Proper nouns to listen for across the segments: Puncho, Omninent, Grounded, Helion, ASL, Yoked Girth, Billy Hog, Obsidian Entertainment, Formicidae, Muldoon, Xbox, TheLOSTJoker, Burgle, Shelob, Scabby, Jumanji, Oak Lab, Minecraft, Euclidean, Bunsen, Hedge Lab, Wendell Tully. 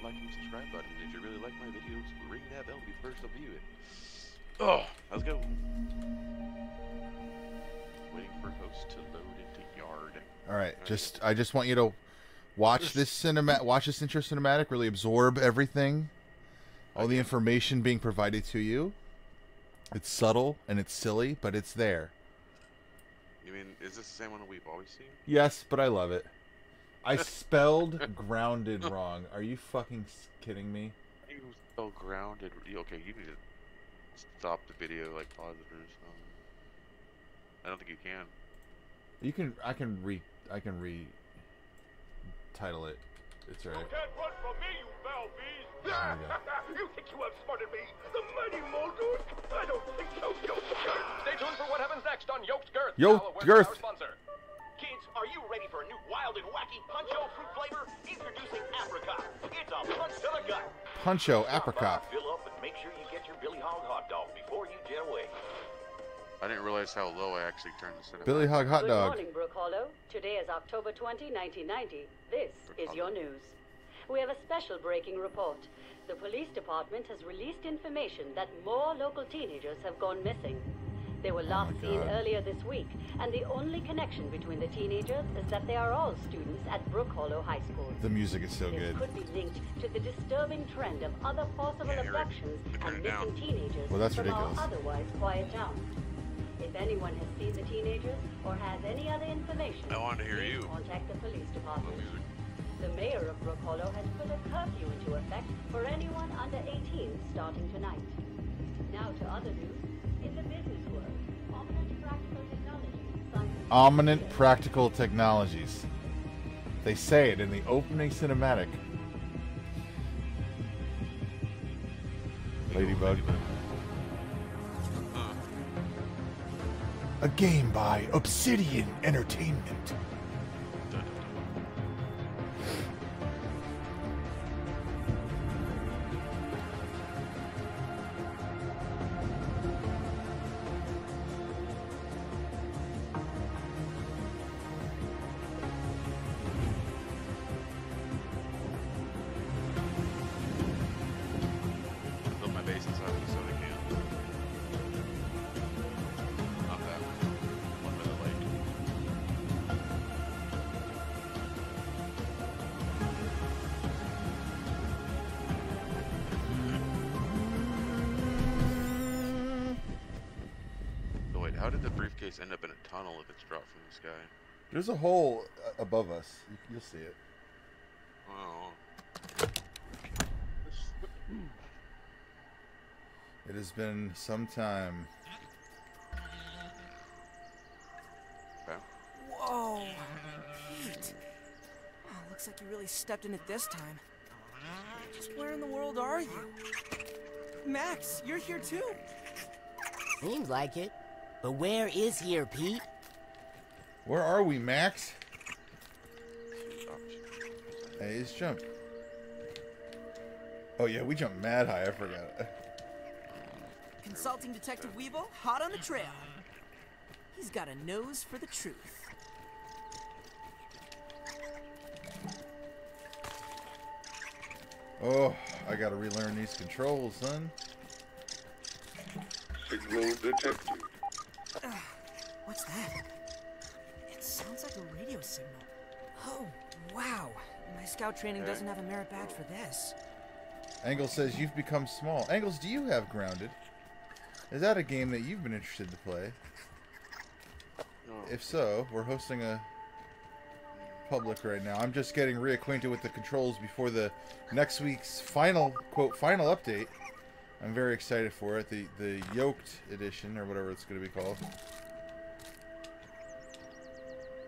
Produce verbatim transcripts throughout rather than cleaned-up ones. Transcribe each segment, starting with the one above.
that like and subscribe button. If you really like my videos, ring that bell to be first to view it. Oh, let's go. Waiting for host to load into yard. All right, All just right. I just want you to watch this cinema, watch this intro cinematic, really absorb everything, all okay. the information being provided to you. It's subtle and it's silly, but it's there. You mean, is this the same one that we've always seen? Yes, but I love it. I spelled grounded wrong. Are you fucking kidding me? You spelled grounded. Okay, you need to stop the video, like pause it or something. I don't think you can. You can. I can re. I can re. Title it. It's right. You can't run from me, you Valvies! Yeah. You think you outsmarted me? The mighty Muldoon? I don't think so, Yoked Girth! Stay tuned for what happens next on Yoked Girth. Yoked Girth! Our sponsor. Kids, are you ready for a new wild and wacky Puncho fruit flavor? Introducing Apricot. It's a punch to the gut. Puncho, Apricot. Fill up and make sure you get your Billy Hog hot dog before you jet away. I didn't realize how low I actually turned this into. Billy Hog hot dog. Good morning, Brook Hollow. Today is October twentieth, nineteen ninety. This is your news. We have a special breaking report. The police department has released information that more local teenagers have gone missing. They were last seen earlier this week, and the only connection between the teenagers is that they are all students at Brook Hollow High School. The music is so good. It could be linked to the disturbing trend of other possible abductions and missing teenagers from our otherwise quiet town. If anyone has seen the teenagers or has any other information, I want to hear you. Contact the police department. The mayor of Brook Hollow has put a curfew into effect for anyone under eighteen starting tonight. Now to other news. In the business world, Omninent Practical Technologies. Omninent Practical Technologies. They say it in the opening cinematic. Ladybug. A game by Obsidian Entertainment. End up in a tunnel if it's dropped from the sky. There's a hole above us. You'll see it. Oh. It has been some time. Okay. Whoa! Pete. Oh, looks like you really stepped in it this time. Just where in the world are you? Max, you're here too. Seems like it. But where is here, Pete? Where are we, Max? Hey, let's jump. Oh yeah, we jumped mad high, I forgot. Consulting Detective Weevil, hot on the trail. He's got a nose for the truth. Oh, I gotta relearn these controls, son. Signal detected. Uh, what's that? It sounds like a radio signal. Oh, wow. My scout training doesn't have a merit badge for this. Angle says you've become small. Angles, do you have Grounded? Is that a game that you've been interested to play? No. If so, we're hosting a public right now. I'm just getting reacquainted with the controls before the next week's final, quote, final update. I'm very excited for it, the the Yoked edition or whatever it's going to be called.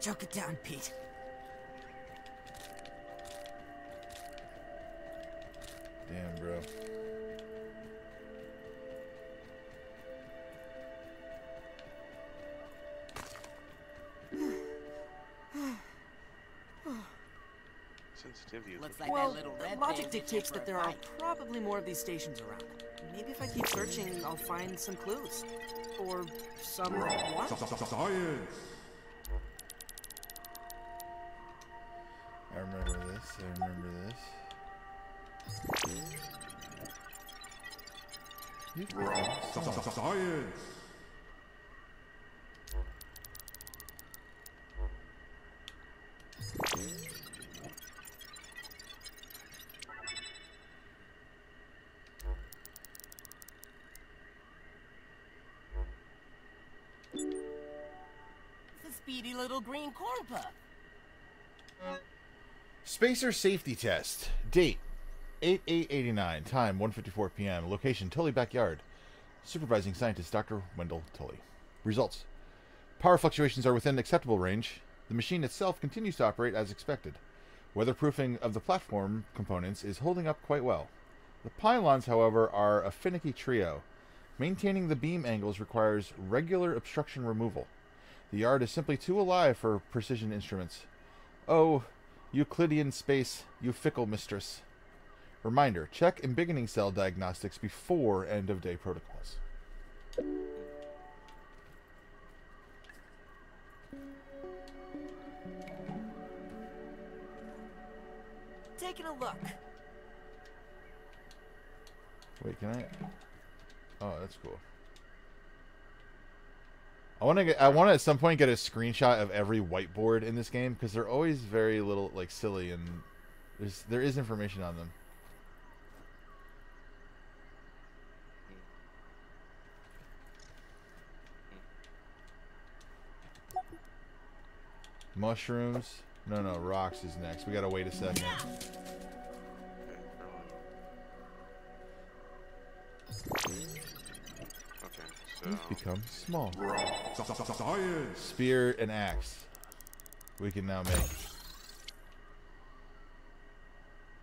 Choke it down, Pete. Damn, bro. Looks like well, that little red logic dictates that there are probably more of these stations around. Maybe if I keep searching, I'll find some clues. Or some... What? Science! I remember this, I remember this. Science. It's a speedy little green corn puff. Spacer safety test. Date eight eight eighty-nine. Time one fifty-four p m Location Tully backyard. Supervising scientist Doctor Wendell Tully. Results. Power fluctuations are within acceptable range. The machine itself continues to operate as expected. Weatherproofing of the platform components is holding up quite well. The pylons, however, are a finicky trio. Maintaining the beam angles requires regular obstruction removal. The yard is simply too alive for precision instruments. Oh, Euclidean space, you fickle mistress. Reminder, check embiggening cell diagnostics before end-of-day protocols. Taking a look. Wait, can I? Oh, that's cool. I want to get. I want to at some point get a screenshot of every whiteboard in this game because they're always very little, like silly, and there's there is information on them. Mushrooms. No, no, rocks is next. We gotta wait a second. Okay, so become small. Spear and axe. We can now make.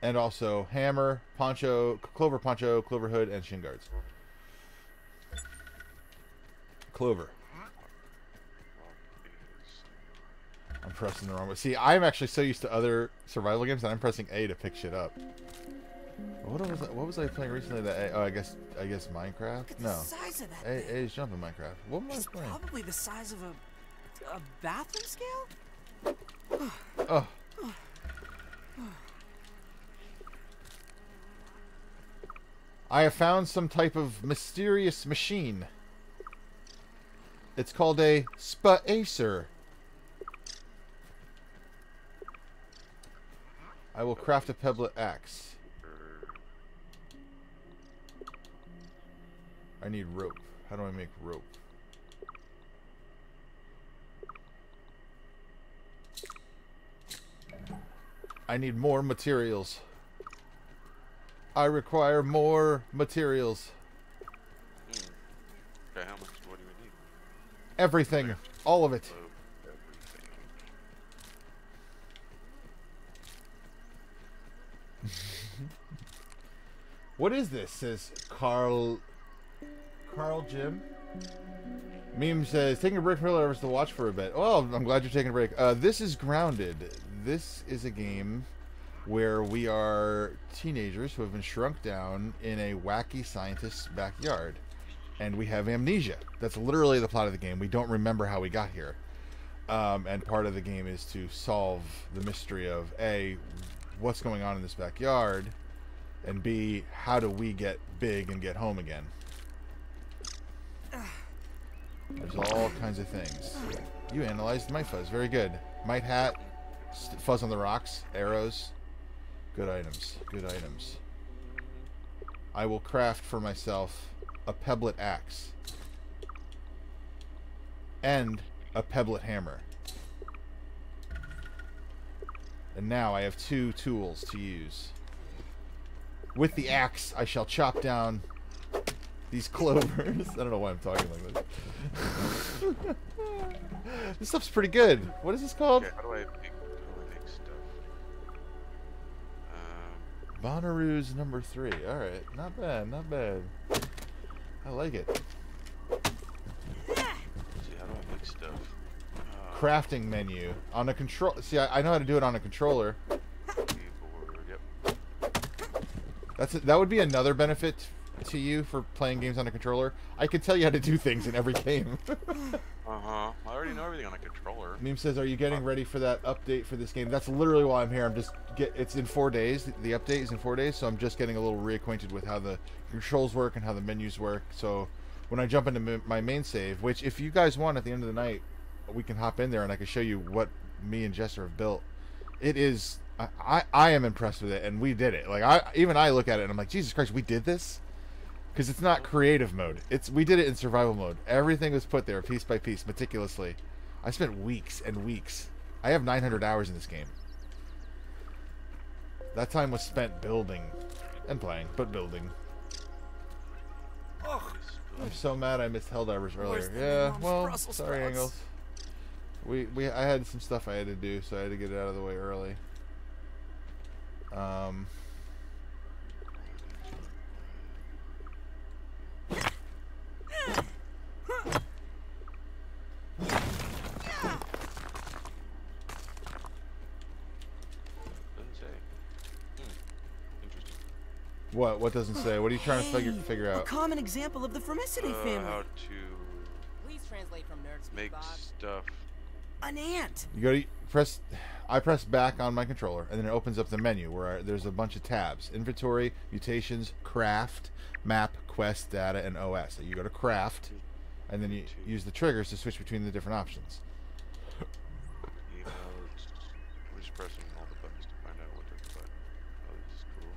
And also hammer, poncho, clover poncho, clover hood, and shin guards. Clover. I'm pressing the wrong way. See, I'm actually so used to other survival games that I'm pressing A to pick shit up. What was I, what was I playing recently? That A, oh, I guess I guess Minecraft. Look at no, the size of that A, A is jumping Minecraft. What was I playing? Probably the size of a a bathroom scale. Oh. I have found some type of mysterious machine. It's called a spacer. I will craft a pebble axe. I need rope. How do I make rope? I need more materials. I require more materials. Mm. Okay, how much more do we need? Everything. There. All of it. What is this? Says Carl. Carl Jim. Meme says taking a break from Hello Ever to watch for a bit. Well, I'm glad you're taking a break. Uh, this is Grounded. This is a game where we are teenagers who have been shrunk down in a wacky scientist's backyard, and we have amnesia. That's literally the plot of the game. We don't remember how we got here, um, and part of the game is to solve the mystery of A, what's going on in this backyard, and B, how do we get big and get home again? There's all kinds of things. You analyzed my fuzz. Very good. Might hat, fuzz on the rocks, arrows. Good items. Good items. I will craft for myself a pebblet axe. And a pebblet hammer. And now I have two tools to use. With the axe, I shall chop down these clovers. I don't know why I'm talking like this. This stuff's pretty good. What is this called? Okay, how do I make, how do I make stuff? Um, Bonnaroo's number three. All right, not bad, not bad. I like it. See, how do I make stuff? Uh, Crafting menu on a control. See, I, I know how to do it on a controller. That's a, that would be another benefit to you for playing games on a controller. I could tell you how to do things in every game. Uh-huh. All already know everything on a controller. Meme says, are you getting ready for that update for this game? That's literally why I'm here. I'm just get. It's in four days. The update is in four days, so I'm just getting a little reacquainted with how the controls work and how the menus work. So when I jump into my main save, which if you guys want at the end of the night, we can hop in there and I can show you what me and Jester have built. It is... I, I, I am impressed with it, and we did it. Like, I even I look at it and I'm like, Jesus Christ, we did this? Because it's not creative mode. It's we did it in survival mode. Everything was put there piece by piece, meticulously. I spent weeks and weeks. I have nine hundred hours in this game. That time was spent building and playing, but building. Oh, I'm so mad I missed Helldivers earlier. Yeah, well, Brussels sorry, sprouts. Angles. We we I had some stuff I had to do, so I had to get it out of the way early. Um. What? What doesn't say? What are you trying hey, to figure figure out? A common example of the Formicidae uh, family. How to Please translate from nerds make stuff. An ant. You go to press. I press back on my controller, and then it opens up the menu where I, there's a bunch of tabs: inventory, mutations, craft, map, quest, data, and O S. So you go to craft, and then you use the triggers to switch between the different options. Emails. We're just pressing all the buttons to find out what they're doing. Oh, this is cool.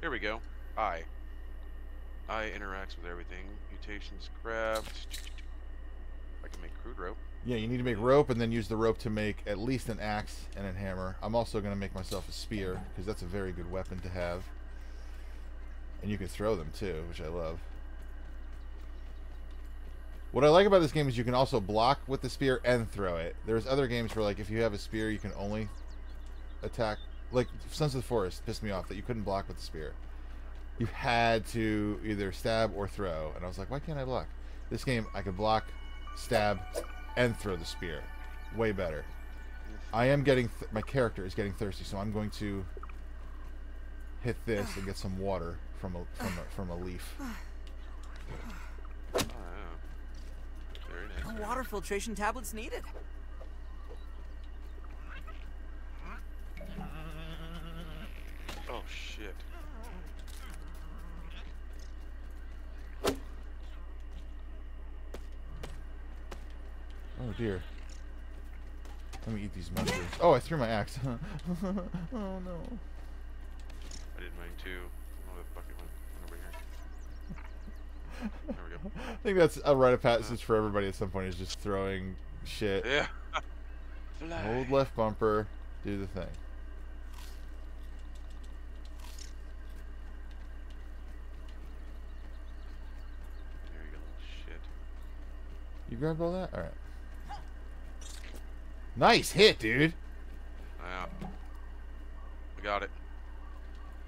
Here we go. I. I interacts with everything. Mutations, craft. I can make crude rope. Yeah, you need to make rope and then use the rope to make at least an axe and a hammer. I'm also going to make myself a spear because that's a very good weapon to have. And you can throw them too, which I love. What I like about this game is you can also block with the spear and throw it. There's other games where, like, if you have a spear, you can only attack. Like, Sons of the Forest pissed me off that you couldn't block with the spear. You had to either stab or throw. And I was like, why can't I block? This game, I could block, stab, and throw the spear. Way better. I am getting... Th my character is getting thirsty, so I'm going to hit this and get some water from a, from a, from a leaf. Oh, very nice. Water filtration tablets needed. Oh, shit. Oh dear. Let me eat these mushrooms. Oh, I threw my axe. Oh no. I did mine too. Oh, that bucket went over here. There we go. I think that's a rite of passage for everybody at some point, is just throwing shit. Yeah. Hold left bumper, do the thing. There you go, shit. You grabbed all that? Alright. Nice hit, dude. Yeah. We got it.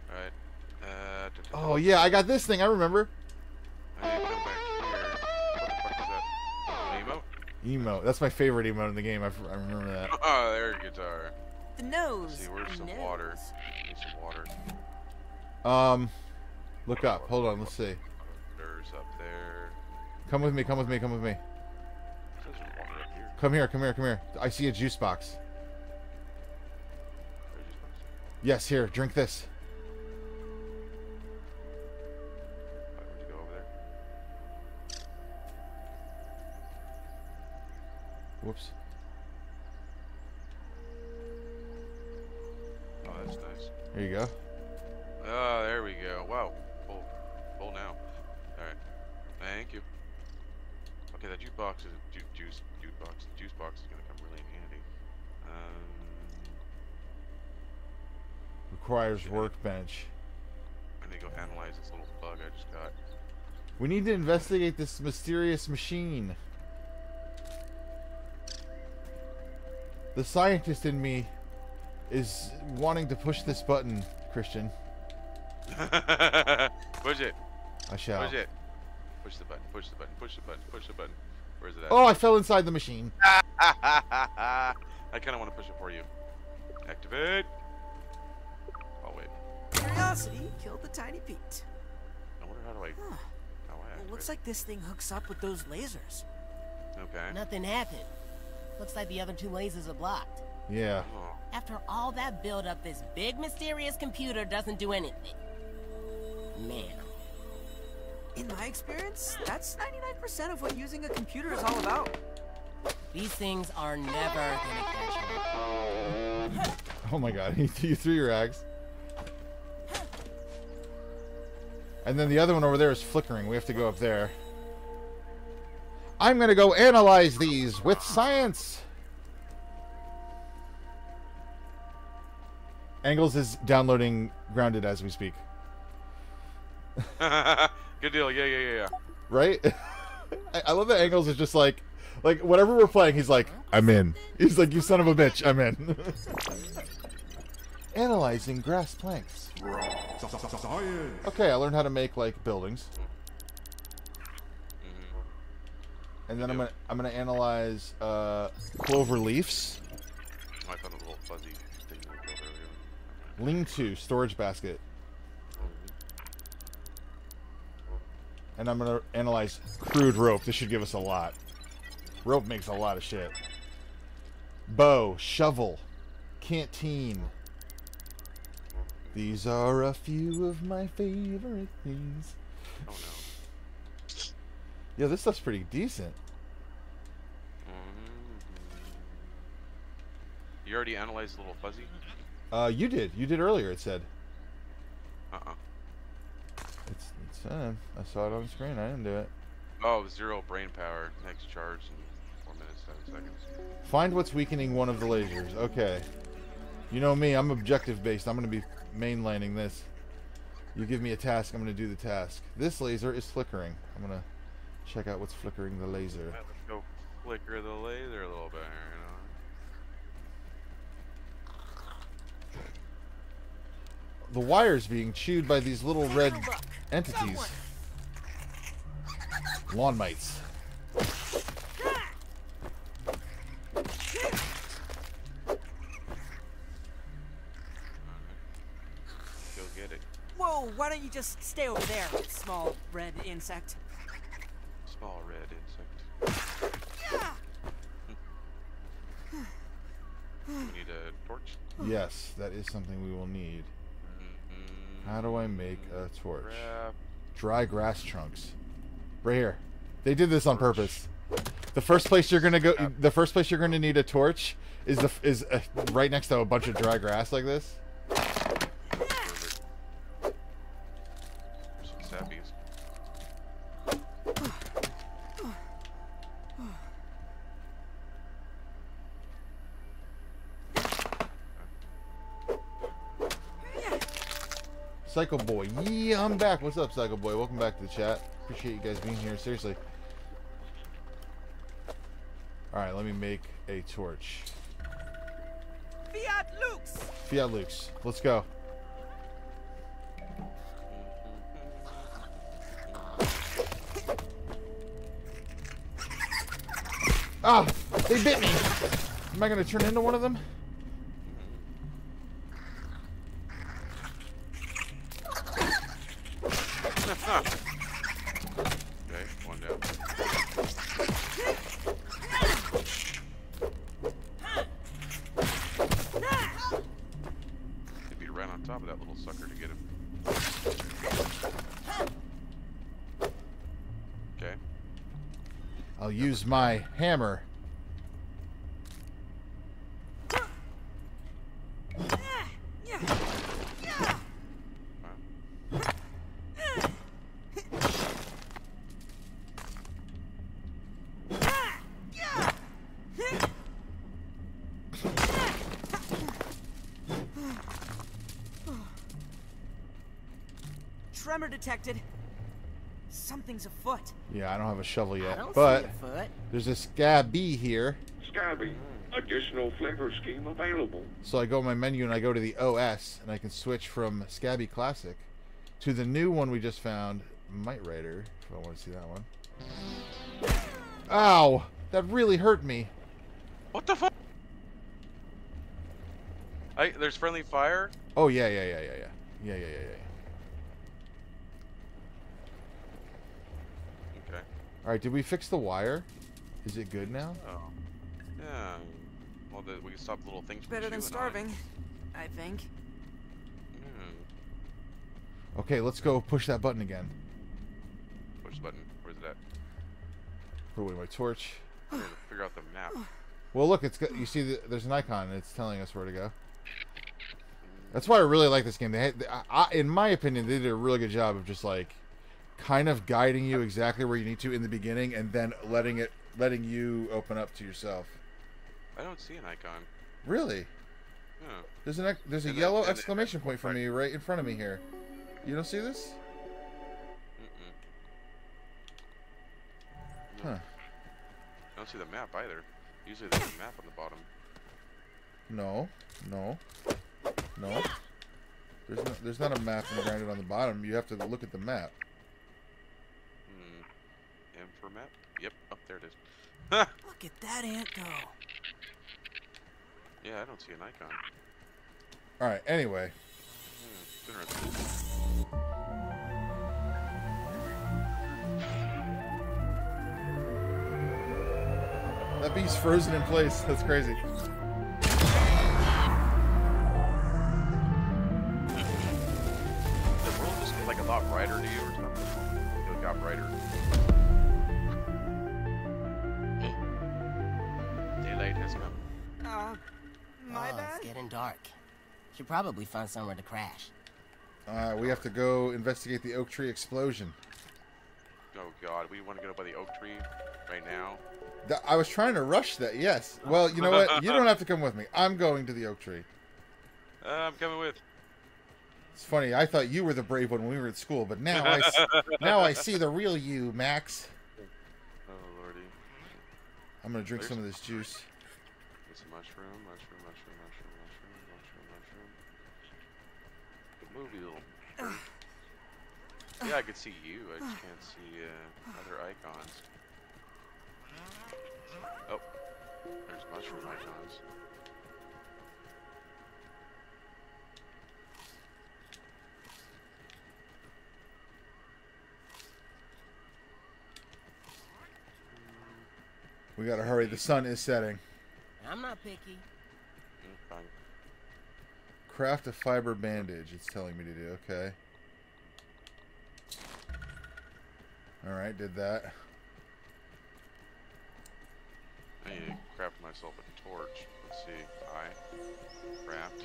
All right. Uh, da, da, da. Oh yeah, I got this thing. I remember. I need to come back here. What the fuck is that? An emote? Emote. That's my favorite emote in the game. I, I remember that. Oh, there's a guitar. The nose. Let's see, where's some nose. Water? I need some water. Um, look up. Hold on. Let's see. There's up there. Come with me. Come with me. Come with me. Come here, come here, come here. I see a juice box. Yes, here, drink this. Where'd you go over there? Whoops. Oh, that's nice. There you go. Ah, uh, there we go. Wow. Full. Full now. Alright. Thank you. Okay, that juice box is ju juice juice box. The juice box is gonna come really in handy. Um, Requires okay. Workbench. I need to go analyze this little bug I just got. We need to investigate this mysterious machine. The scientist in me is wanting to push this button, Christian. Push it. I shall. Push it. Push the button, push the button, push the button, push the button. Where is it at? Oh, I fell inside the machine. I kind of want to push it for you. Activate. Oh, wait. Curiosity killed the tiny Pete. I wonder how do I... Huh. How I activate. It looks like this thing hooks up with those lasers. Okay. Nothing happened. Looks like the other two lasers are blocked. Yeah. Oh. After all that build-up, this big mysterious computer doesn't do anything. Man. In my experience, that's ninety-nine percent of what using a computer is all about. These things are never gonna catch me. Oh my god, you threw your axe. And then the other one over there is flickering. We have to go up there. I'm gonna go analyze these with science. Angles is downloading Grounded as we speak. Good deal. Yeah, yeah, yeah, yeah. Right? I, I love that Angles is just like, like whatever we're playing, he's like, I'm in. He's like, you son of a bitch, I'm in. Analyzing grass planks. Okay, I learned how to make like buildings. And then I'm gonna I'm gonna analyze uh, clover leaves. I found a little fuzzy thing that I killed earlier. Lean-to storage basket. And I'm gonna analyze crude rope. This should give us a lot. Rope makes a lot of shit. Bow, shovel, canteen. These are a few of my favorite things. Oh no. Yeah, this stuff's pretty decent. You already analyzed a little fuzzy? Uh, you did. You did earlier, it said. Uh-uh. It's, it's uh, I saw it on the screen. I didn't do it. Oh, zero brain power. Next charge in four minutes, seven seconds. Find what's weakening one of the lasers. Okay. You know me. I'm objective-based. I'm going to be mainlining this. You give me a task. I'm going to do the task. This laser is flickering. I'm going to... check out what's flickering the laser. Let's go flicker the laser a little bit. You know? The wire's being chewed by these little red entities. Lawn mites. Go get it. Whoa, why don't you just stay over there, small red insect? Small red insect. Yeah. We need a torch? Yes, that is something we will need. Mm-hmm. How do I make a torch? Crap. Dry grass trunks. Right here. They did this on torch. purpose. The first place you're gonna go Crap. the first place you're gonna need a torch is the is a, right next to a bunch of dry grass like this. Psycho Boy, yeah, I'm back. What's up, Psycho Boy? Welcome back to the chat. Appreciate you guys being here. Seriously. All right, let me make a torch. Fiat Lux. Fiat Lux. Let's go. Ah, they bit me. Am I gonna turn into one of them? My hammer. Tremor detected. Something's afoot. Yeah, I don't have a shovel yet, but there's a Scabby here. Scabby, additional flavor scheme available. So I go to my menu and I go to the O S and I can switch from Scabby Classic to the new one we just found, Mite Rider. If I want to see that one. Ow! That really hurt me. What the fuck? I there's friendly fire. Oh yeah yeah yeah yeah yeah yeah yeah yeah. yeah. All right, did we fix the wire? Is it good now? Oh. Yeah. Well, the, we can stop little things. Better than starving, I think. Mm. Okay, let's go push that button again. Push the button. Where's it at? Put away my torch. I'm gonna figure out the map. Well, look, it's you see, the, there's an icon. It's telling us where to go. That's why I really like this game. They, had, they I, in my opinion, they did a really good job of just like kind of guiding you exactly where you need to in the beginning, and then letting it letting you open up to yourself. I don't see an icon. Really? Yeah. There's an there's a and yellow then, exclamation point for right. me right in front of me here. You don't see this? Mm-mm. Huh. I don't see the map either. Usually there's a map on the bottom. No, no, no. There's no, there's not a map in Grounded on the bottom. You have to look at the map. Hmm. M for map. Yep. Up oh, there it is. Ha! Look at that ant go. Yeah, I don't see an icon. All right. Anyway. Hmm, interesting. That bee's frozen in place. That's crazy. The world just gets like a lot brighter to you or something. It got brighter. Daylight has come. Uh, my oh, bad? It's getting dark. Should probably find somewhere to crash. Uh, we have to go investigate the oak tree explosion. Oh God, we want to go by the oak tree right now. I was trying to rush that, yes. Well, you know what? You don't have to come with me. I'm going to the oak tree. Uh, I'm coming with. It's funny. I thought you were the brave one when we were at school, but now I, s now I see the real you, Max. Oh, Lordy. I'm going to drink There's some of this juice. It's mushroom, mushroom, mushroom, mushroom, mushroom, mushroom, mushroom. Good movie, little... Yeah, I could see you. I just can't see uh, other icons. Oh, there's mushroom icons. We gotta hurry. The sun is setting. I'm not picky. Okay. Craft a fiber bandage. It's telling me to do. Okay. All right, did that. I need to craft myself a torch. Let's see. I craft.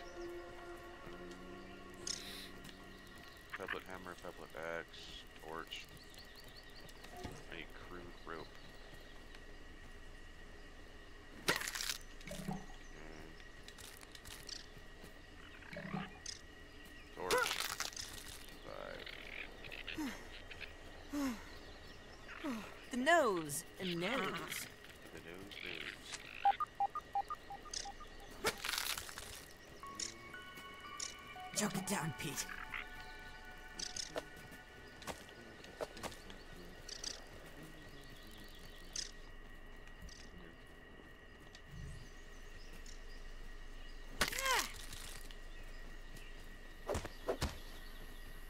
Pebblet hammer, pebblet axe, torch. I need crude rope. Torch. Five. The nose and nose. Joke it down, Pete.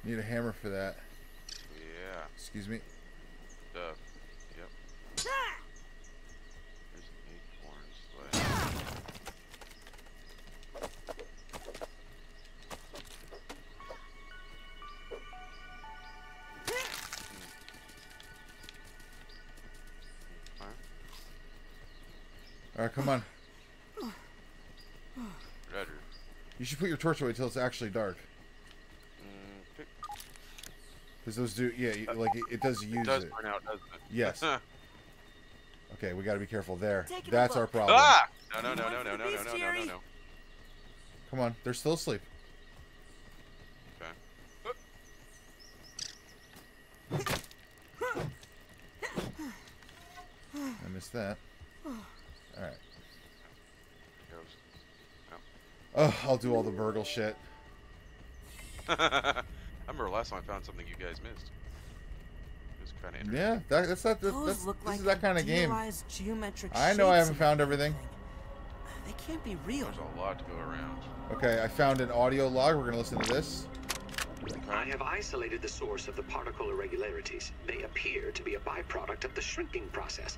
Need a hammer for that. Yeah. Excuse me. Duh. Yep. There's an acorn slab. All right, come on. Roger. You should put your torch away till it's actually dark. Because those do, yeah, like it, it does use it. Does it burn out, doesn't it? Yes. Okay, we got to be careful there. That's our problem. Ah! No, no, no, no, no, no, no, no, no, no, no. Come on, they're still asleep. Okay. I missed that. All right. Oh, I'll do all the burgle shit. I remember last time I found something you guys missed. It was kind of interesting. Yeah, that, that's not. That, that's, look this like is that kind of game. I know I haven't found everything. They can't be real. There's a lot to go around. Okay, I found an audio log. We're gonna listen to this. I have isolated the source of the particle irregularities. They appear to be a byproduct of the shrinking process.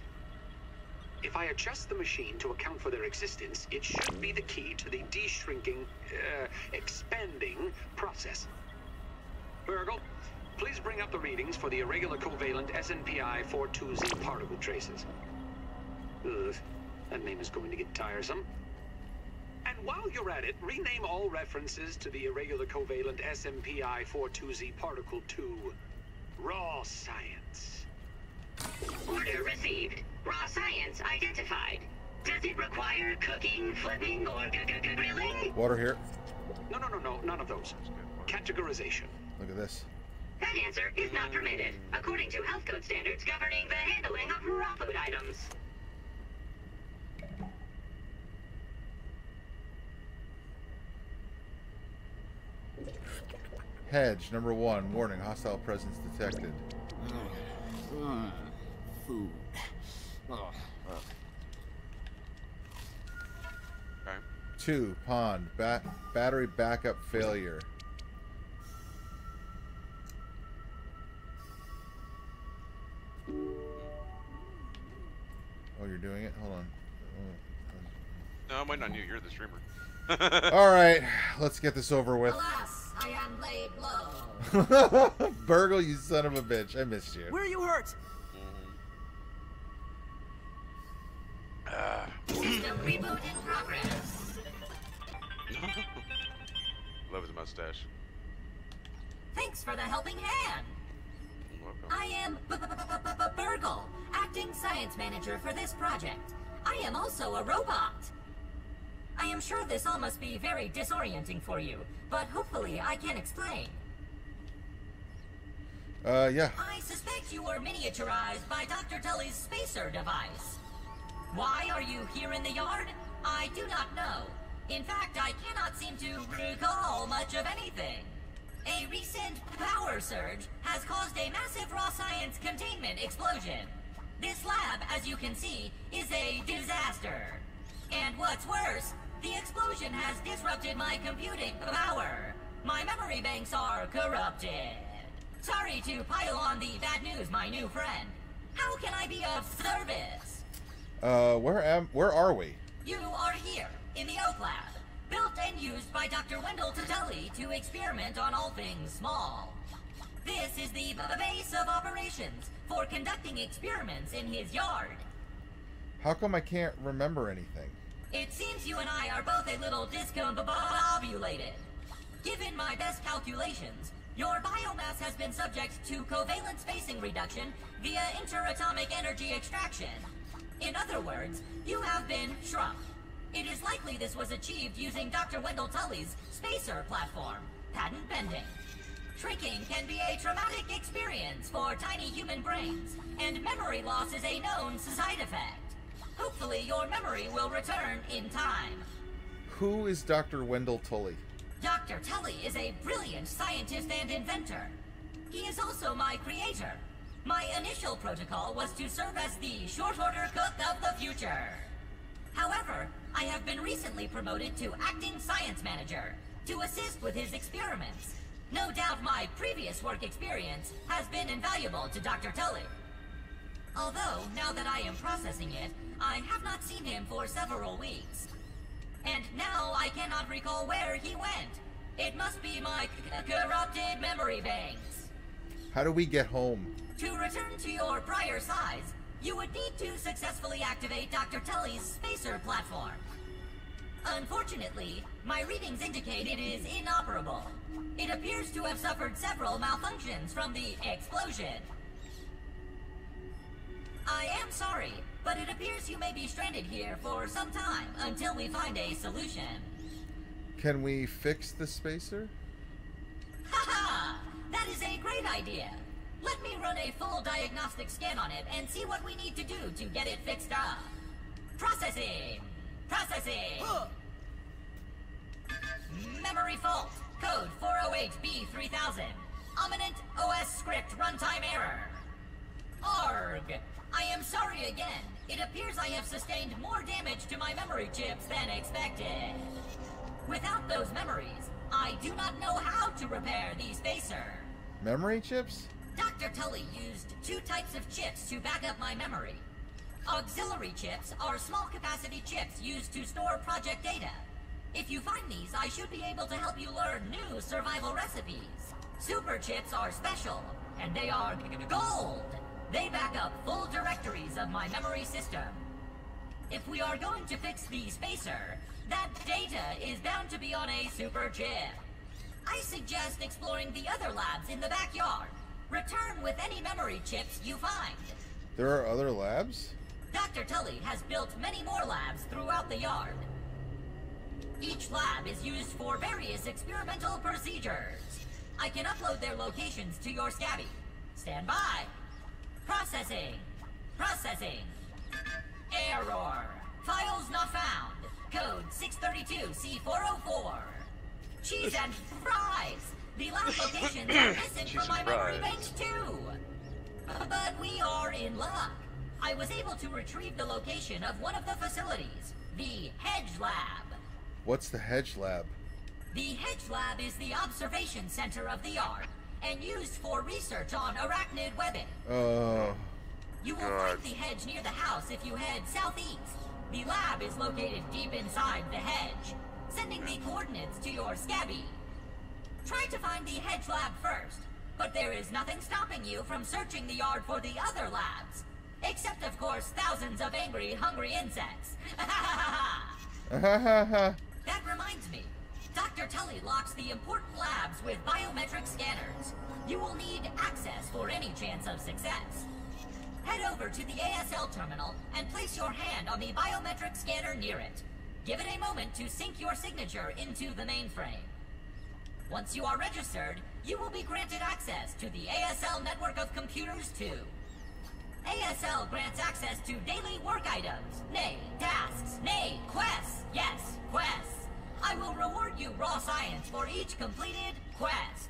If I adjust the machine to account for their existence, it should be the key to the de-shrinking, uh, expanding process. Burgle, please bring up the readings for the irregular covalent S N P I forty-two Z particle traces. Ugh, that name is going to get tiresome. And while you're at it, rename all references to the irregular covalent S N P I forty-two Z particle to Raw Science. Order received. Raw science identified. Does it require cooking, flipping, or grilling? Water here. No, no, no, no, none of those. Categorization. Look at this. That answer is not permitted, according to health code standards governing the handling of raw food items. Hedge, number one. Warning, hostile presence detected. Uh, uh, food. Oh, well. Okay. Two, pond. Ba battery backup failure. Oh, you're doing it? Hold on. No, I'm waiting on you. You're the streamer. Alright, let's get this over with. Alas, I am laid low. Burgle, you son of a bitch. I missed you. Where are you hurt? Uh. System reboot in progress. Love his mustache. Thanks for the helping hand. Welcome. I am B-B-B-B-Burgle, acting science manager for this project. I am also a robot. I am sure this all must be very disorienting for you, but hopefully I can explain. Uh, yeah. I suspect you were miniaturized by Doctor Tully's spacer device. Why are you here in the yard? I do not know. In fact, I cannot seem to recall much of anything. A recent power surge has caused a massive raw science containment explosion. This lab, as you can see, is a disaster. And what's worse, the explosion has disrupted my computing power. My memory banks are corrupted. Sorry to pile on the bad news, my new friend. How can I be of service? Uh, where am? Where are we? You are here in the Oak Lab, built and used by Doctor Wendell Tully to experiment on all things small. This is the base of operations for conducting experiments in his yard. How come I can't remember anything? It seems you and I are both a little discombobulated. Given my best calculations, your biomass has been subject to covalent spacing reduction via interatomic energy extraction. In other words, you have been shrunk. It is likely this was achieved using Doctor Wendell Tully's spacer platform, patent pending. Shrinking can be a traumatic experience for tiny human brains, and memory loss is a known side effect. Hopefully your memory will return in time. Who is Doctor Wendell Tully? Doctor Tully is a brilliant scientist and inventor. He is also my creator. My initial protocol was to serve as the short-order cook of the future. However, I have been recently promoted to acting science manager to assist with his experiments. No doubt my previous work experience has been invaluable to Doctor Tully. Although, now that I am processing it, I have not seen him for several weeks. And now I cannot recall where he went. It must be my corrupted memory banks. How do we get home? To return to your prior size, you would need to successfully activate Doctor Tully's spacer platform. Unfortunately, my readings indicate it is inoperable. It appears to have suffered several malfunctions from the explosion. I am sorry, but it appears you may be stranded here for some time until we find a solution. Can we fix the spacer? Haha! That is a great idea! Let me run a full diagnostic scan on it and see what we need to do to get it fixed up. Processing! Processing! Huh. Memory fault. Code four oh eight B three thousand. Omninent O S script runtime error. Arg! I am sorry again. It appears I have sustained more damage to my memory chips than expected. Without those memories, I do not know how to repair the spacer. Memory chips? Doctor Tully used two types of chips to back up my memory. Auxiliary chips are small capacity chips used to store project data. If you find these, I should be able to help you learn new survival recipes. Super chips are special, and they are gold. They back up full directories of my memory system. If we are going to fix the spacer, that data is bound to be on a super chip. I suggest exploring the other labs in the backyard. Return with any memory chips you find. There are other labs? Doctor Tully has built many more labs throughout the yard. Each lab is used for various experimental procedures. I can upload their locations to your Scabby. Stand by. Processing. Processing. Error. Files not found. Code six thirty-two C four oh four. Cheese and fries. The lab locations are missing from my memory bank too. But we are in luck. I was able to retrieve the location of one of the facilities, the Hedge Lab. What's the Hedge Lab? The Hedge Lab is the observation center of the yard and used for research on arachnid webbing. Oh. You will God. find the hedge near the house if you head southeast. The lab is located deep inside the hedge. Sending the coordinates to your Scabby. Try to find the Hedge Lab first, but there is nothing stopping you from searching the yard for the other labs. Except, of course, thousands of angry, hungry insects. That reminds me. Doctor Tully locks the important labs with biometric scanners. You will need access for any chance of success. Head over to the A S L terminal and place your hand on the biometric scanner near it. Give it a moment to sync your signature into the mainframe. Once you are registered, you will be granted access to the A S L network of computers too. A S L grants access to daily work items, nay, tasks, nay, quests, yes, quests. I will reward you raw science for each completed quest.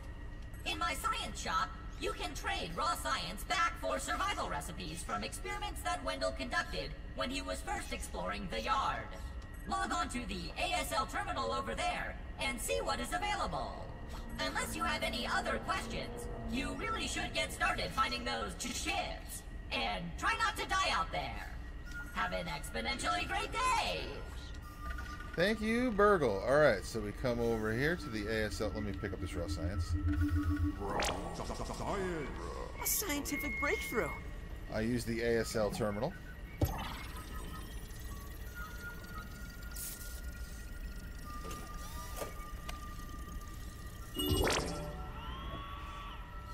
In my science shop, you can trade raw science back for survival recipes from experiments that Wendell conducted when he was first exploring the yard. Log on to the A S L terminal over there and see what is available. Unless you have any other questions, you really should get started finding those chips. And try not to die out there. Have an exponentially great day. Thank you, Burgle. All right, so we come over here to the A S L. Let me pick up this raw science. Raw science. A scientific breakthrough. I use the A S L terminal.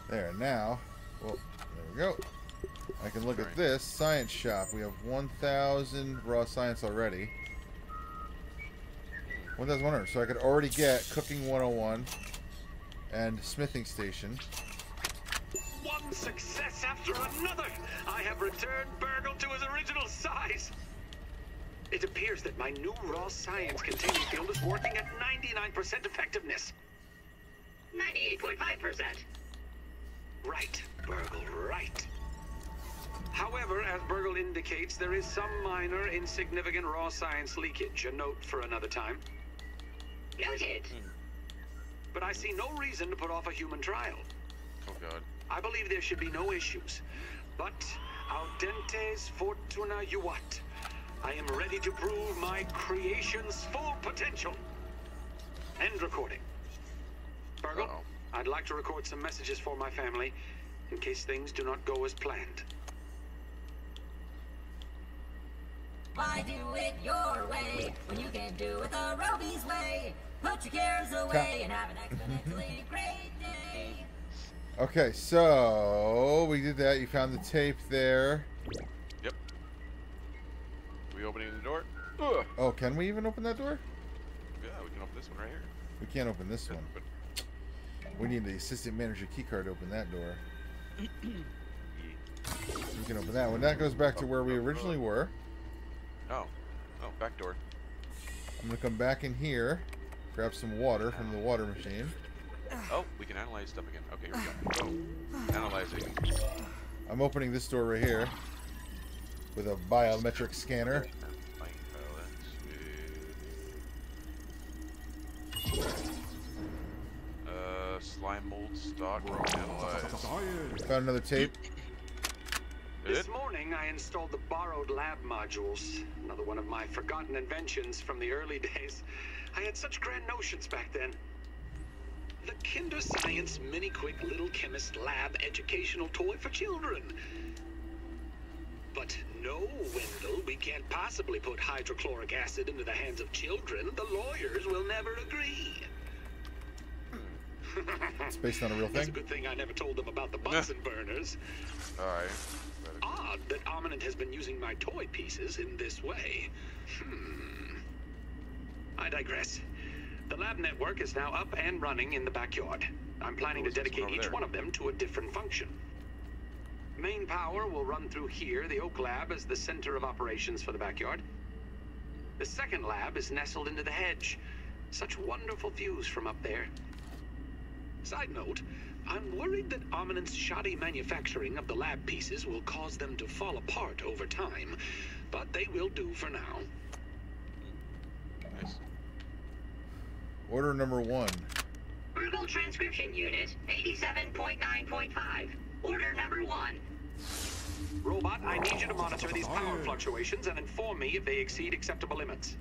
There, now, well, there we go. I can look at this science shop. We have one thousand raw science already. one thousand one hundred, so I could already get Cooking one oh one and Smithing Station. One success after another! I have returned Burgle to his original size! It appears that my new raw science containing field is working at ninety-nine percent effectiveness. ninety-eight point five percent. Right, Burgle, right. However, as Burgle indicates, there is some minor, insignificant raw science leakage. A note for another time. Noted. But I see no reason to put off a human trial. Oh, God. I believe there should be no issues. But, audentes fortuna juvat. I am ready to prove my creation's full potential. End recording. Burgle, uh-oh. I'd like to record some messages for my family, in case things do not go as planned. Why do it your way when you can do it the Roby's way? Put your cares away and have an exponentially great day. Okay, so we did that. You found the tape there. Yep. We opening the door? Ugh. Oh, can we even open that door? Yeah, we can open this one right here. We can't open this one. We need the assistant manager keycard to open that door. We can open that one. That goes back to where we originally were. Oh, oh, back door. I'm gonna come back in here, grab some water from the water machine. Oh, we can analyze stuff again. Okay, here we go. Oh, analyzing. I'm opening this door right here with a biometric scanner. Uh, slime mold stock. Analyze. Found another tape. Good. This morning I installed the borrowed lab modules, another one of my forgotten inventions from the early days. I had such grand notions back then. The Kinder Science Mini Quick Little Chemist Lab educational toy for children. But no, Wendell, we can't possibly put hydrochloric acid into the hands of children. The lawyers will never agree. It's based on a real thing. It's a good thing I never told them about the Bunsen burners. All right. Odd that Omninent has been using my toy pieces in this way. Hmm. I digress. The lab network is now up and running in the backyard. I'm planning to dedicate each one of them to a different function. Main power will run through here, the Oak Lab, as the center of operations for the backyard. The second lab is nestled into the hedge. Such wonderful views from up there. Side note, I'm worried that Omninent's shoddy manufacturing of the lab pieces will cause them to fall apart over time, but they will do for now. Nice. Order number one. Burgle transcription unit, eighty-seven point nine point five. Order number one. Robot, I need you to monitor these power fluctuations and inform me if they exceed acceptable limits.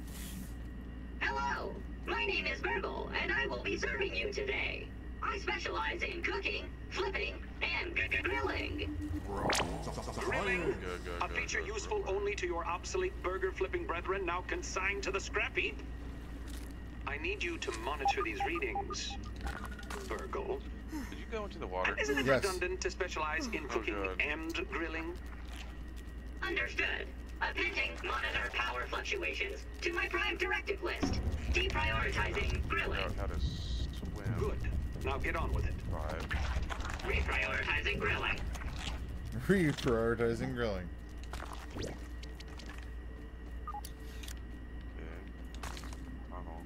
Hello, my name is Burgle, and I will be serving you today. I specialize in cooking, flipping, and grilling. Grilling, a feature useful only to your obsolete burger flipping brethren, now consigned to the scrap heap. I need you to monitor these readings, Burgle. Did you go into the water? And isn't it yes. redundant to specialize in cooking oh and grilling? Understood. Appending monitor power fluctuations to my prime directive list. Deprioritizing grilling. How to swim. Good. Now get on with it. Right. Reprioritizing grilling. Reprioritizing grilling. Okay. Tunnel.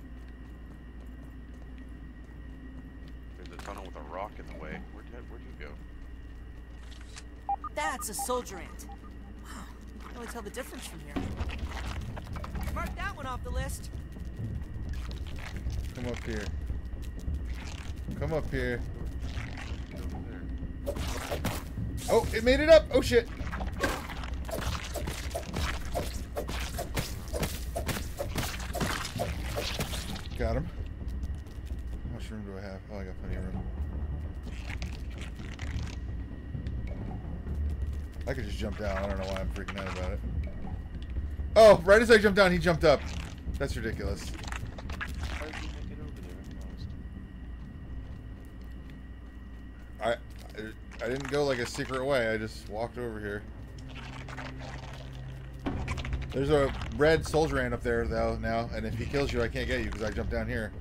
There's a tunnel with a rock in the way. Where'd you, where'd you go? That's a soldier ant. Wow. I can't really tell the difference from here. Mark that one off the list. Come up here. Come up here. Oh, it made it up. Oh, shit. Got him. How much room do I have? Oh, I got plenty of room. I could just jump down. I don't know why I'm freaking out about it. Oh, right as I jumped down, he jumped up. That's ridiculous. I didn't go like a secret way, I just walked over here. There's a red soldier ant up there though now, and if he kills you I can't get you because I jumped down here.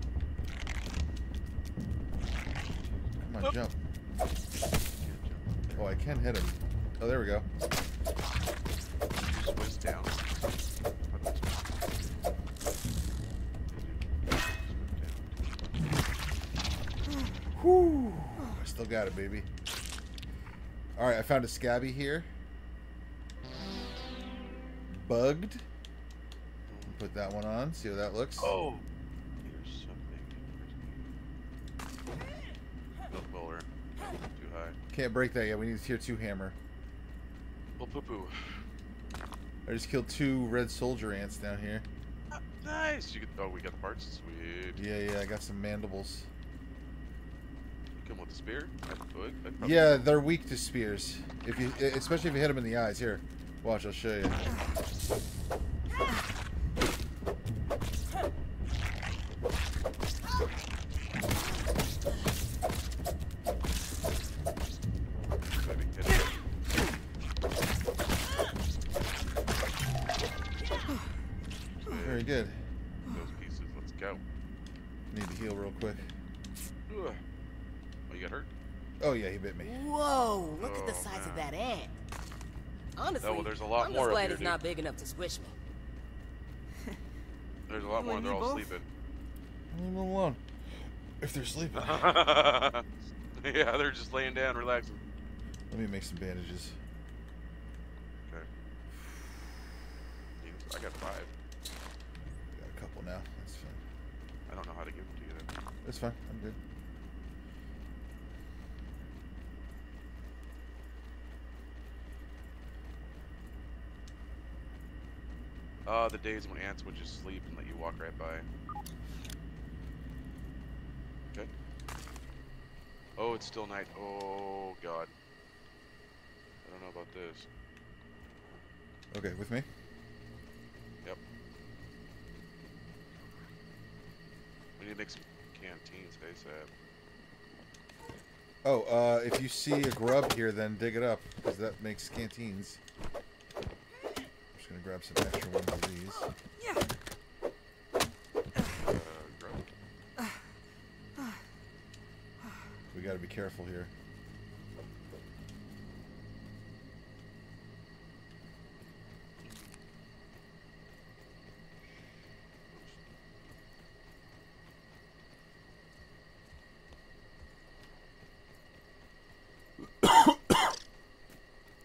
Come on, Oop. jump. Oh, I can hit him. Oh, there we go. Down. Whew. I still got it, baby. Alright, I found a Scabby here. Bugged. Put that one on, see how that looks. Oh! Here's something. Milk bowler. Too high. Can't break that yet, we need a tier two hammer. Well, poo poo. I just killed two red soldier ants down here. Oh, nice! You could, oh, we got the parts. Sweet. Yeah, yeah, I got some mandibles. Come with the spear? Yeah, they're weak to spears. If you, especially if you hit them in the eyes. Here, watch. I'll show you. Very good. Those pieces. Let's go. Need to heal real quick. Ugh. You got hurt? Oh yeah, he bit me. Whoa! Look oh, at the size man. of that ant. Honestly, oh, well, there's a lot I'm more just glad here, it's dude. not big enough to squish me. There's a lot you more. They're all both? sleeping. Leave them alone. If they're sleeping. Yeah, they're just laying down, relaxing. Let me make some bandages. Okay. I got five. I got a couple now. That's fine. I don't know how to give them to you then. That's fine. I'm good. Uh, the days when ants would just sleep and let you walk right by. Okay. Oh, it's still night. Oh, God. I don't know about this. Okay, with me? Yep. We need to make some canteens, they said. Oh, uh, if you see a grub here, then dig it up, because that makes canteens. I'm just going to grab some extra ones of these. Yeah. Uh, grub. We got to be careful here.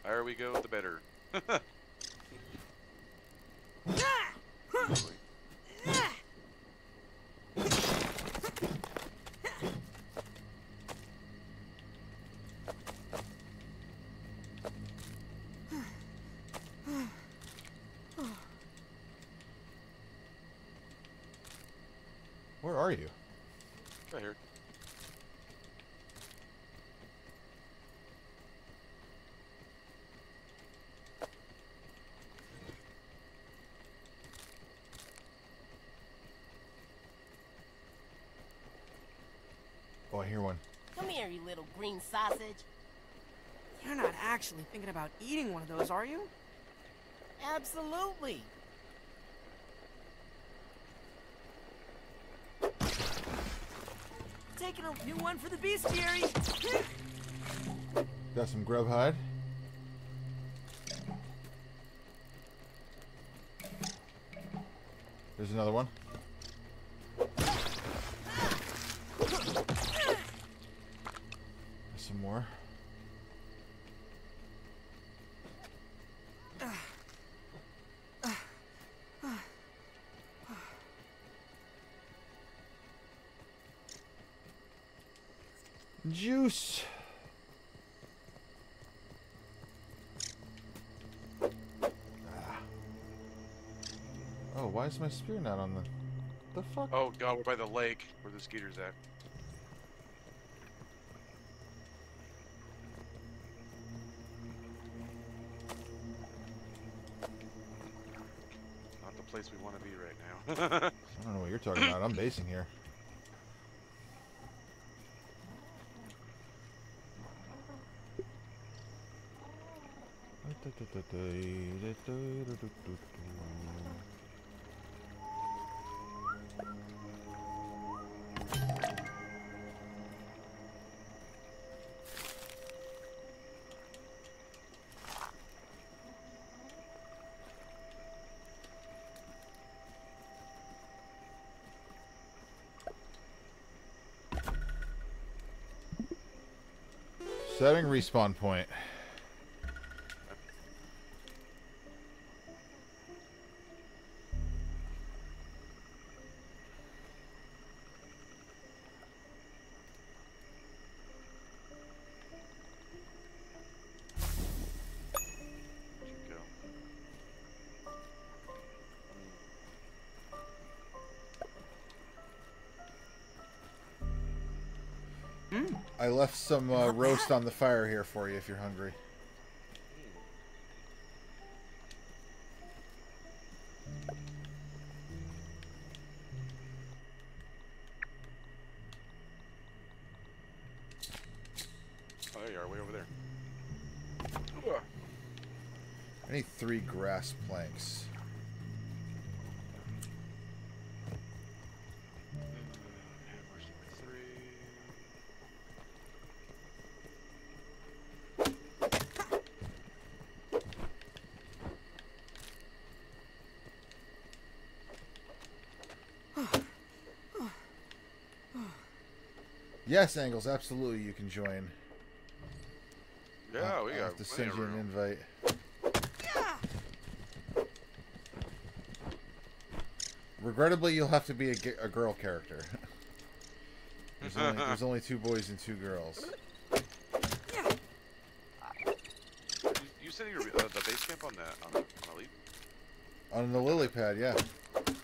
Higher we go, the better. Where are you? Right here. Oh, I hear one. Come here, you little green sausage. You're not actually thinking about eating one of those, are you? Absolutely. Taking a new one for the bestiary. Got some grub hide. There's another one. Some more. Juice. Ah. Oh, why is my spear not on the... The fuck? Oh God, we're by the lake where the skeeter's at. Place we want to be right now. I don't know what you're talking about. I'm basing here. Setting respawn point. I left some uh, roast on the fire here for you if you're hungry. Oh, there you are, way over there. Ooh. I need three grass planks. Yes, Angles, absolutely you can join. Yeah, I'll, we I'll have to send you an invite. Yeah. Regrettably, you'll have to be a, a girl character. there's, only, there's only two boys and two girls. Yeah. You, you said you were uh, the base camp on the, on the, on the leap? On the lily pad, yeah. Okay,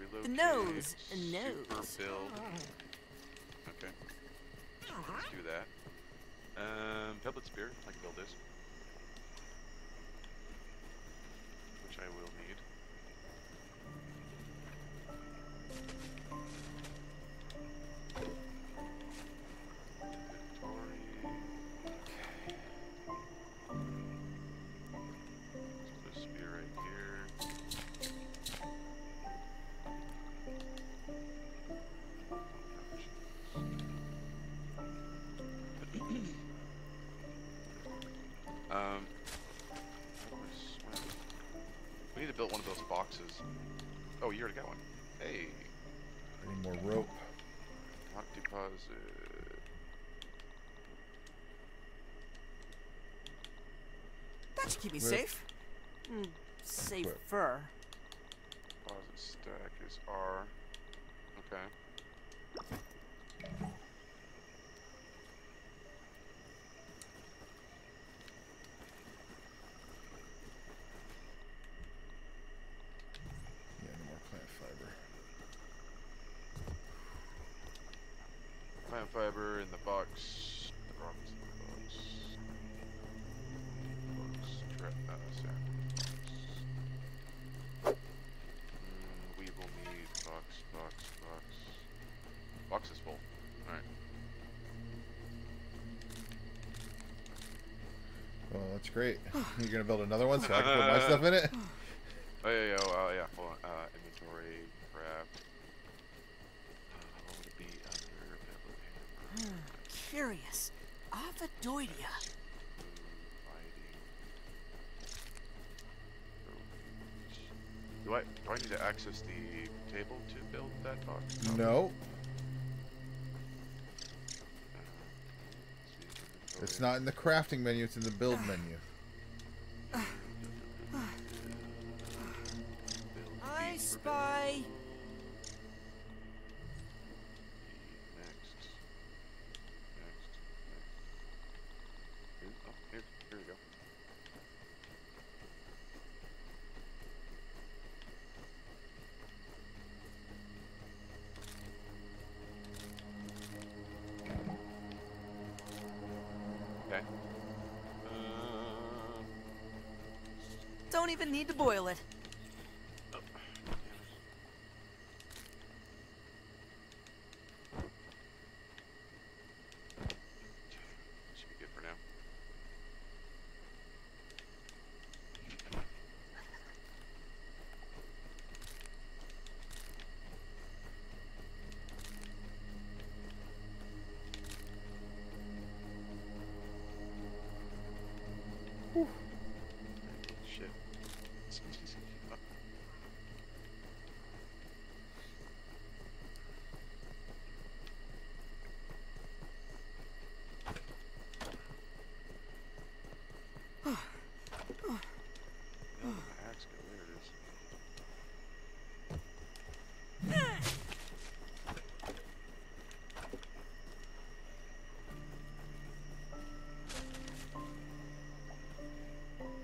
reload. The nose. Nose. Build. Okay. Let's do that. Um, Pebblet Spear. I can build this. Which I will need. Oh, you already got one. Hey. I need more rope. Lock deposit. That should keep me Rip. safe. Mm, safer. Deposit stack is R. Okay. Plant fiber in the box. The rock is in the box. Box trap. Uh, box. Mm, we will need box, box, box. Box is full. All right. Well, that's great. You're gonna build another one so I can put my stuff in it. Oh yeah, yeah, oh yeah. Hold on. Uh, inventory crap. Curious. Ovidoidia. Do I, do I need to access the table to build that box? No. no. It's not in the crafting menu, it's in the build menu. I spy. Don't even need to boil it. Oh. Should be good for now. Whew. Shit.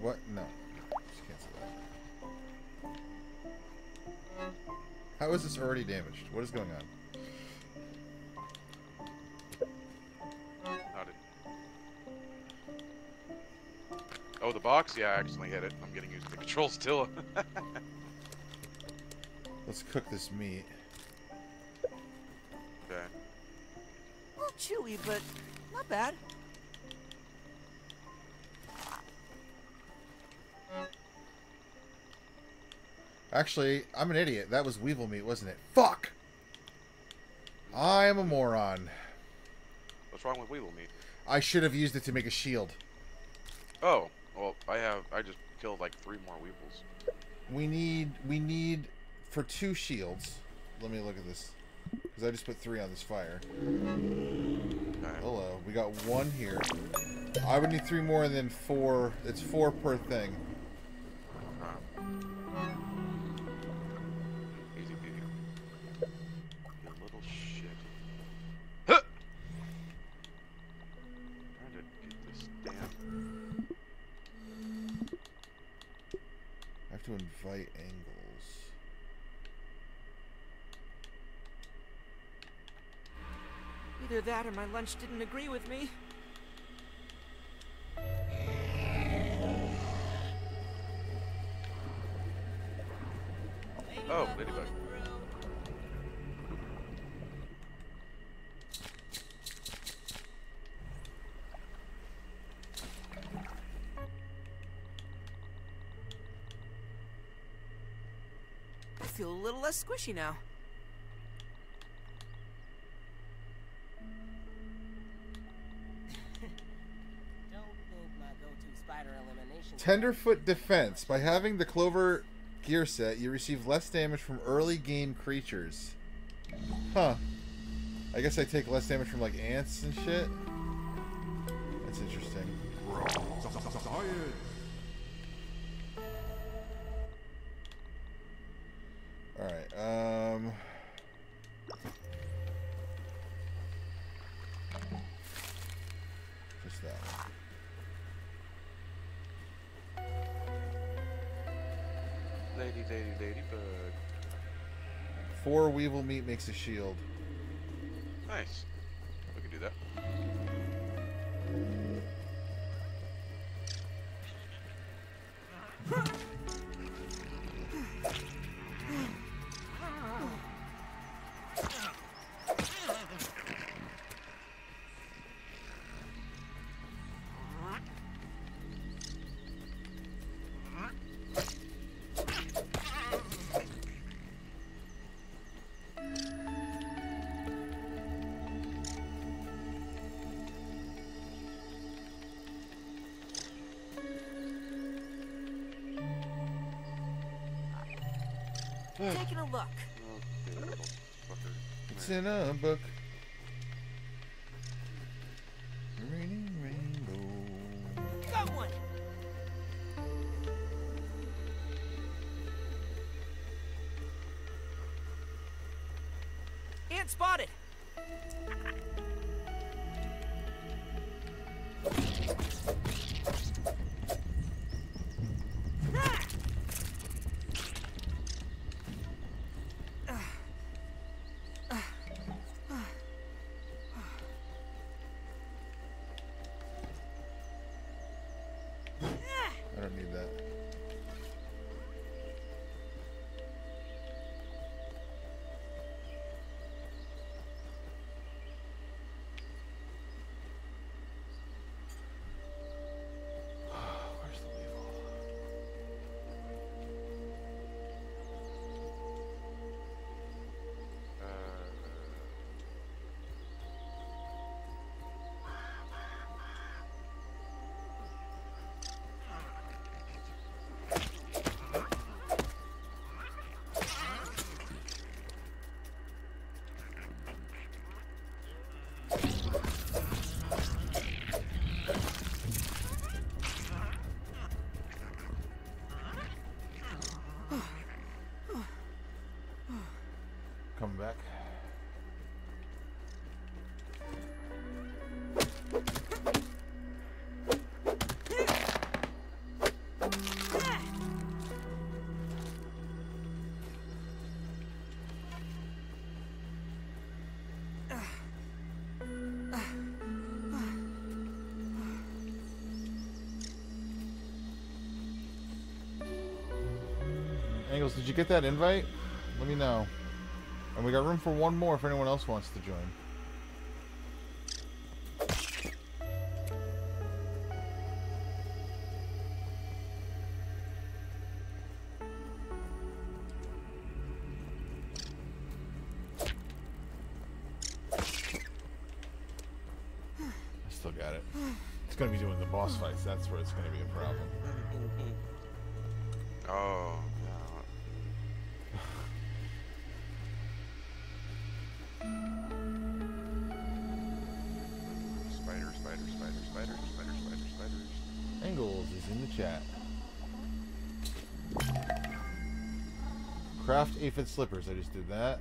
What? No. Just cancel that. How is this already damaged? What is going on? Not it. Oh, the box? Yeah, I accidentally hit it. I'm getting used to the controls still. Let's cook this meat. Okay. A little chewy, but not bad. Actually, I'm an idiot. That was weevil meat, wasn't it? Fuck! I am a moron. What's wrong with weevil meat? I should have used it to make a shield. Oh, well, I have. I just killed like three more weevils. We need. We need for two shields. Let me look at this, because I just put three on this fire. Okay. Hello, we got one here. I would need three more, and then four. It's four per thing. Easy, easy. You little shit. Huh. Either that or my lunch didn't agree with me. Oh, ladybug. I feel a little less squishy now. Tenderfoot Defense. By having the Clover gear set, you receive less damage from early game creatures. Huh. I guess I take less damage from, like, ants and shit. That's interesting. Alright, um... just that one. Lady, lady, ladybug. Four weevil meat makes a shield. Nice. We can do that. Taking a look. It's in a book. Raining rainbow. Got one. Ant spotted. Back. Angles, did you get that invite? Let me know. And we got room for one more if anyone else wants to join. I still got it. It's going to be doing the boss fights. That's where it's going to be a problem. Oh. Chat. Craft aphid slippers. I just did that.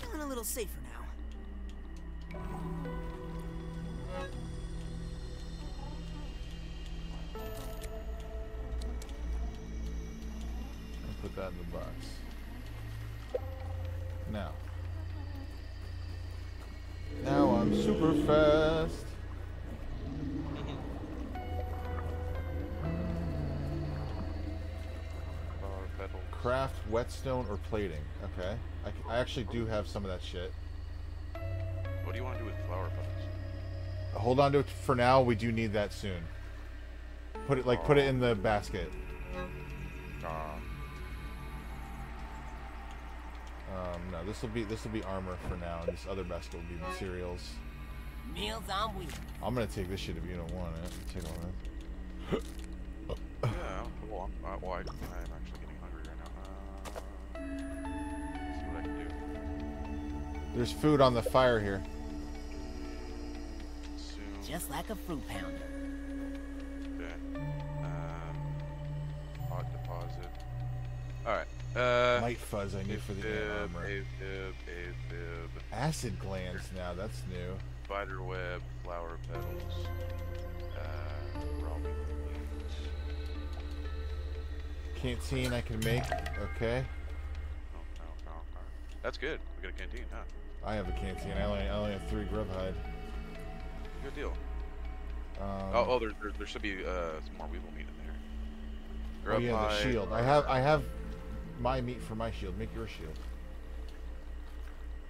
Feeling a little safer now. I'll put that in the box. Now. Now. super fast. Craft, whetstone, or plating. Okay. I, I actually do have some of that shit. What do you want to do with flower petals? Hold on to it for now. We do need that soon. Put it, like, uh, put it in the basket. Uh, um, no, this will be, this will be armor for now, and this other basket will be materials. Meals on wheels. I'm gonna take this shit if you don't want it. Take all that. Yeah, well, I'm, uh, well, I, I'm actually getting hungry right now. Uh, see what I can do. There's food on the fire here. Soon. Just like a fruit pounder. Okay. Um, odd deposit. Alright. Uh, Light fuzz I need for the air armor. A fib, a fib. Acid glands now, that's new. Spider web, flower petals. Canteen I can make, okay. Oh, oh, oh, oh. That's good. We got a canteen, huh? I have a canteen. I only, I only have three grub hide. Good deal. Um, oh, oh there, there, there should be uh, some more weevil meat in there. Grub oh yeah, hide, the shield. I have, I have my meat for my shield. Make your shield.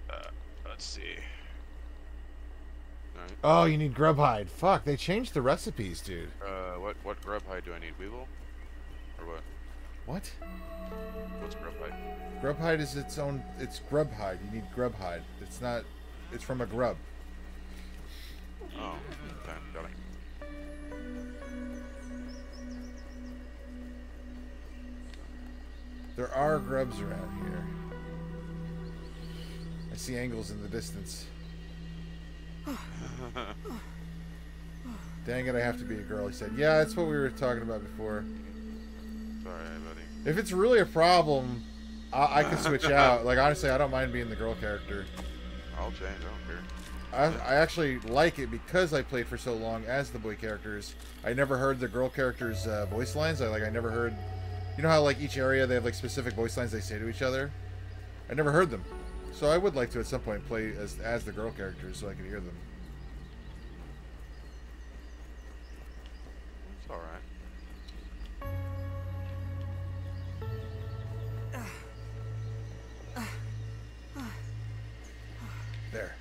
Uh, let's see. All right. Oh, you need grub hide. Fuck, they changed the recipes, dude. Uh, what, what grub hide do I need? Weevil, or what? What? What's grub hide? Grub hide is its own. It's grub hide. You need grub hide. It's not. It's from a grub. Oh, damn, got it. There are grubs around here. I see angles in the distance. Dang it! I have to be a girl. He said, "Yeah, that's what we were talking about before." Sorry, buddy. If it's really a problem, I, I can switch out. Like, honestly, I don't mind being the girl character. I'll change. I don't care. I, I actually like it because I played for so long as the boy characters. I never heard the girl characters' uh, voice lines. I like. I never heard. You know how like each area they have like specific voice lines they say to each other. I never heard them, so I would like to at some point play as as the girl characters so I could hear them. It's all right. There.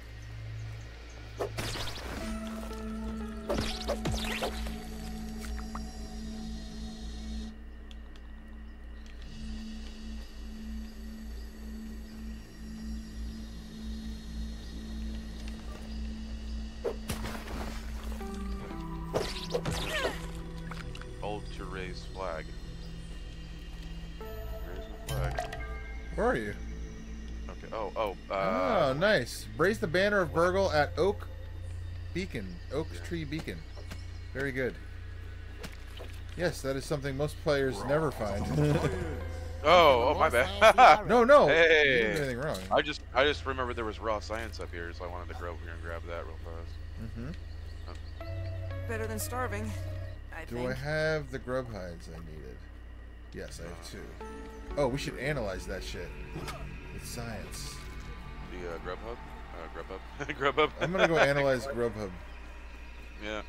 Old to raise flag. Raise the flag. Where are you? Oh, oh, uh... Oh, nice. Raise the banner of Burgle at Oak Beacon. Oak yeah. Tree Beacon. Very good. Yes, that is something most players wrong. Never find. oh, oh, my bad. no, no. Hey. You didn't do anything wrong. I just, I just remembered there was raw science up here, so I wanted to go over here and grab that real fast. Mm-hmm. Oh. Better than starving, I do think. Do I have the grub hides I needed? Yes, I have two. Oh, we should analyze that shit. Science. The uh, Grubhub? Uh, Grubhub? Grubhub? I'm gonna go analyze Grubhub. Yeah.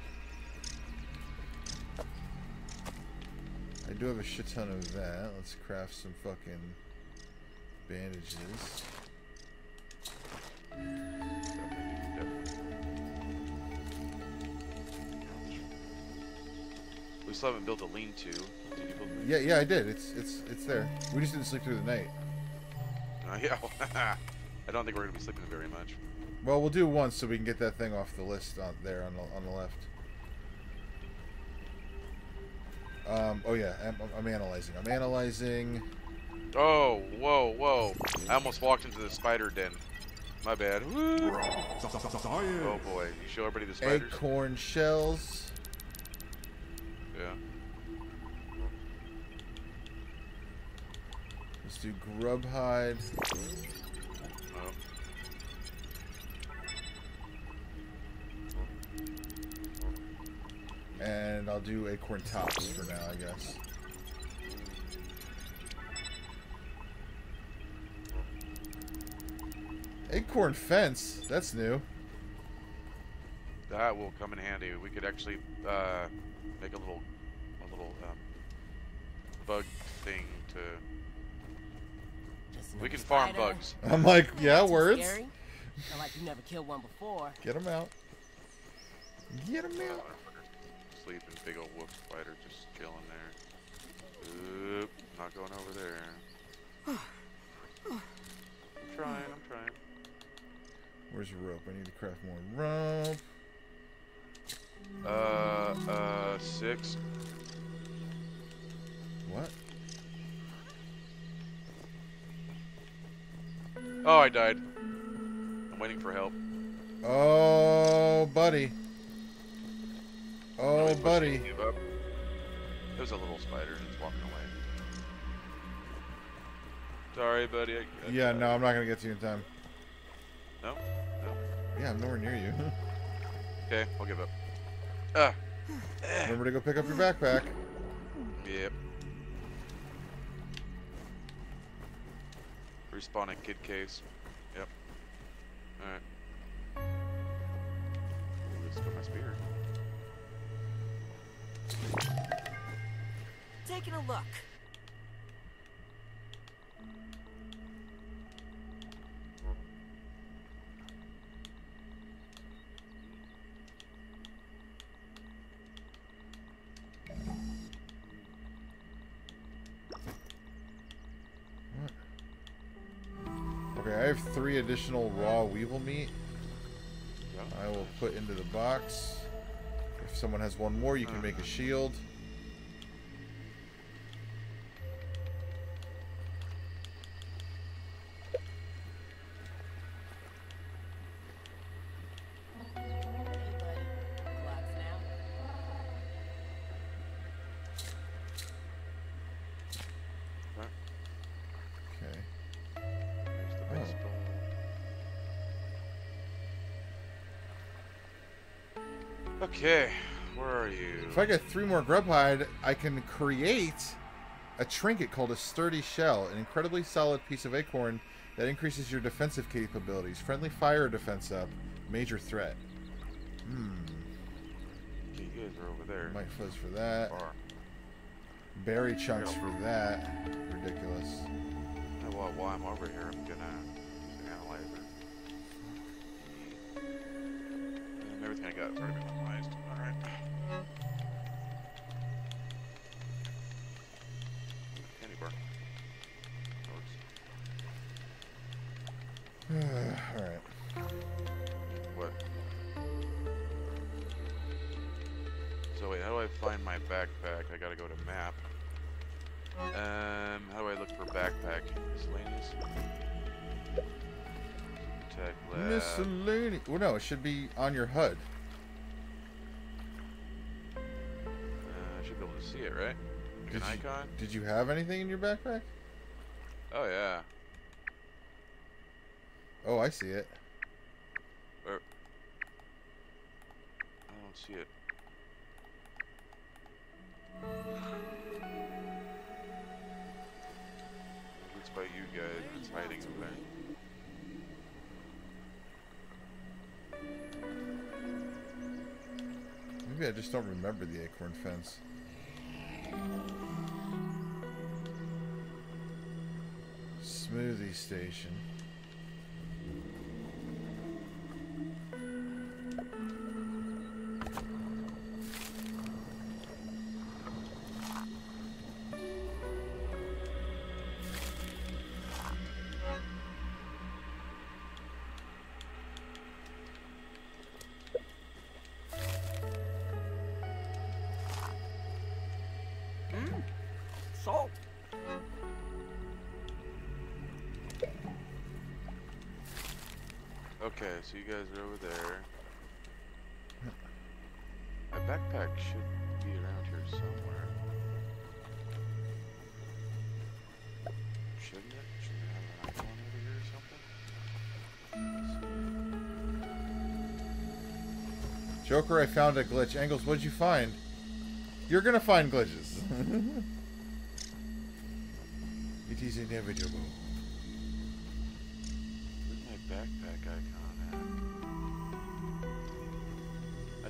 I do have a shit ton of that. Let's craft some fucking bandages. We still haven't built a lean-to. Did you build a lean-to? Yeah, yeah, I did. It's it's it's there. We just didn't sleep through the night. Uh, yeah, well, I don't think we're gonna be sleeping very much. Well, we'll do one so we can get that thing off the list on there on the on the left. Um. Oh yeah, I'm, I'm analyzing. I'm analyzing. Oh, whoa, whoa! I almost walked into the spider den. My bad. Woo. Oh boy, you show everybody the spiders. Acorn shells. Yeah. Let's do grub hide. Oh. And I'll do acorn tops for now, I guess. Acorn fence? That's new. That will come in handy. We could actually uh, make a little, a little um, bug thing to. We can farm bugs. I'm like, yeah, words. I'm like, you never killed one before. Get them out. Get them out. Sleeping, big old wolf spider just chilling there. Oop, not going over there. I'm trying, I'm trying. Where's your rope? I need to craft more rope. Uh, uh, six. What? Oh, I died. I'm waiting for help. Oh, buddy. Oh, buddy. There's a little spider and it's walking away. Sorry, buddy. I, I, yeah, uh, no, I'm not going to get to you in time. No? No. Yeah, I'm nowhere near you. Okay, I'll give up. Ah. Remember to go pick up your backpack. Yep. Respawn at kid case. Yep. Alright. Ooh, this got my spear. Taking a look. I have three additional raw weevil meat. I will put into the box. If someone has one more, you can make a shield. Okay, where are you? If I get three more grub hide, I can create a trinket called a sturdy shell, an incredibly solid piece of acorn that increases your defensive capabilities. Friendly fire defense up, major threat. Hmm. Okay, you guys are over there. Might fuzz for that. Far. Berry chunks for that. Ridiculous. And while, while I'm over here, I'm gonna analyze it. And everything I got is already been analyzed. Alright. Candy bar. Alright. What? So wait, how do I find my backpack? I gotta go to map. Um, how do I look for backpack? Miscellaneous? Tech lab. Miscellaneous. Well, no, it should be on your H U D. Uh, I should be able to see it, right? Like did an icon? You, did you have anything in your backpack? Oh, yeah. Oh, I see it. Where? I don't see it. By you guys, it's hiding over there. Maybe I just don't remember the acorn fence. Smoothie station. Okay, so you guys are over there. My backpack should be around here somewhere. Shouldn't it? Shouldn't it have an icon over here or something? Joker, I found a glitch. Angles, what'd you find? You're gonna find glitches. It is inevitable. Where's my backpack icon at?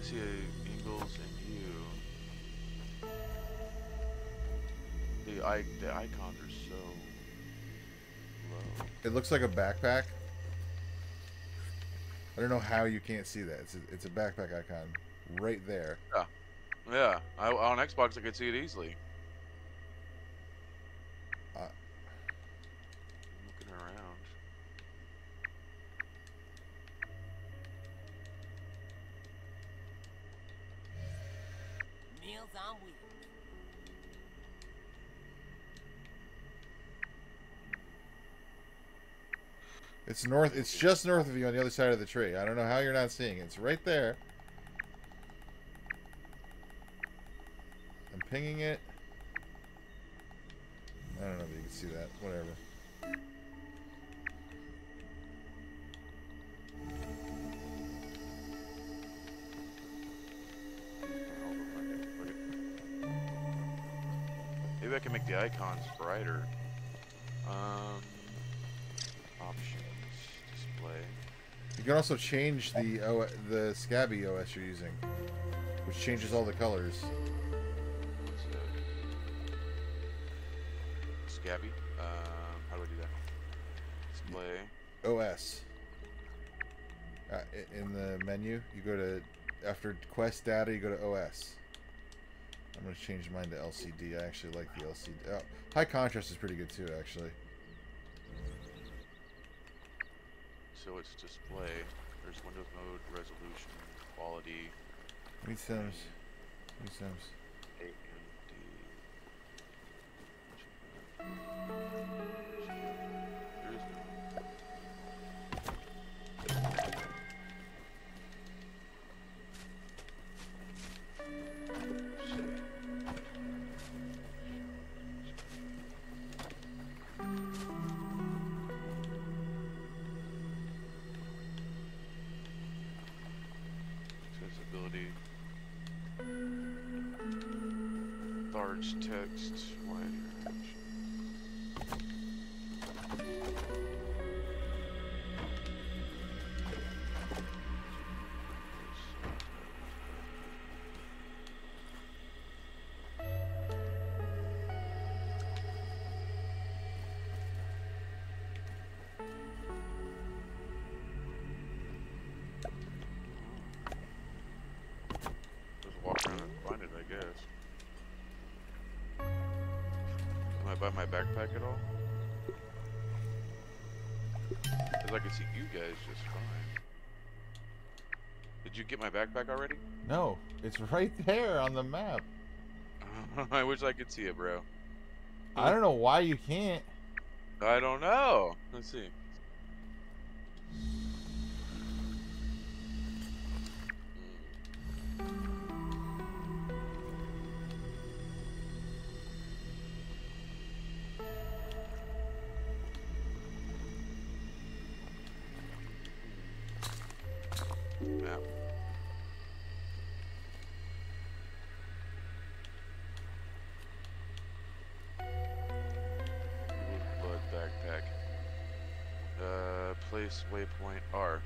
I see a Ingalls and you. The I the icons are so low. It looks like a backpack. I don't know how you can't see that. It's a, it's a backpack icon right there. Yeah, yeah. I, on Xbox, I could see it easily. Uh, I'm looking around. Meals on wheels. It's north. It's just north of you on the other side of the tree. I don't know how you're not seeing it. It's right there. I'm pinging it. I don't know if you can see that. Whatever. Maybe I can make the icons brighter. Um. Options. You can also change the o the Scabby O S you're using, which changes all the colors. What's that? Scabby? Um, how do I do that? Display. O S. Uh, in the menu, you go to, after quest data, you go to O S. I'm going to change mine to L C D. I actually like the L C D. Oh, high contrast is pretty good too, actually. So it's display. There's window mode, resolution, quality. Read Sims. Read Sims. A and D. Large text, wide interaction. Just walk around and find it, I guess. By my backpack at all? Because I can see you guys just fine. Did you get my backpack already? No, it's right there on the map. I wish I could see it, bro. I don't know why you can't. I don't know. Let's see. Place waypoint R.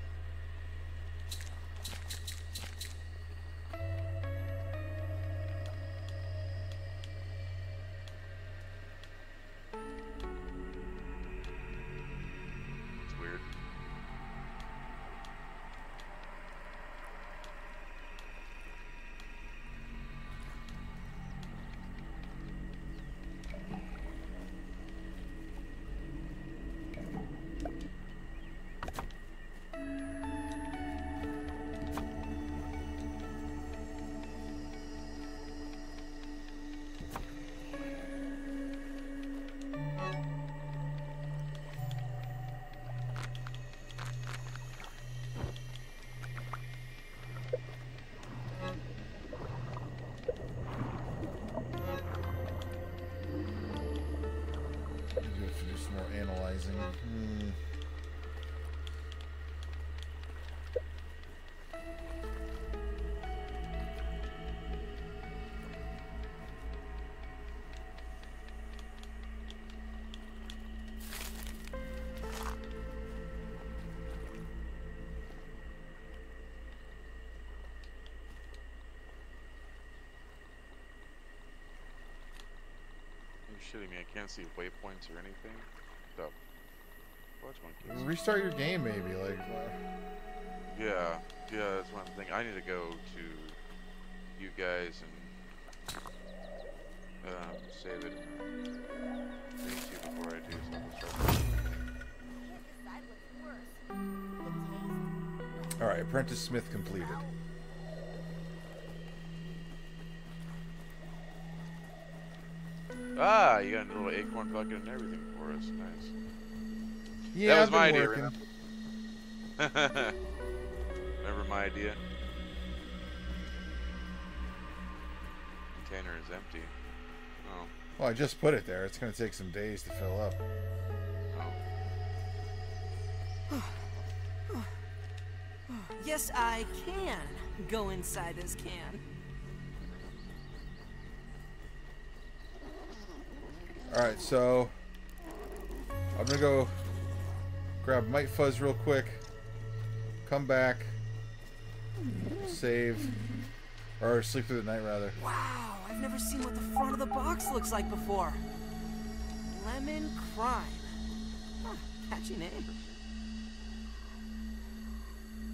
Hmm. shitting me, I can't see waypoints or anything. So, watch my kids. Restart your game, maybe, like. Yeah, yeah, that's one thing. I need to go to you guys and um, save it. Thank you before I do something. All right, Apprentice Smith completed. Ah, you got a little acorn bucket and everything for us. Nice. Yeah, that was my idea. Remember? Remember my idea? Container is empty. Oh. Well, I just put it there. It's gonna take some days to fill up. Oh. Yes, I can go inside this can. Alright, so I'm gonna go grab Mite Fuzz real quick, come back, save, or sleep through the night rather. Wow, I've never seen what the front of the box looks like before. Lemon Crime. Huh, catchy name.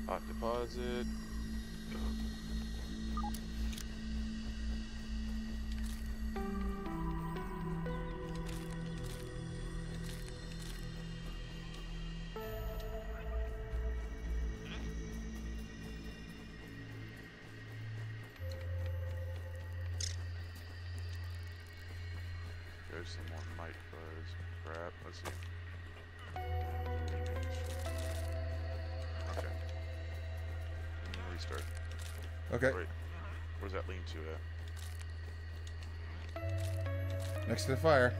Hot deposit. Some more Mite Fuzz crap. Let's see. Okay. Restart. Okay. Wait, where's that lean to at? Next to the fire.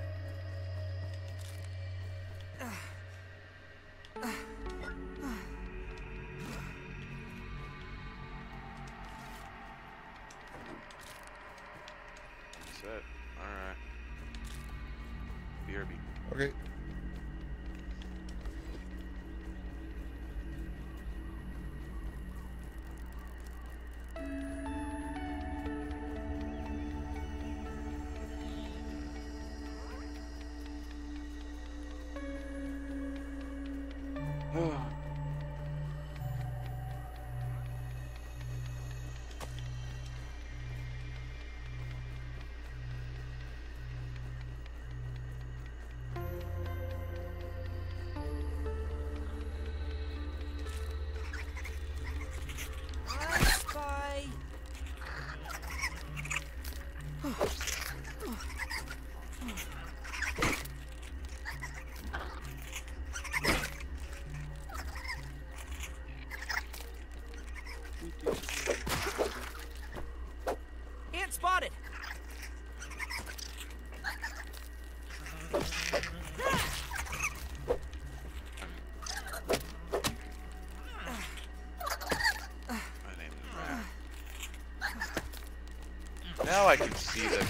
Now I can see the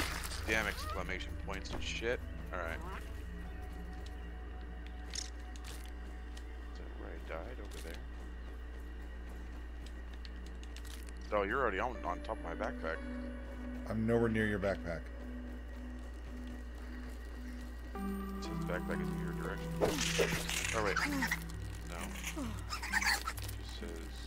damn exclamation points and shit. Alright. Is that where I died? Over there? Oh, you're already on, on top of my backpack. I'm nowhere near your backpack. So the backpack is in your direction. Oh, wait. No. It just says...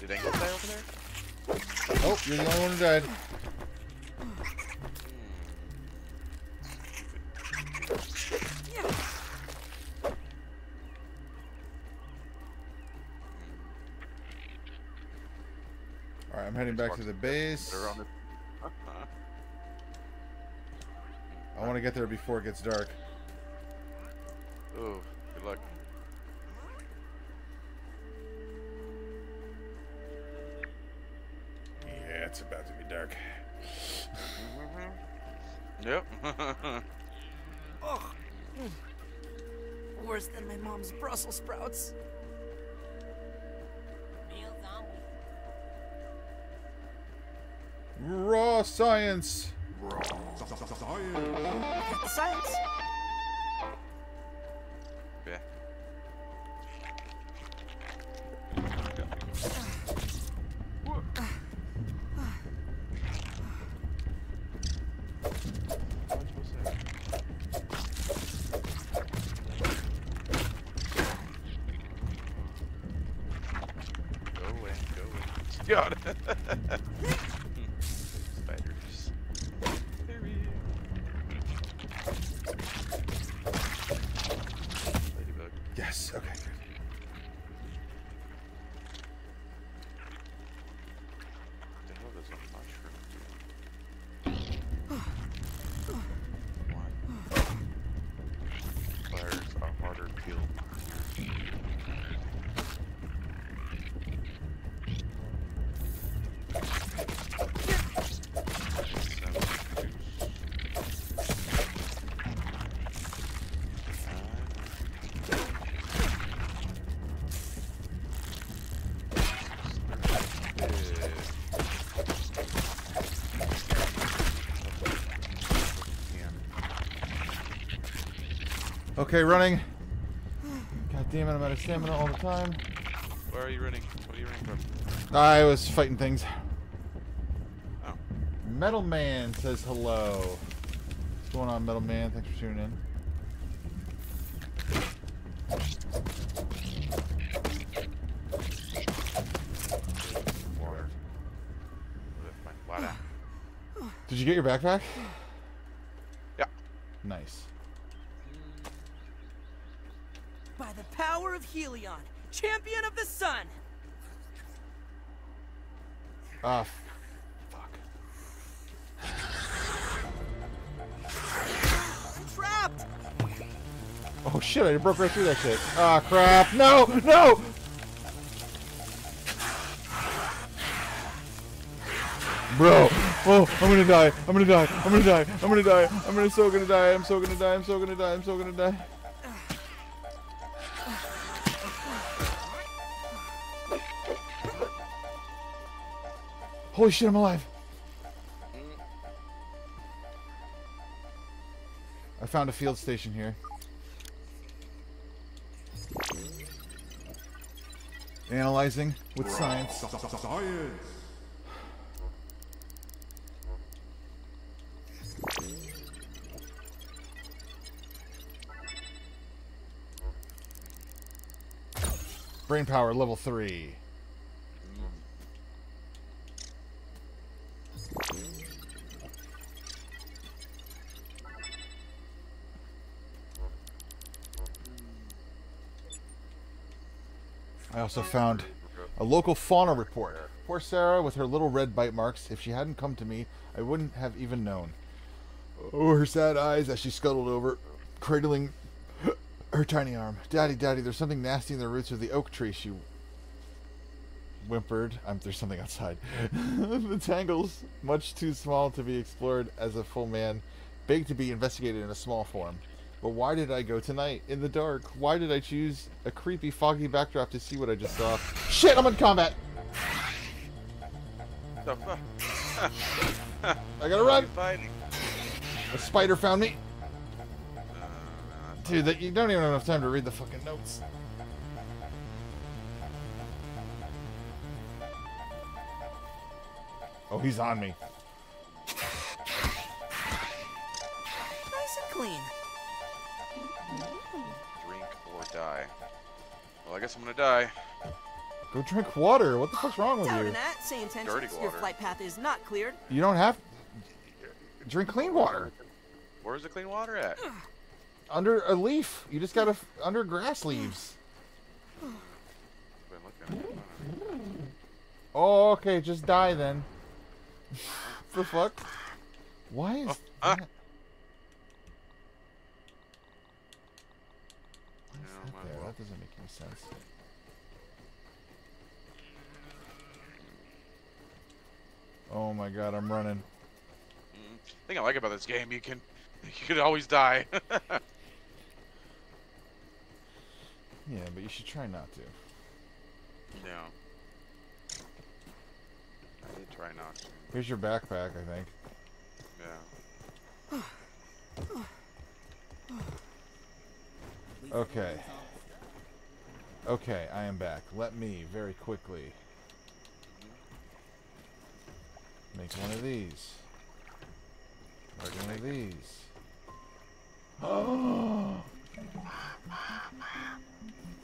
Did Angle die over there? Oh, you're the only one who died. Alright, I'm heading back to the base. I want to get there before it gets dark. Ooh, good luck. It's about to be dark. Yep. Oh, worse than my mom's Brussels sprouts. Real zombie. Raw science. Raw science. Science. Yeah. God. Spiders. There we go. Ladybug. Yes, okay, good. What the hell does a mushroom do? Okay, running. God damn it, I'm out of stamina all the time. Where are you running? What are you running from? I was fighting things. Oh. Metal Man says hello. What's going on, Metal Man? Thanks for tuning in. Did you get your backpack? Yeah. Nice. By the power of Helion, champion of the sun! Ah, f fuck. I'm trapped! Oh shit, I broke right through that shit. Ah, crap. No! No! Bro! Oh, I'm gonna die. I'm gonna die. I'm gonna die. I'm gonna die. I'm gonna so gonna die. I'm so gonna die. I'm so gonna die. I'm so gonna die. Holy shit, I'm alive. I found a field station here. Analyzing with science. Science. Brain power level three. I also found a local fauna report. Poor Sarah with her little red bite marks. If she hadn't come to me, I wouldn't have even known. Oh, her sad eyes as she scuttled over, cradling her tiny arm. Daddy, Daddy, there's something nasty in the roots of the oak tree, she whimpered. Um, there's something outside. The tangles, much too small to be explored as a full man, big to be investigated in a small form. But why did I go tonight in the dark? Why did I choose a creepy, foggy backdrop to see what I just saw? Shit, I'm in combat! The fuck? I gotta run! A spider found me! Dude, that, you don't even have enough time to read the fucking notes. Oh, he's on me. Nice and clean. Drink or die. Well, I guess I'm gonna die. Go drink water. What the fuck's wrong with you? That, say intentions. Your flight path is not cleared. You don't have to drink clean water. Where's the clean water at? Under a leaf. You just gotta f under grass leaves. Oh, okay. Just die then. The fuck? Why is? Oh, ah. that There. That doesn't make any sense. Oh my god, I'm running. The thing I like about this game, you can you can always die. Yeah, but you should try not to. No. I did try not to. Here's your backpack, I think. Yeah. Okay. Okay, I am back. Let me very quickly make one of these. Make one of these. Oh!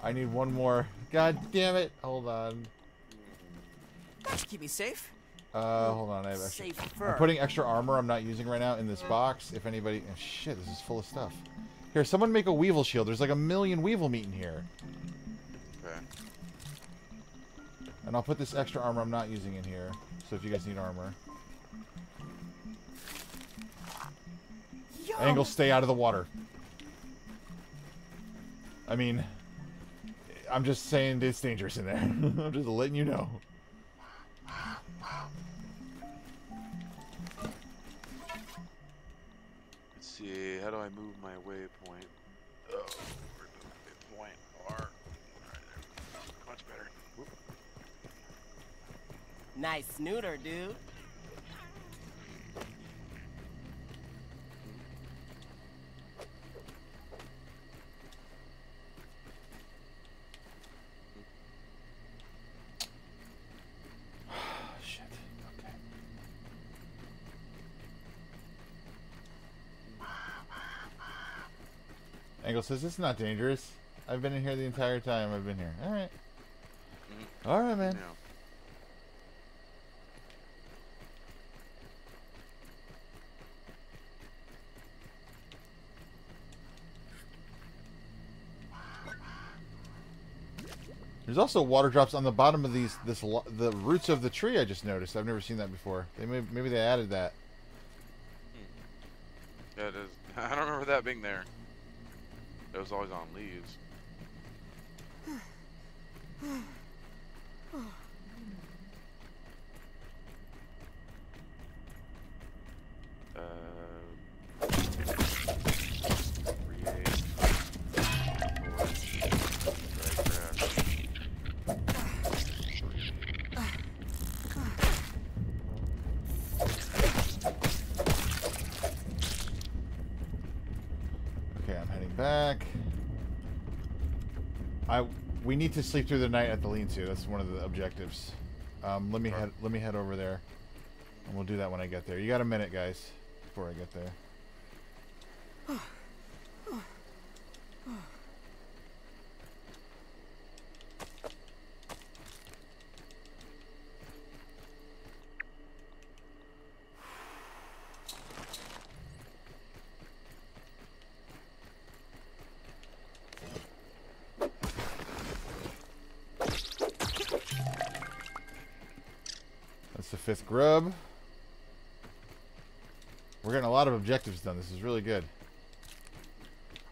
I need one more. God damn it! Hold on. Keep me safe. Uh, hold on. I have extra. I'm putting extra armor I'm not using right now in this box. If anybody, oh, shit, this is full of stuff. Here, someone make a weevil shield. There's like a million weevil meat in here. Okay. And I'll put this extra armor I'm not using in here. So if you guys need armor. Yo. Angle, stay out of the water. I mean, I'm just saying it's dangerous in there. I'm just letting you know. Let's see, how do I move my waypoint? Oh, where the waypoint are? Alright, there. Much better. Whoop. Nice snooter, dude. Angle says it's not dangerous. I've been in here the entire time I've been here. All right. Mm-hmm. All right, man. Yeah. There's also water drops on the bottom of these this the roots of the tree. I just noticed. I've never seen that before. They may, maybe they added that. Yeah, it is. I don't remember that being there. It was always on leaves. Uh, create, okay, I'm heading back. I, we need to sleep through the night at the lean-to. That's one of the objectives. Um, let me head let me head over there, and we'll do that when I get there. You got a minute, guys, before I get there. Fifth grub. We're getting a lot of objectives done. This is really good.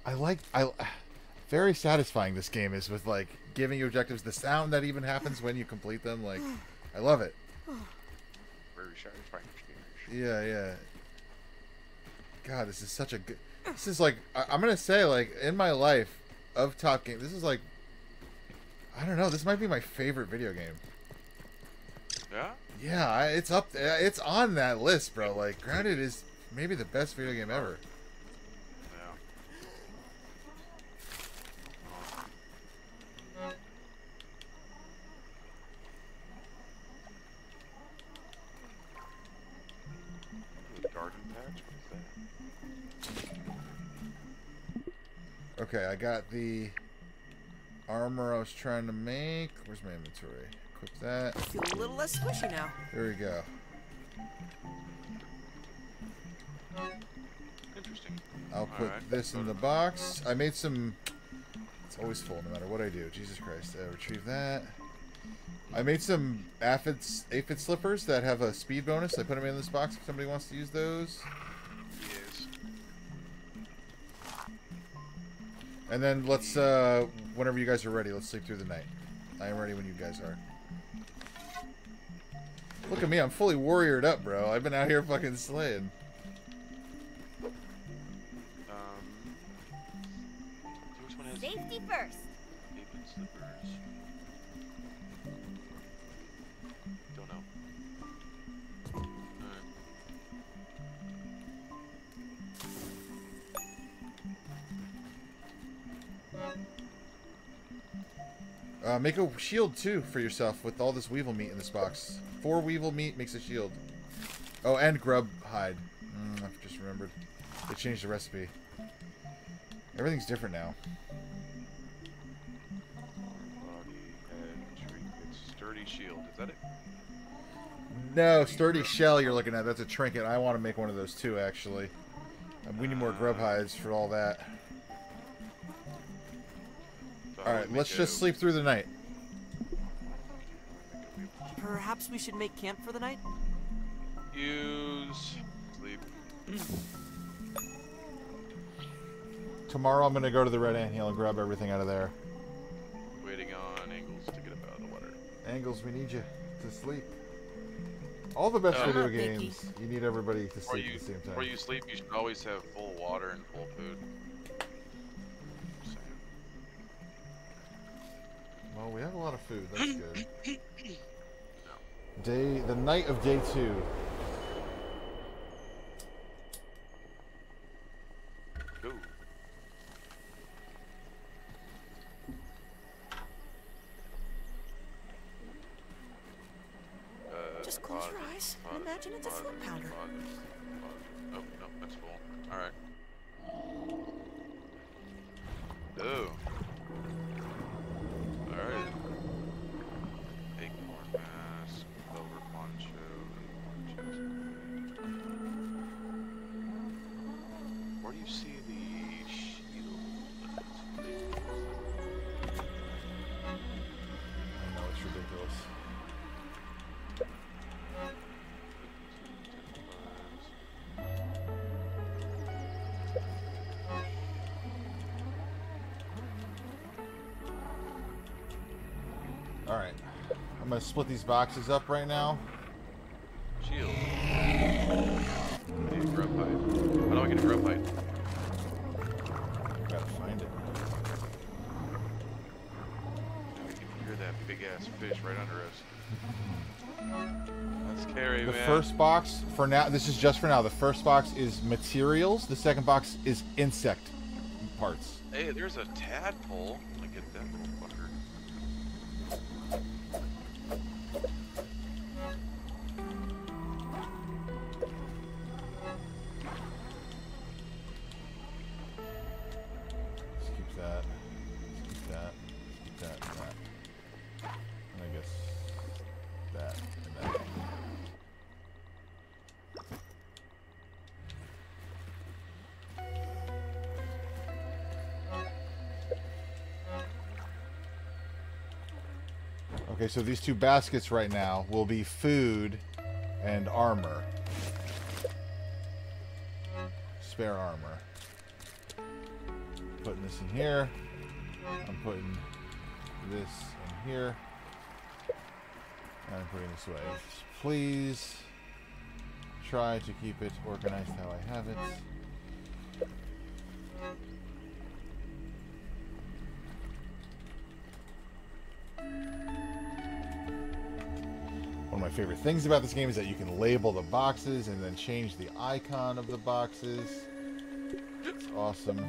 I like I very satisfying this game is with like giving you objectives, the sound that even happens when you complete them, like I love it. Very satisfying. Yeah, yeah. God, this is such a good this is like I, I'm gonna say like in my life of top game, this is like I don't know, this might be my favorite video game. Yeah? Yeah, it's up there. It's on that list, bro. Like, Grounded is maybe the best video game ever. Yeah. Garden patch? What is that? Okay, I got the armor I was trying to make. Where's my inventory? Equip that. I feel a little less squishy now. There we go. Interesting. I'll put right. this in the box. I made some. It's always full, no matter what I do. Jesus Christ! I retrieve that. I made some aphid aphid slippers that have a speed bonus. I put them in this box if somebody wants to use those. Yes. And then let's, uh, whenever you guys are ready, let's sleep through the night. I am ready when you guys are. Look at me, I'm fully warriored up, bro. I've been out here fucking slaying. Um, which one is safety it? First. Aphid slippers. Don't know. All right. Uh, make a shield too for yourself with all this weevil meat in this box. Four weevil meat makes a shield. Oh, and grub hide. Mm, I've just remembered. They changed the recipe. Everything's different now. Body and sturdy shield. Is that it? No, sturdy shell you're looking at. That's a trinket. I want to make one of those too, actually. Um, we need more grub hides for all that. Alright, let's just sleep through the night. Perhaps we should make camp for the night? Use... sleep. Tomorrow I'm going to go to the Red Ant Hill and grab everything out of there. Waiting on Angles to get up out of the water. Angles, we need you to sleep. All the best uh, video games, you need everybody to sleep you, at the same time. Before you sleep, you should always have full water and full food. Well, we have a lot of food. That's good. No. Day, the night of day two. Go. Just close your eyes and imagine it's a foot powder. Oh, no, that's full. All right. Oh. All right. Acorn mask, clover poncho, and poncho. Where do you see the shield? I know it's ridiculous. Alright, I'm gonna split these boxes up right now. Shield. I need a grub hide. How do I get a grub hide? Gotta find it. I can hear that big ass fish right under us. That's scary, man. The first box, for now, this is just for now, the first box is materials, the second box is insect parts. Hey, there's a tadpole. I get that little fucker. Okay, so these two baskets right now will be food and armor. Spare armor. Putting this in here. I'm putting this in here. And I'm putting this away. Please try to keep it organized how I have it. One of my favorite things about this game is that you can label the boxes and then change the icon of the boxes. It's awesome.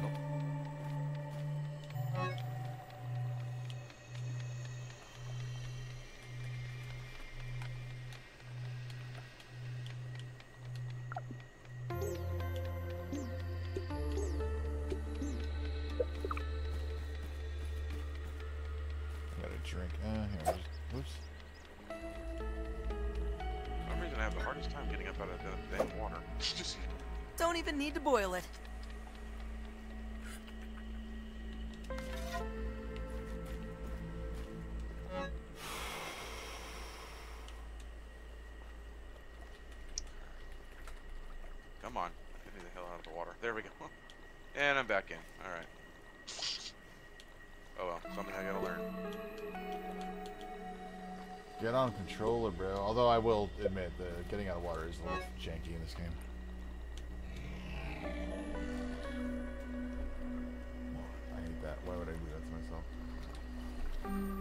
Controller, bro. Although I will admit, the getting out of water is a little janky in this game. I hate that. Why would I do that to myself?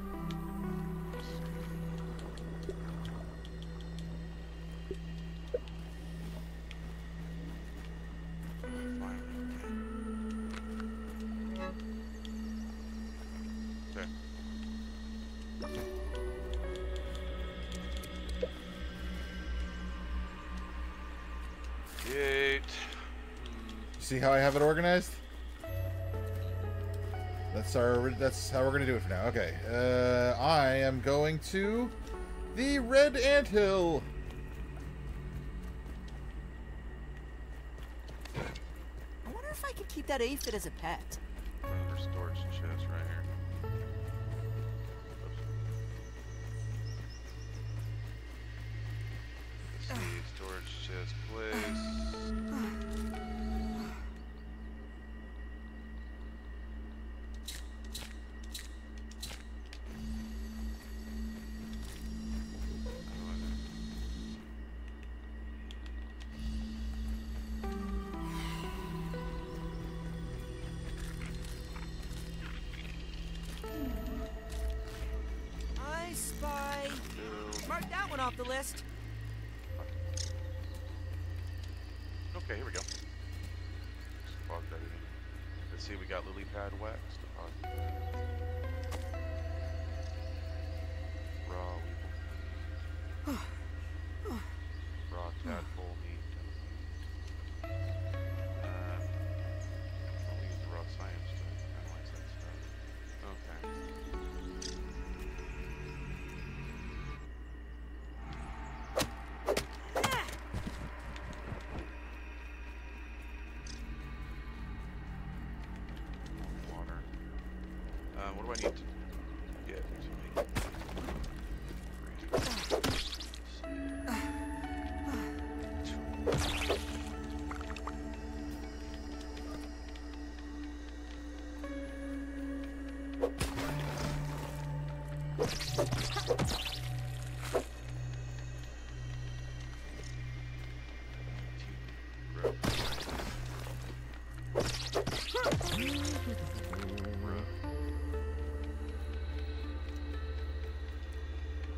See how I have it organized? That's our. That's how we're gonna do it for now. Okay. Uh, I am going to the Red Ant Hill. if I could keep that aphid as a pet. Another storage chest right here. Oops. See, storage chest place. List. Okay, here we go. Let's, that in. Let's see, we got lily pad waxed. Raw weevil. Raw tadpole meat. Uh, I'll use the raw science to analyze that stuff. Okay.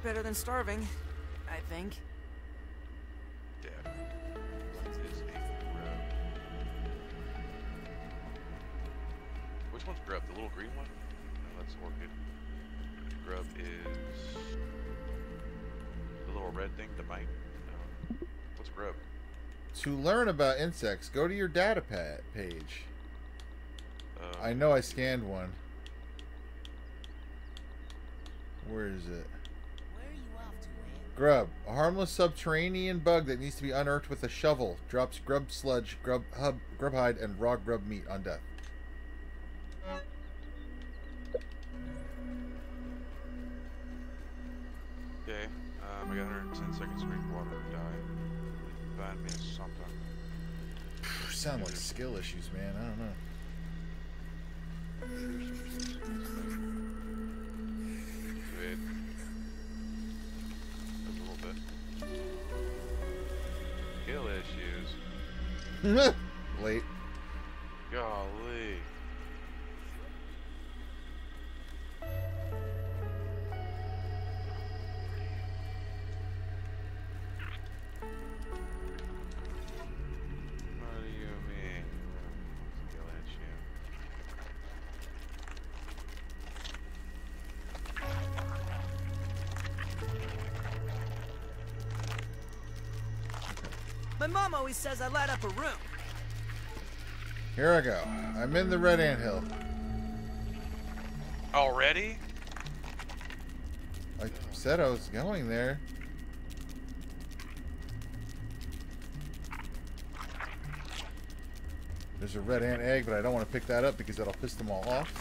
Better than starving, I think. Which one's grub? The little green one? No, that's orchid. Grub is the little red thing, the bite. No. What's grub? To learn about insects, go to your data pad page. Um, I know I scanned one. Where is it? Grub, a harmless subterranean bug that needs to be unearthed with a shovel. Drops grub sludge, grub hub, grub hide, and raw grub meat on death. Okay, um, I got one hundred ten seconds to drink water and die. Find me something. Sound like skill issues, man. I don't know. Kill issues. Late. Golly. Mom always says I light up a room. Here I go. I'm in the red ant hill. Already? I said I was going there. There's a red ant egg, but I don't want to pick that up because that'll piss them all off.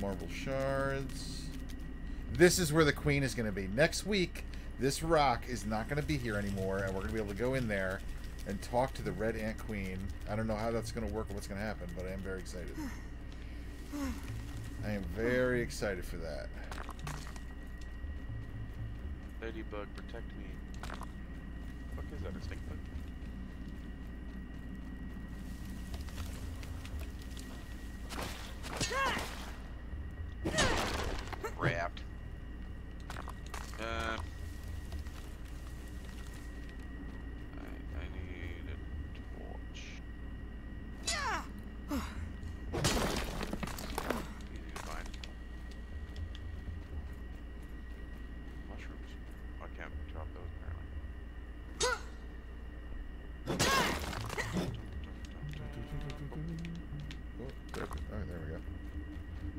Marble shards. This is where the queen is going to be. Next week, this rock is not going to be here anymore, and we're going to be able to go in there and talk to the red ant queen. I don't know how that's going to work or what's going to happen, but I am very excited. I am very excited for that. Ladybug, protect me. What is that? A stink bug?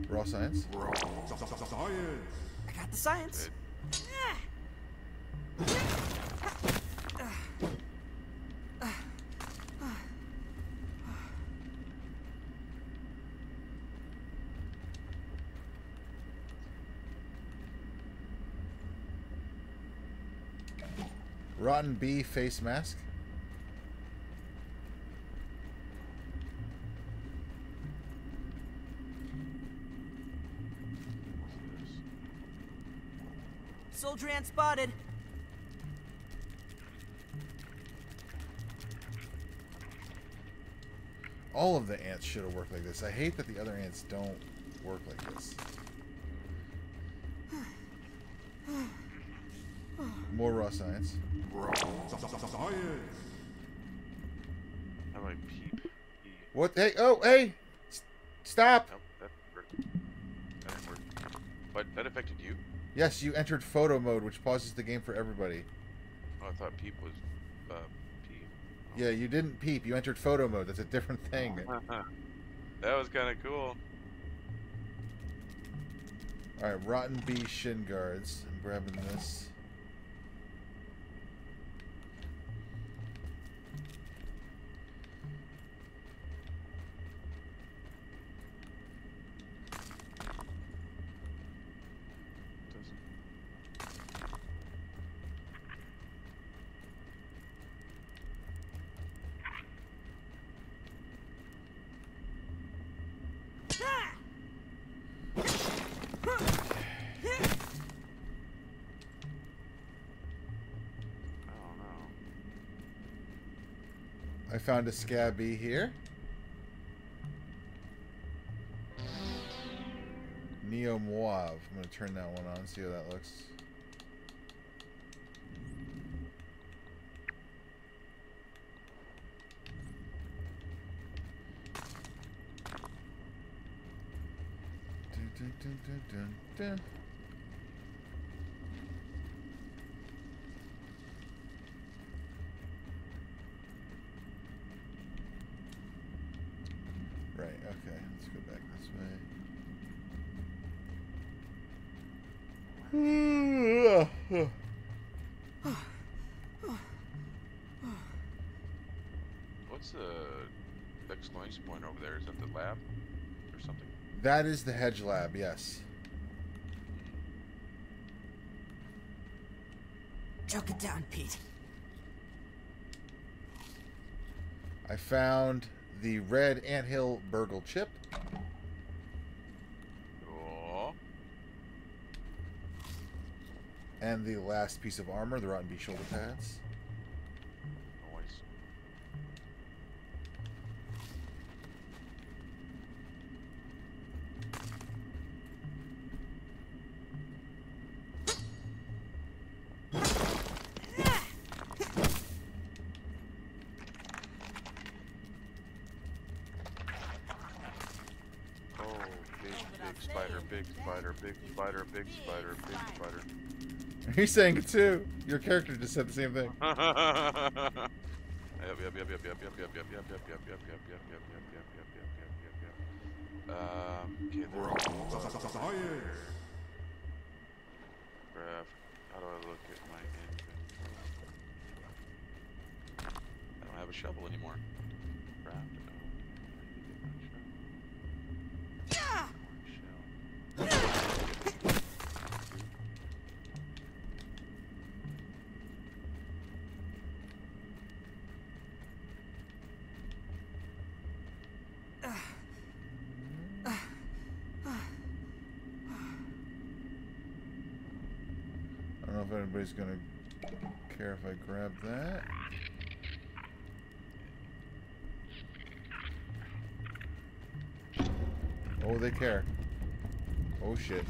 Raw science. Raw science. I got the science. Rotten bee face mask. Soldier ant spotted. All of the ants should have worked like this. I hate that the other ants don't work like this. More raw science. How do I peep? What? Hey! Oh! Hey! S stop! Nope, that worked. That didn't work. But that affected you? Yes, you entered photo mode, which pauses the game for everybody. Oh, I thought peep was uh, peep. Oh. Yeah, you didn't peep. You entered photo mode. That's a different thing. That was kind of cool. All right, rotten bee shin guards. I'm grabbing this. I found a Scabby here. Neo Mauve. I'm going to turn that one on, see how that looks. Dun, dun, dun, dun, dun, dun. Point over there, is that the lab or something? That is the Hedge Lab, yes. Choke it down, Pete. I found the red anthill Burgle chip. Oh. And the last piece of armor, the rotten bee shoulder pads. Big spider, big spider, big spider. He's saying it too. Your character just said the same thing. Yep, yep, yep, yep, yep, yep, yep, yep, yep, yep, yep, yep, yep, yep, yep, yep, yep, yep, yep, yep. Um, okay, they're all Graph. How do I look at my inventory? I don't have a shovel anymore. Graph. Anybody's gonna care if I grab that. Oh, they care. Oh shit.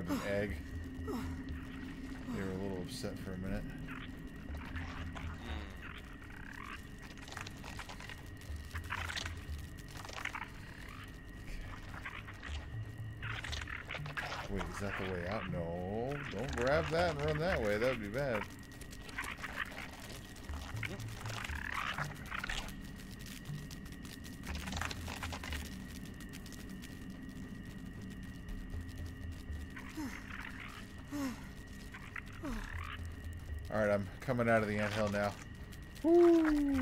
grabbed an egg. They were a little upset for a minute. Okay. Wait, is that the way out? No. Don't grab that and run that way. That would be bad. Alright, I'm coming out of the anthill now. Woo! Nice.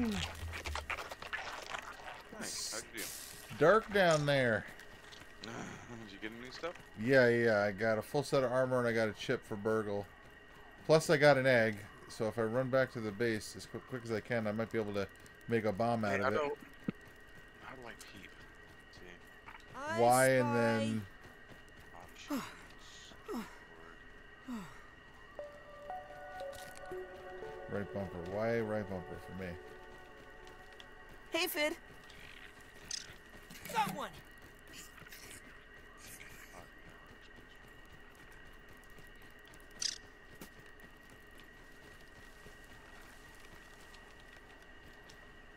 How'd you do? Dark down there. Did you get any stuff? Yeah, yeah. I got a full set of armor and I got a chip for Burgle. Plus I got an egg, so if I run back to the base as quick, quick as I can, I might be able to make a bomb out hey, of I it. Don't... How do I peep? See. Y and then... Options. Right bumper. Why right bumper for me? Hey, Fid. Got one.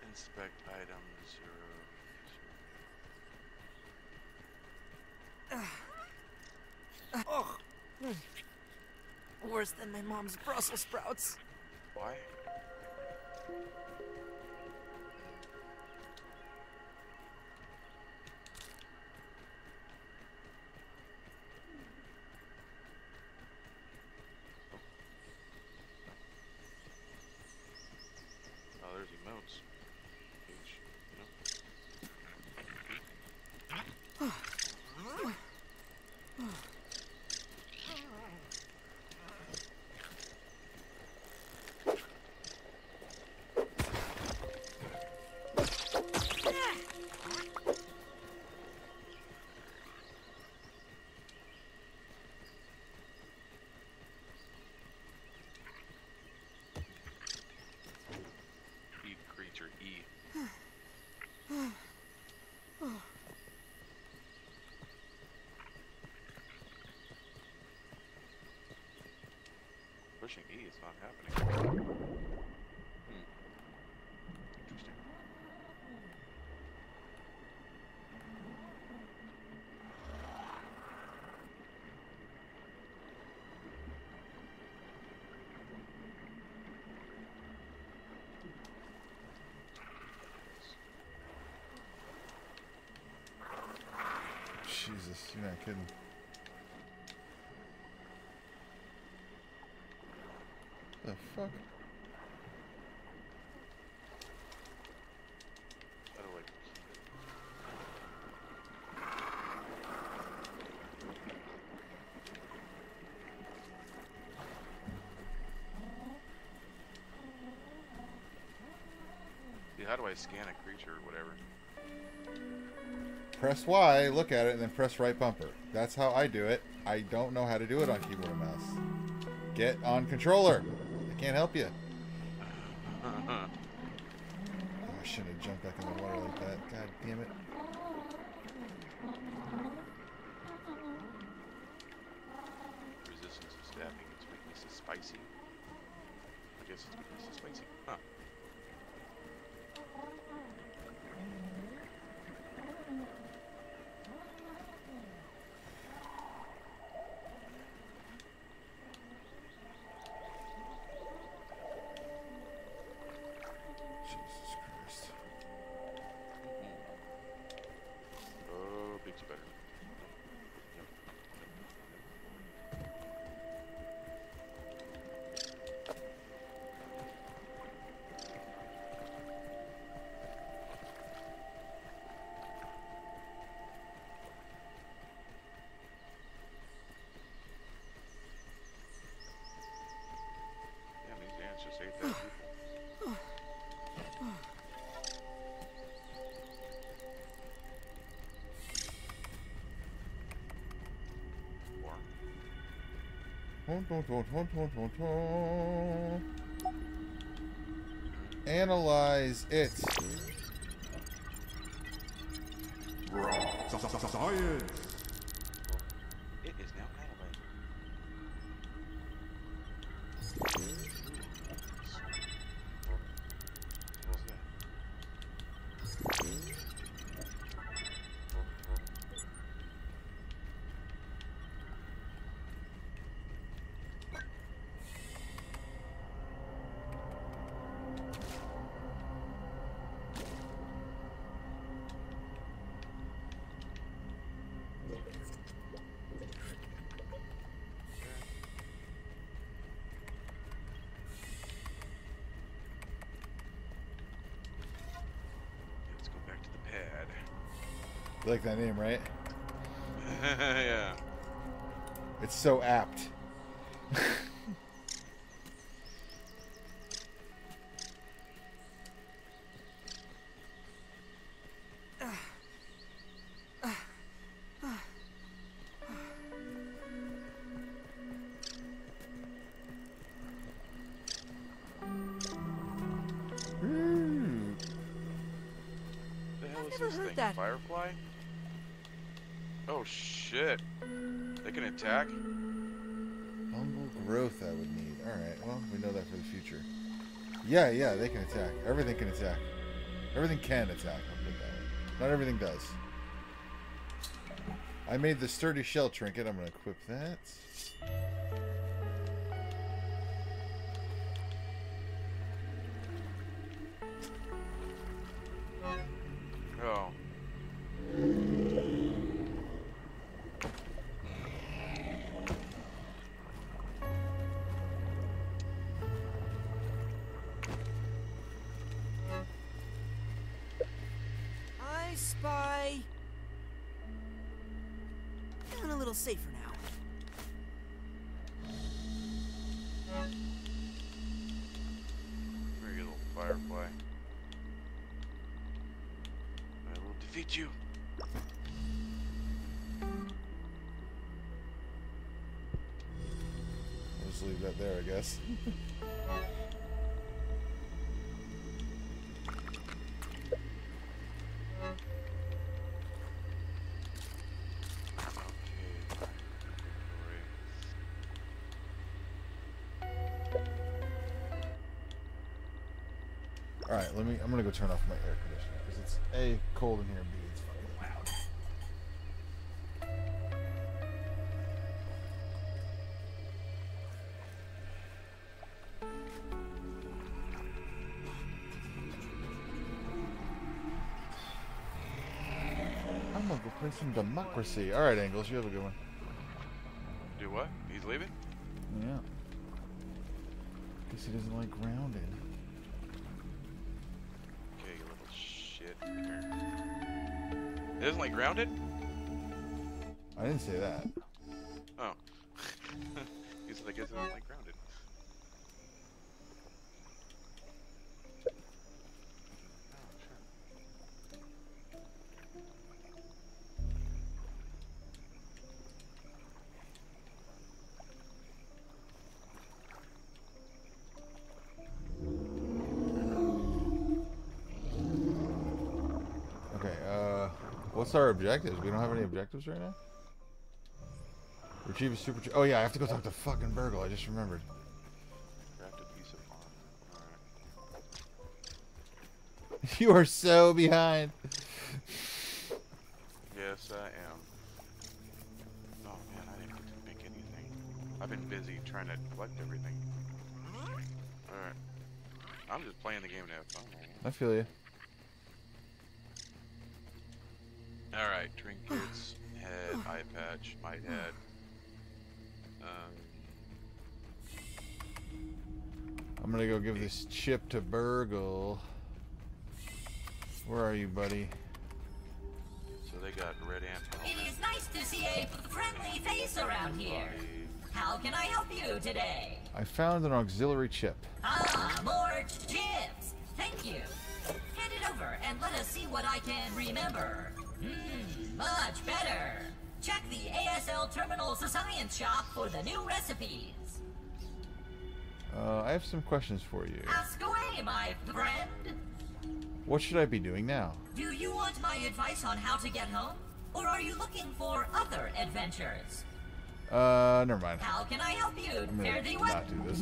Inspect item zero. Uh, oh, mm. Worse than my mom's Brussels sprouts. Why? Oh, there's emotes. No. Pushing E is not happening. Hmm. Interesting. Jesus, you're not kidding. The fuck? How do I keep it? See, how do I scan a creature or whatever? Press Y, look at it, and then press right bumper. That's how I do it. I don't know how to do it on keyboard and mouse. Get on controller! Can't help you. Oh, I shouldn't have jumped back in the water like that. God damn it. Resistance to stabbing. Its weakness is spicy. I guess its weakness is spicy. Huh. Analyze it. Raw science. It is now analyzed. You like that name, right? Yeah. It's so apt. Firefly? Oh shit. They can attack? Humble growth I would need. Alright, well, we know that for the future. Yeah, yeah, they can attack. Everything can attack. Everything can attack. I'll put it that way. Not everything does. I made the sturdy shell trinket. I'm going to equip that. All right, let me. I'm gonna go turn off my air conditioner because it's A, cold in here, and B, it's fucking loud. I'm gonna go play some democracy. All right, Angles, you have a good one. Do what? He's leaving? Yeah. Guess he doesn't like Grounded. It isn't like Grounded? I didn't say that. Oh. He's like, isn't it like Grounded? What's our objectives? We don't have any objectives right now? Retrieve a super... Oh yeah, I have to go talk to fucking Burgle. I just remembered. Craft a piece of armor. All right. You are so behind. Yes, I am. Oh man, I didn't get to make anything. I've been busy trying to collect everything. All right. I'm just playing the game to have fun. I feel you. All right, trinkets, head, eye patch, my head. Um, I'm gonna go give this chip to Burgle. Where are you, buddy? So they got red amp. It is nice to see a friendly face around here. How can I help you today? I found an auxiliary chip. Ah, more chips. Thank you. Hand it over and let us see what I can remember. Mmm, much better. Check the A S L Terminals Science Shop for the new recipes. Uh, I have some questions for you. Ask away, my friend. What should I be doing now? Do you want my advice on how to get home? Or are you looking for other adventures? Uh, never mind. How can I help you? I'm gonna Fare thee well. Not do this.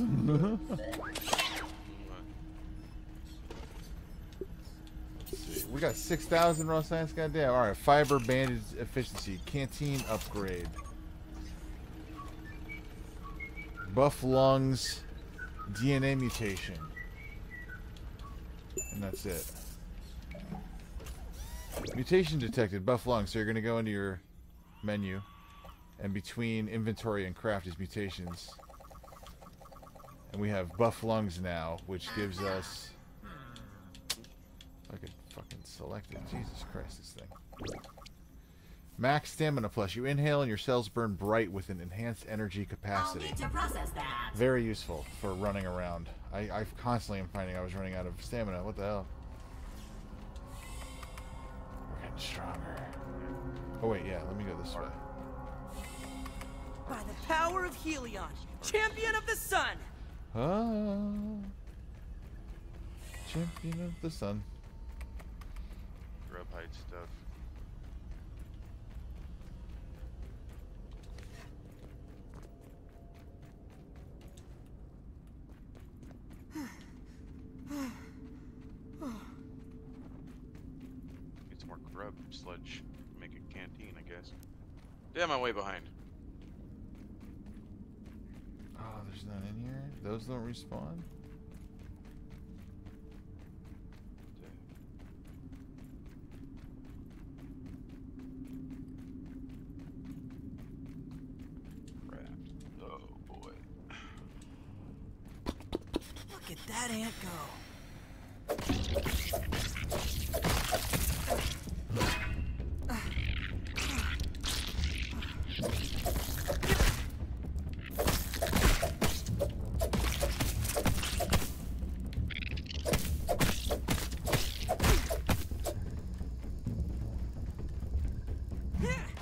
We got six thousand raw science, goddamn. Alright, fiber bandage efficiency, canteen upgrade. Buff lungs, D N A mutation. And that's it. Mutation detected, buff lungs. So you're going to go into your menu. And between inventory and craft is mutations. And we have buff lungs now, which gives us... I could fucking select it. Jesus Christ, this thing. Max stamina plus. You inhale and your cells burn bright with an enhanced energy capacity. I'll need to process that. Very useful for running around. I, I constantly am finding I was running out of stamina. What the hell? We're getting stronger. Oh wait, yeah, let me go this way. By the power of Helion, champion of the sun! Oh, champion of the sun. Grub height stuff. Get some more grub sludge. Make a canteen, I guess. Damn, I'm way behind. Oh, there's none in here? Those don't respawn? Can't go.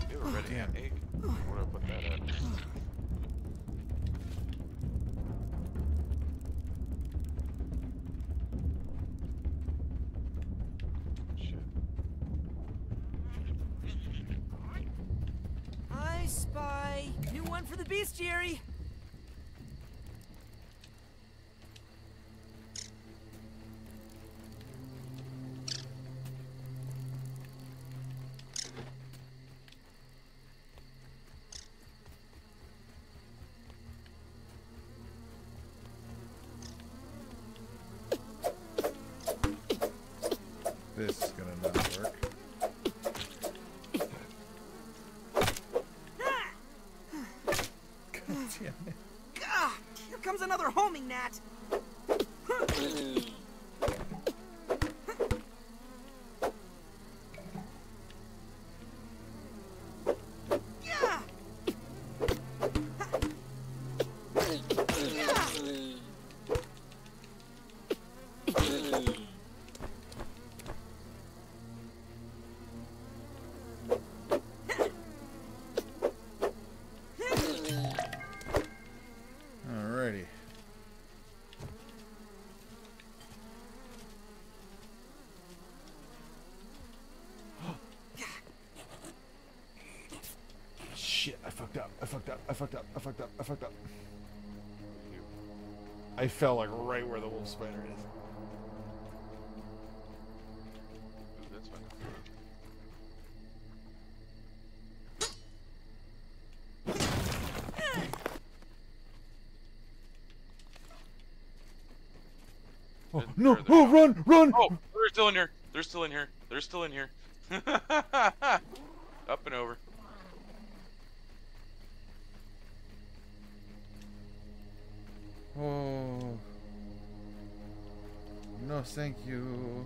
They were ready to egg. We're gonna put that up. Jerry. This is gonna not work. Gah, here comes another homing gnat. I fucked up, I fucked up, I fucked up, I fucked up. I fell like right where the wolf spider is. Oh, no, oh, run, run! Oh, they're still in here, they're still in here, they're still in here. Up and over. Oh, no thank you.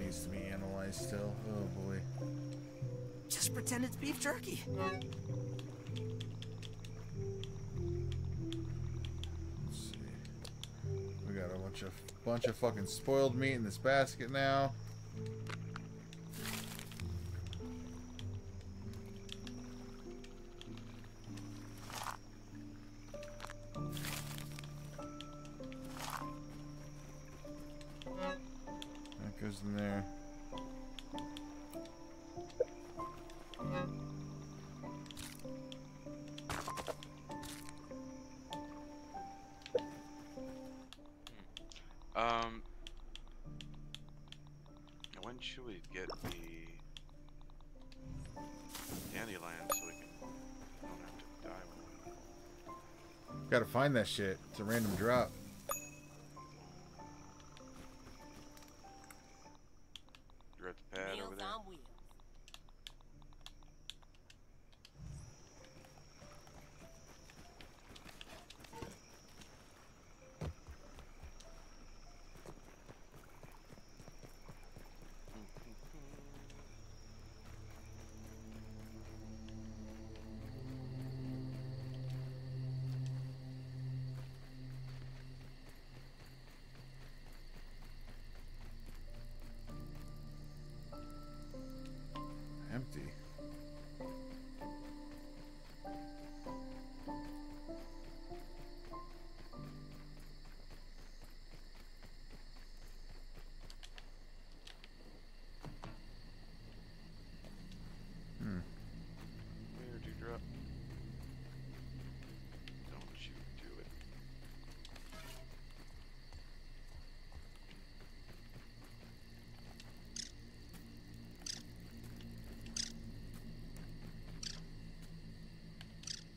needs to be analyzed still. Oh boy. Just pretend it's beef jerky. Let's see. We got a bunch of bunch of fucking spoiled meat in this basket now. In there. Um, when should we get the dandelion so we can we don't have to die with it? Gotta find that shit. It's a random drop.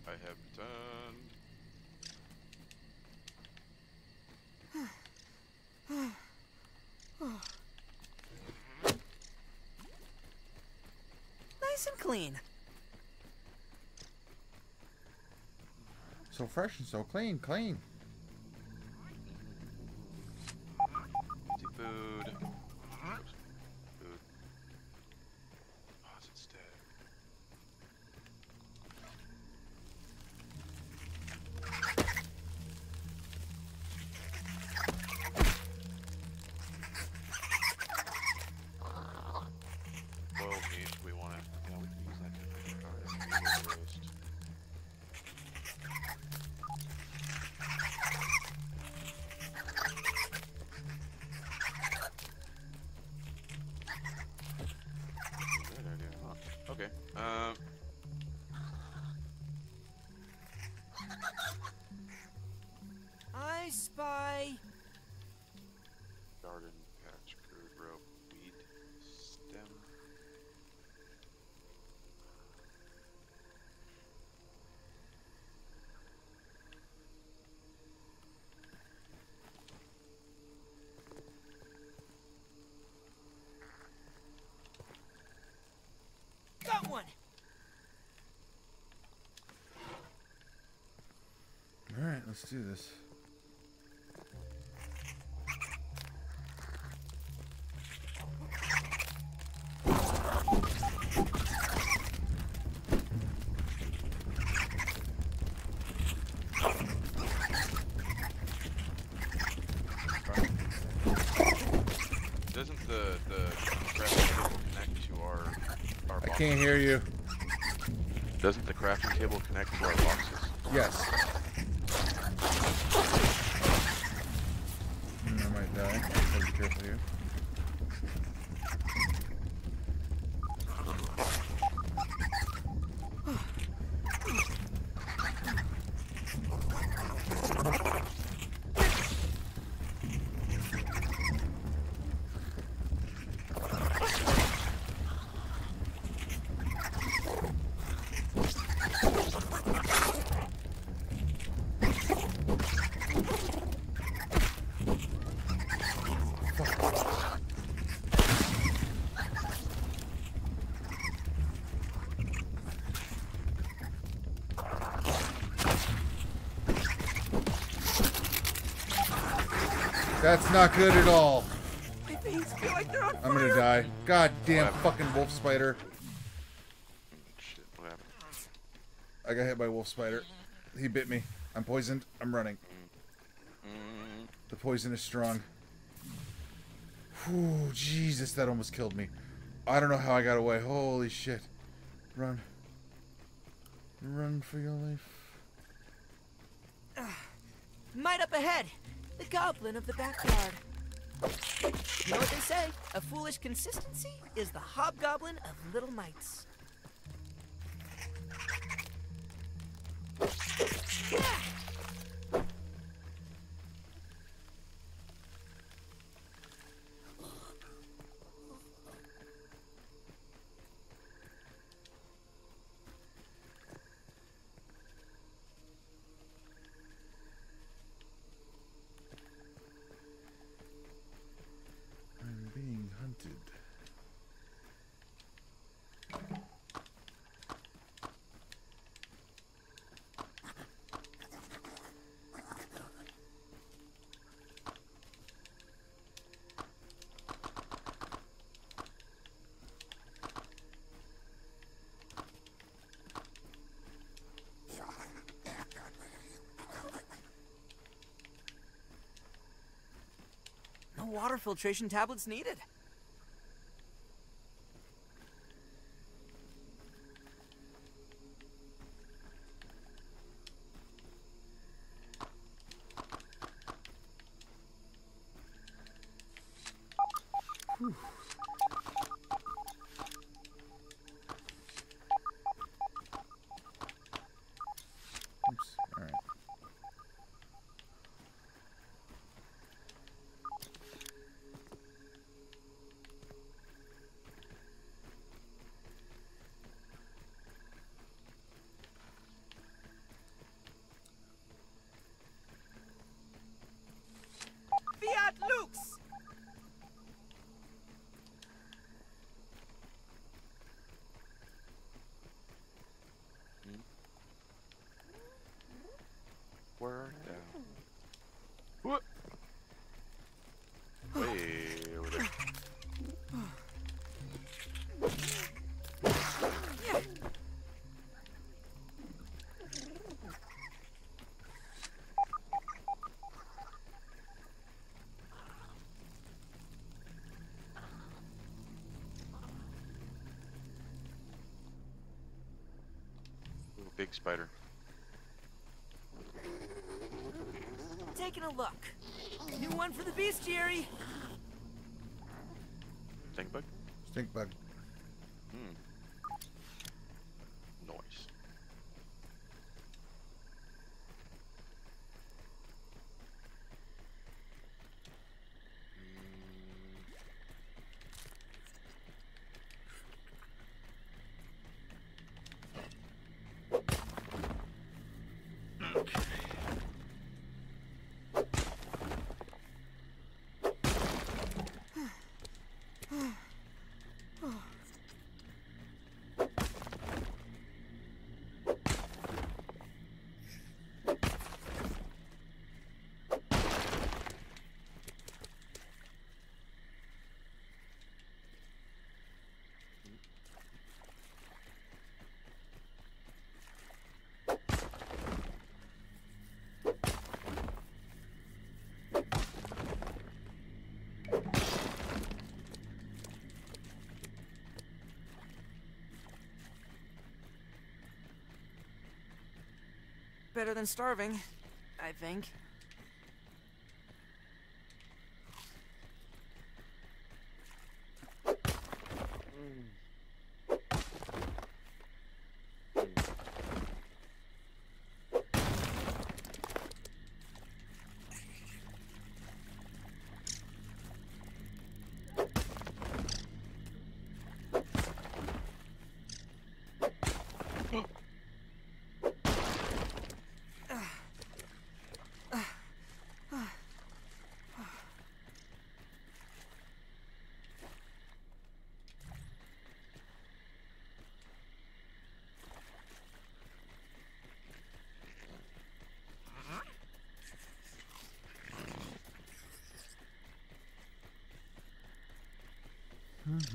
I have returned. Nice and clean. So fresh and so clean, clean. Let's do this. Doesn't the the crafting table connect to our our boxes? I can't hear you. Doesn't the crafting table connect to our boxes? Yes. That's not good at all. It beats Like they're on fire. I'm gonna die. God damn fucking wolf spider. Shit, what happened? I got hit by a wolf spider. He bit me. I'm poisoned. I'm running. Mm. The poison is strong. Whew, Jesus, that almost killed me. I don't know how I got away. Holy shit. Run. Run for your life. Uh, might up ahead. The goblin of the backyard. You know what they say? A foolish consistency is the hobgoblin of little mites. Yeah. Water filtration tablets needed. Whew. Oops, all right. Big spider. Taking a look. New one for the beast, Jerry. Stink bug? Stink bug. Hmm. Noise. Better than starving, I think.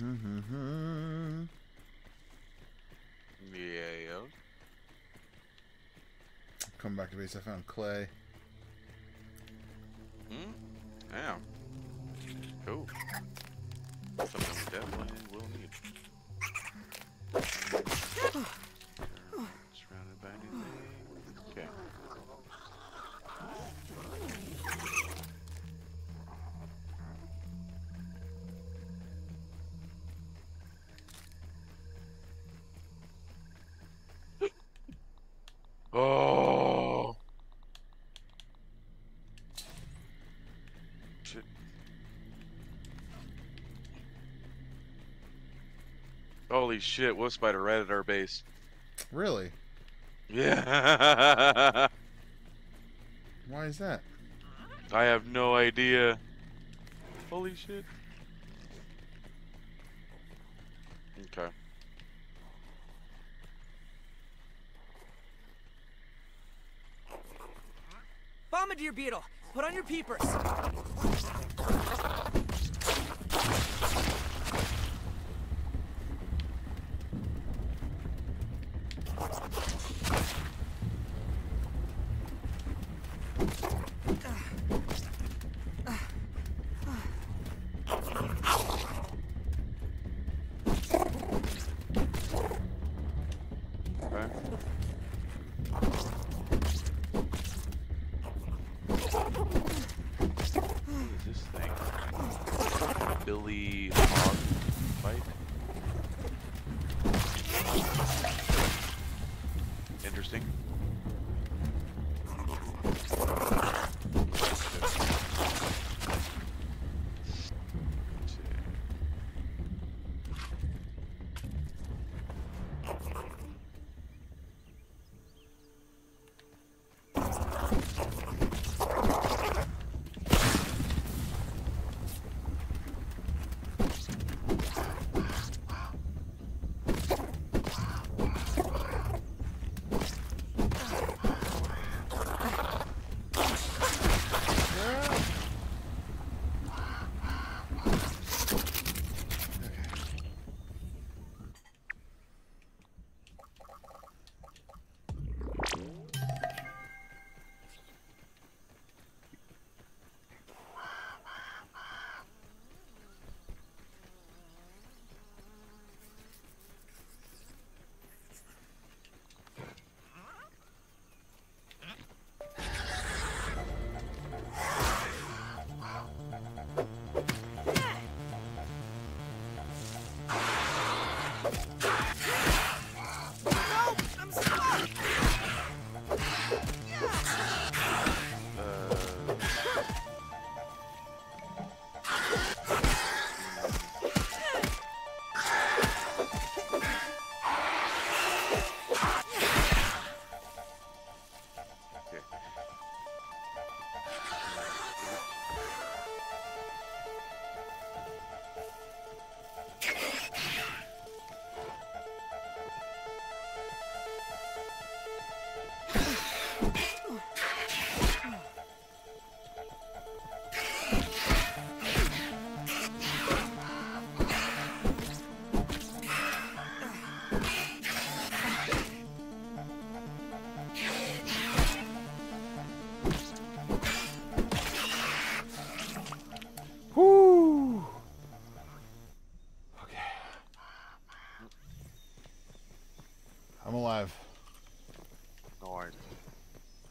Yeah. Come back to base. I found clay. Hmm. Yeah. Cool. Something we definitely will need. Surrounded by anything. Okay. Oh! Shit. Holy shit, Wolf Spider right at our base. Really? Yeah! Why is that? I have no idea. Holy shit. Okay. Bombardier Beetle, put on your peepers.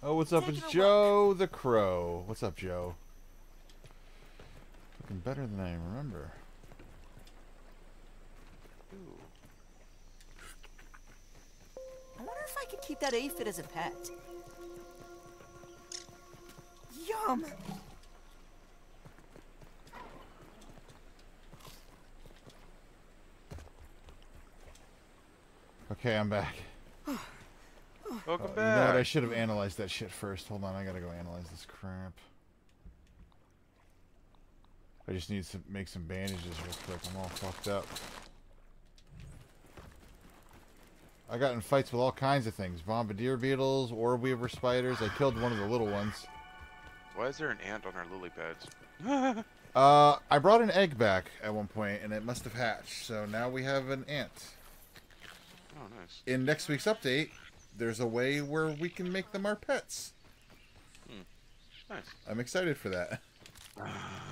What's up? It's Joe the Crow. What's up, Joe? Looking better than I remember. Ooh. I wonder if I could keep that aphid as a pet. Yum! Okay, I'm back. Welcome oh, back. You know what? I should have analyzed that shit first. Hold on, I gotta go analyze this crap. I just need to make some bandages real quick. I'm all fucked up. I got in fights with all kinds of things. Bombardier beetles, orb weaver spiders. I killed one of the little ones. Why is there an ant on our lily pads? Uh, I brought an egg back at one point, and it must have hatched, so now we have an ant. Oh, nice. In next week's update, there's a way where we can make them our pets. Hmm. Nice. I'm excited for that.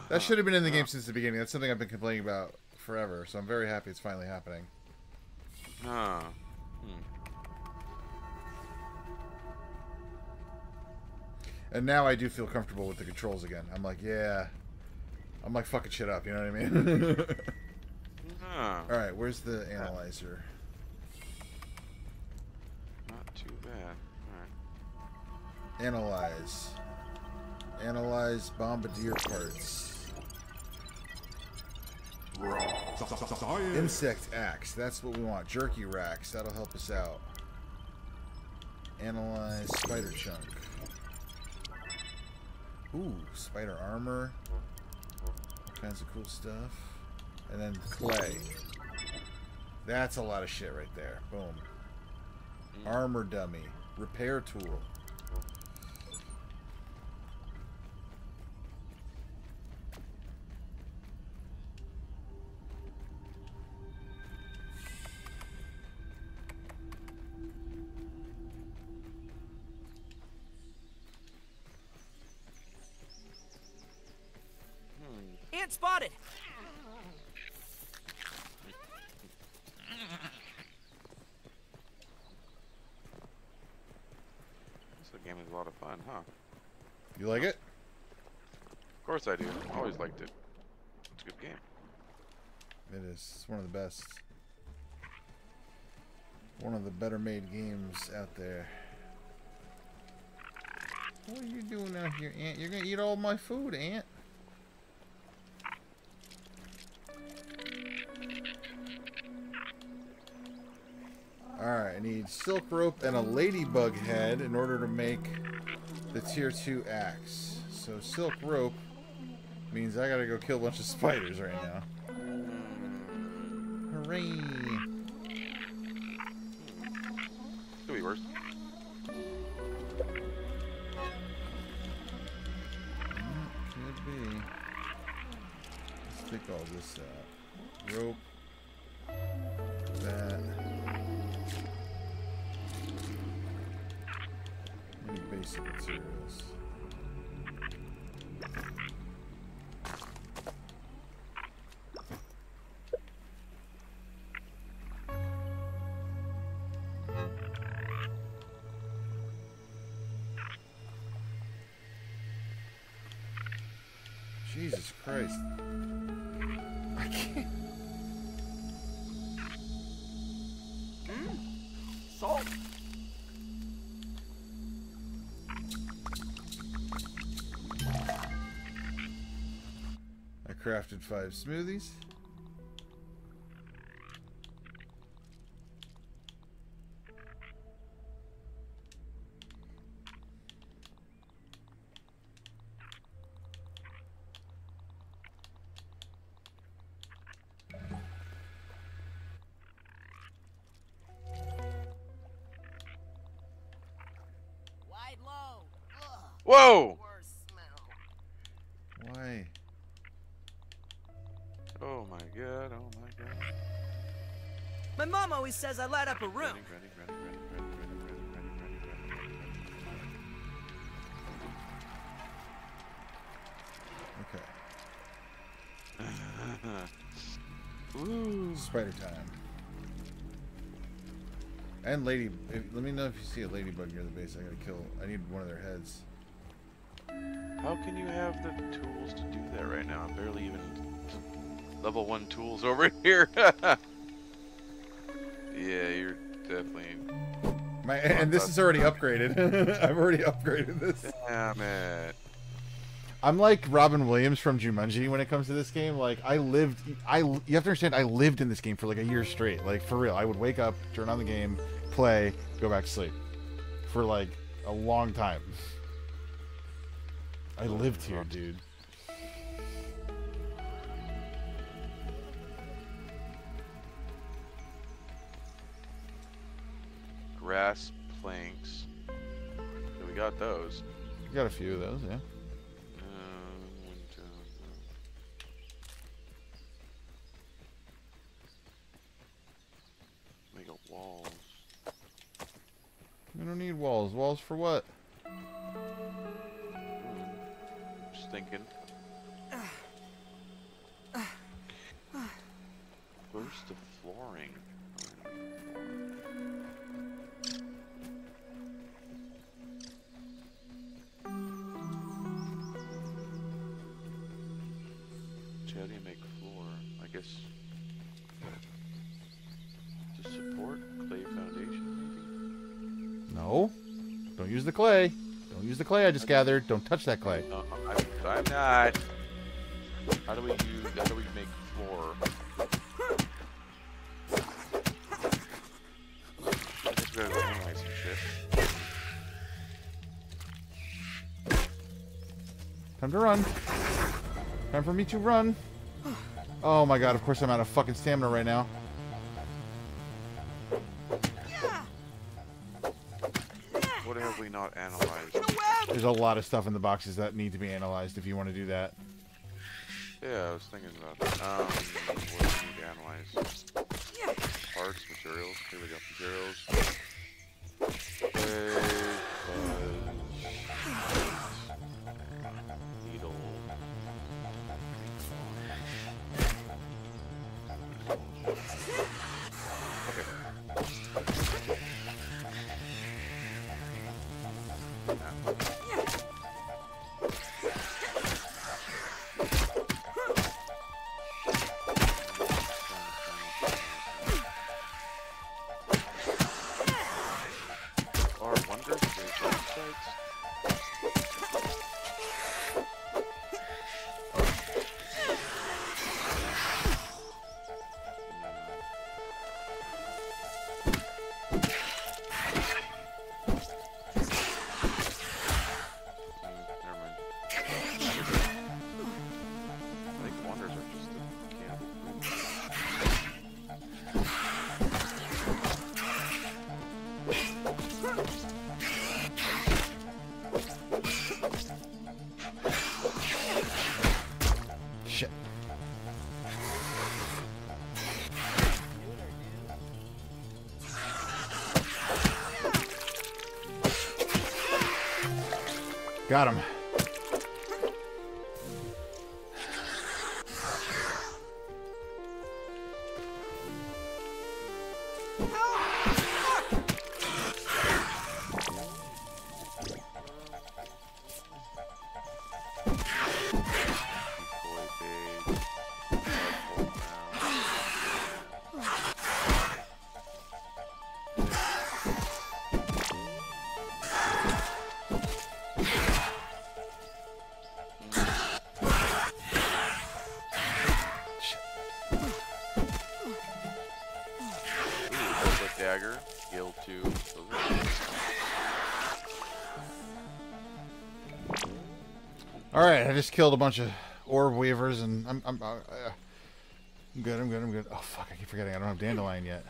That should have been in the game since the beginning. That's something I've been complaining about forever, so I'm very happy it's finally happening. Ah. Hmm. And now I do feel comfortable with the controls again. I'm like, yeah. I'm like fucking shit up, you know what I mean? No. Alright, where's the analyzer? Not too bad. Alright. Analyze. Analyze bombardier parts. Raw. Insect axe. That's what we want. Jerky racks. That'll help us out. Analyze spider chunk. Ooh, spider armor. Kinds of cool stuff. And then clay. That's a lot of shit right there. Boom. Armor dummy. Repair tool. Spotted. This game is a lot of fun, huh? You like it? Of course I do. I always liked it. It's a good game. It is. It's one of the best. One of the better made games out there. What are you doing out here, Ant? You're gonna eat all my food, Ant. Alright, I need silk rope and a ladybug head in order to make the tier two axe. So silk rope means I gotta go kill a bunch of spiders right now. Hooray! Could be worse. Could be. Let's take all this out. Rope. That. Basic materials. Jesus Christ. I can't. Mm. Salt. Crafted five smoothies. Wide low. Whoa! Why? Oh my god, oh my god. My mom always says I light up a room. Okay. Ooh. Spider time. And lady, if, let me know if you see a ladybug near the base. I gotta kill, I need one of their heads. How can you have the tools to do that right now? I'm barely even... Level one tools over here. Yeah, you're definitely. My and this is already upgraded. I've already upgraded this. Damn it! I'm like Robin Williams from Jumanji when it comes to this game. Like I lived, I you have to understand, I lived in this game for like a year straight. Like for real, I would wake up, turn on the game, play, go back to sleep, for like a long time. I lived here, dude. Grass planks. So we got those. We got a few of those, yeah. Uh, one, two, We don't need walls. Walls for what? Just thinking. Where's the flooring? So how do you make floor? I guess to support clay foundation maybe? No. Don't use the clay. Don't use the clay I just gathered. Don't touch that clay. No, I, I'm not. How do we use how do we make floor? Time to run. Time for me to run. Oh my god, of course I'm out of fucking stamina right now. What have we not analyzed? There's a lot of stuff in the boxes that need to be analyzed if you want to do that. Yeah, I was thinking about that. Um, what do we need to analyze? Parts, materials. Here we got materials. Okay. Got him. Alright, I just killed a bunch of orb weavers and I'm, I'm, uh, I'm good, I'm good, I'm good. Oh fuck, I keep forgetting I don't have dandelion yet.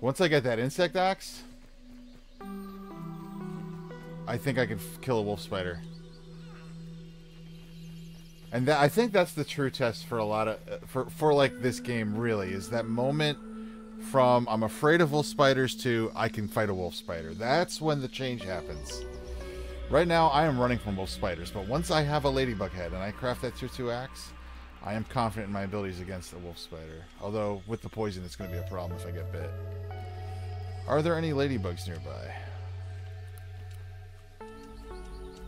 Once I get that insect axe, I think I can f kill a wolf spider. And that, I think that's the true test for a lot of, uh, for, for like this game really, is that moment from I'm afraid of wolf spiders to I can fight a wolf spider. That's when the change happens. Right now, I am running from wolf spiders, but once I have a ladybug head and I craft that tier two axe, I am confident in my abilities against a wolf spider. Although, with the poison, it's going to be a problem if I get bit. Are there any ladybugs nearby?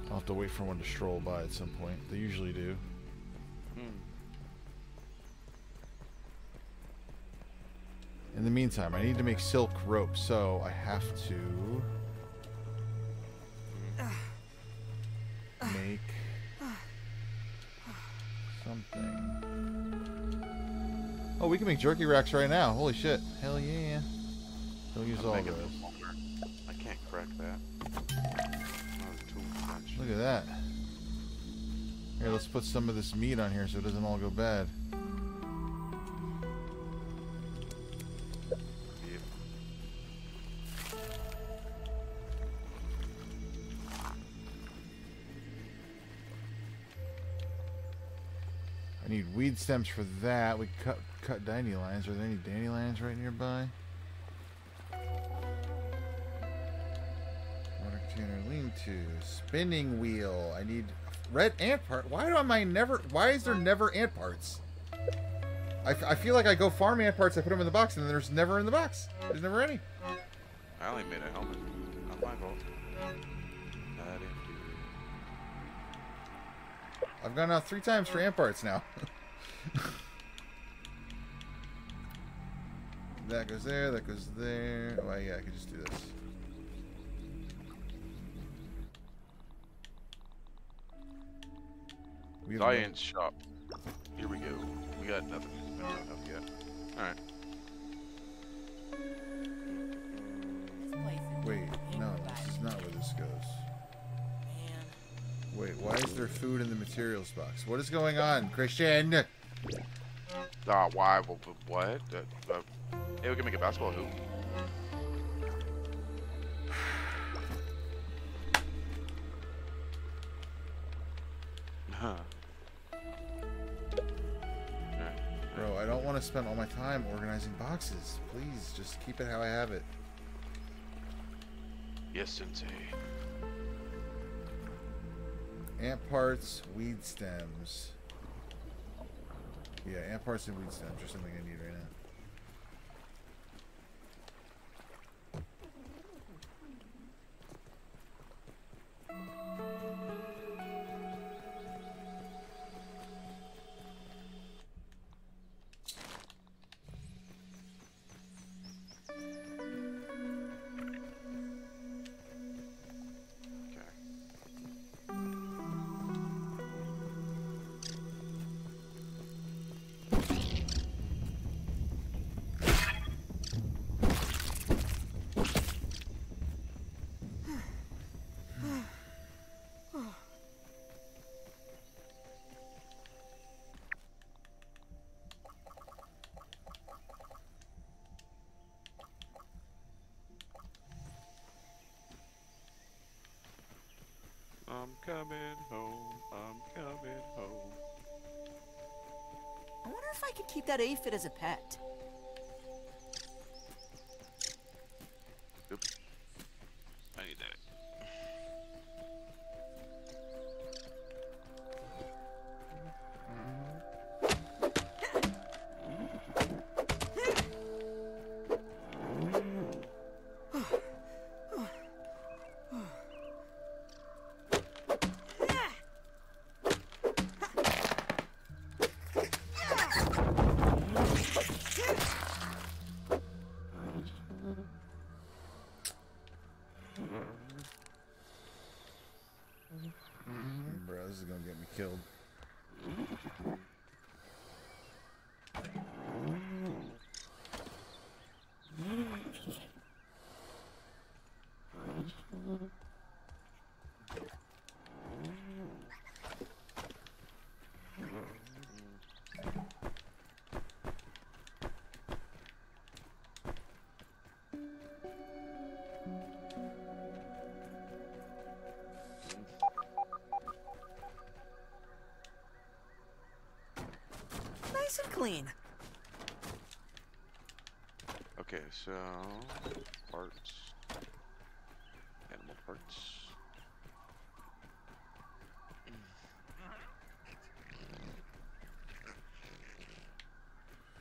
I'll have to wait for one to stroll by at some point. They usually do. In the meantime, I need to make silk rope, so I have to make something. Oh, we can make jerky racks right now. Holy shit. Hell yeah. Don't use I'm all those. I can't crack that. Look at that. Here, let's put some of this meat on here so it doesn't all go bad. Need weed stems for that. We cut cut dandelions. Are there any dandelions right nearby? Water container, lean to, spinning wheel. I need red ant part. Why am I never? Why is there never ant parts? I, I feel like I go farm ant parts. I put them in the box, and then there's never in the box. There's never any. I only made a helmet. Not my fault. Not I've gone out three times for ant parts now. That goes there, that goes there. Oh, yeah, I can just do this. We have Science shop. Here we go. We got nothing. We don't have yet. Alright. Wait, no, this is not where this goes. Wait, why is there food in the materials box? What is going on, Christian? Ah, uh, why? What? Uh, uh, hey, we can make a basketball hoop. Huh. Right. Bro, I don't want to spend all my time organizing boxes. Please, just keep it how I have it. Yes, Sensei. Ant parts, weed stems. Yeah, ant parts and weed stems are something I need right now. I'm coming home, I'm coming home. I wonder if I could keep that aphid as a pet. Oops. I need that. Clean. Okay, so parts, animal parts.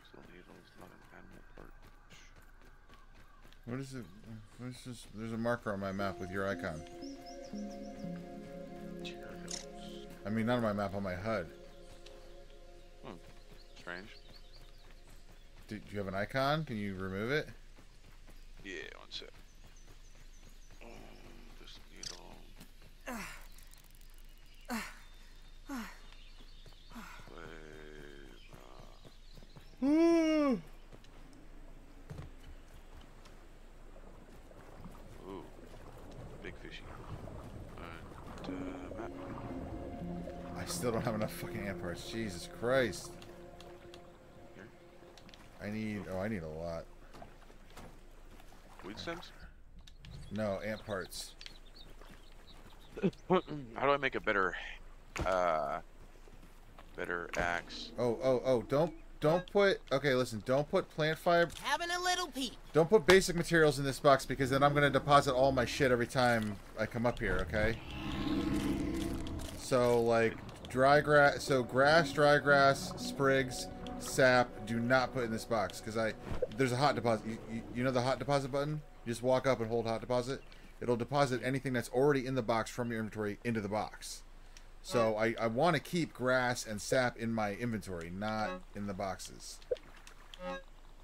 So needles, not an animal part. What is it? What is this? There's a marker on my map with your icon. I mean, not on my map, on my H U D. Do you have an icon? Can you remove it? Yeah, one sec. Oh, this needle. Uh, uh, uh, uh. Ooh. Ooh, big fishy. And, uh, map. I still don't have enough fucking ant parts. Jesus Christ. I need, oh, I need a lot. Weed stems? No, ant parts. How do I make a better, uh, better axe? Oh, oh, oh, don't don't put... Okay, listen. Don't put plant fiber... Having a little peep. Don't put basic materials in this box, because then I'm going to deposit all my shit every time I come up here, okay? So, like, dry grass... So, grass, dry grass, sprigs, sap, do not put in this box, because I... There's a hot deposit. You, you, you know the hot deposit button? You just walk up and hold hot deposit. It'll deposit anything that's already in the box from your inventory into the box. So I, I want to keep grass and sap in my inventory, not in the boxes.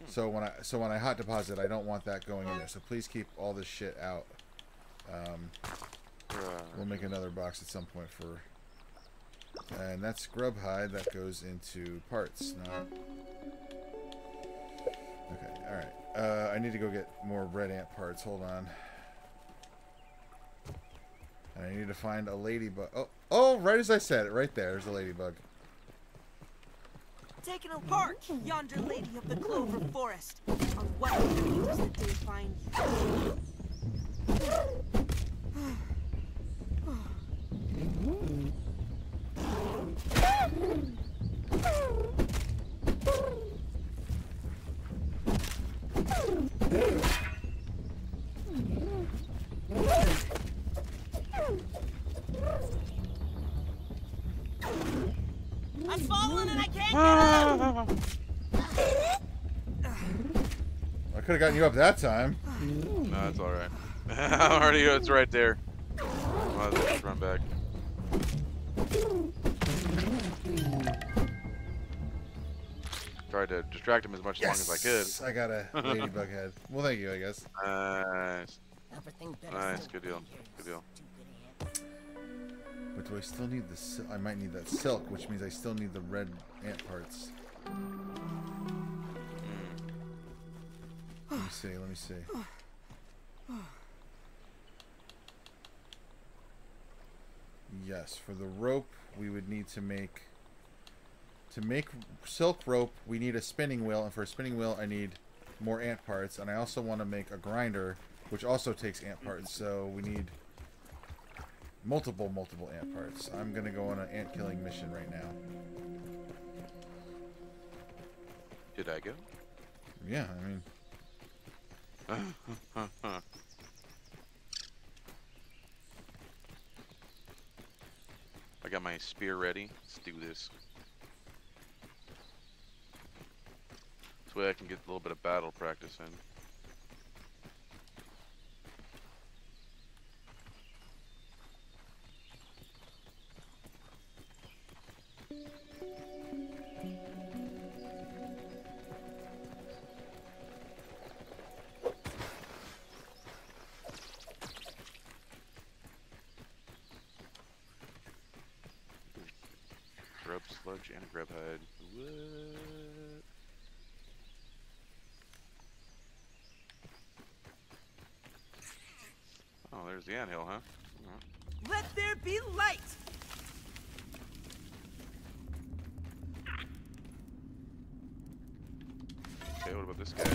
So when I so when I hot deposit, I don't want that going in there. So please keep all this shit out. Um, we'll make another box at some point for... And that's grub hide. That goes into parts, not... Okay, alright. Uh, I need to go get more red ant parts. Hold on. I need to find a ladybug. Oh, oh, right as I said it, right there. There's a ladybug. Taking a park, yonder lady of the clover forest. On what dreams did they find you? I'm falling and I can't get up. I could have gotten you up that time. No, it's all right. I'm already, it's right there. I'll just run back. Tried to distract him as much yes, long as I could. I got a ladybug head. Well, thank you, I guess. Nice. Nice. Good deal. Good deal. But do I still need the silk? I might need that silk, which means I still need the red ant parts. Let me see, let me see. Yes, for the rope, we would need to make... To make silk rope, we need a spinning wheel, and for a spinning wheel, I need more ant parts. And I also want to make a grinder, which also takes ant parts, so we need... Multiple, multiple ant parts. I'm gonna go on an ant killing mission right now. Did I go? Yeah, I mean... I got my spear ready. Let's do this. This way I can get a little bit of battle practice in. Sludge and a grub hide. What? Oh, there's the anthill, huh? Oh. Let there be light! Okay, what about this guy?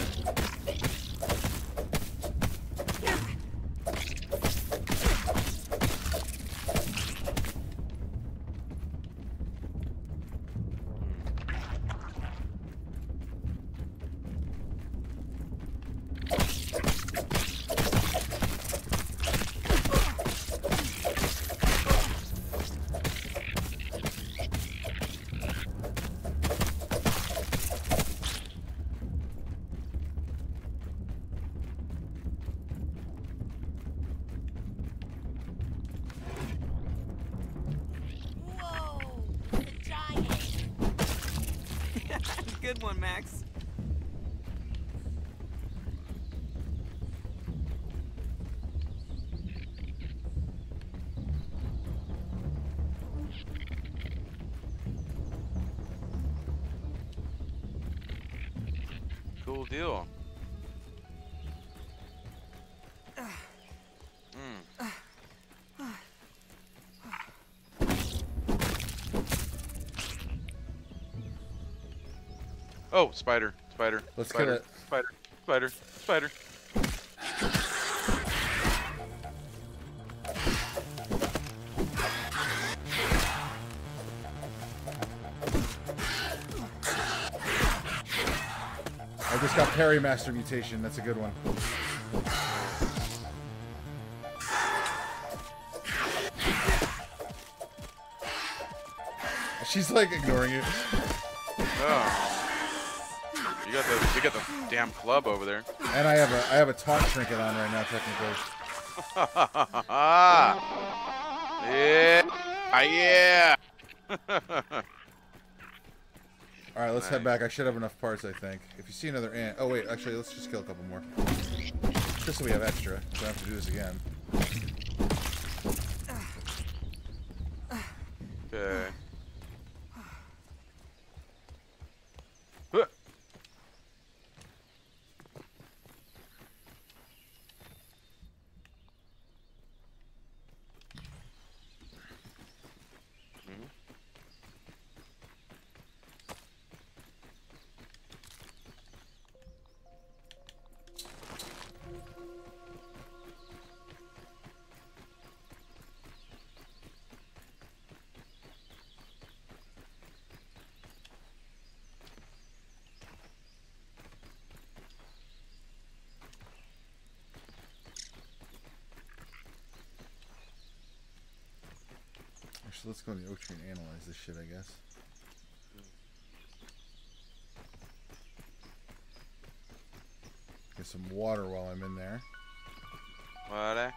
Cool deal. Mm. Oh, spider, spider, Let's spider, get a... spider, spider, spider. I just got Parrymaster mutation. That's a good one. She's like ignoring it. Oh. You got the you got the damn club over there. And I have a I have a taunt trinket on right now, technically. Yeah. Ah, yeah. All right, let's nice. Head back. I should have enough parts, I think. If you see another ant, oh wait, actually, let's just kill a couple more. Just so we have extra. Don't have to do this again. Okay. So let's go in the oak tree and analyze this shit, I guess. Get some water while I'm in there. Water?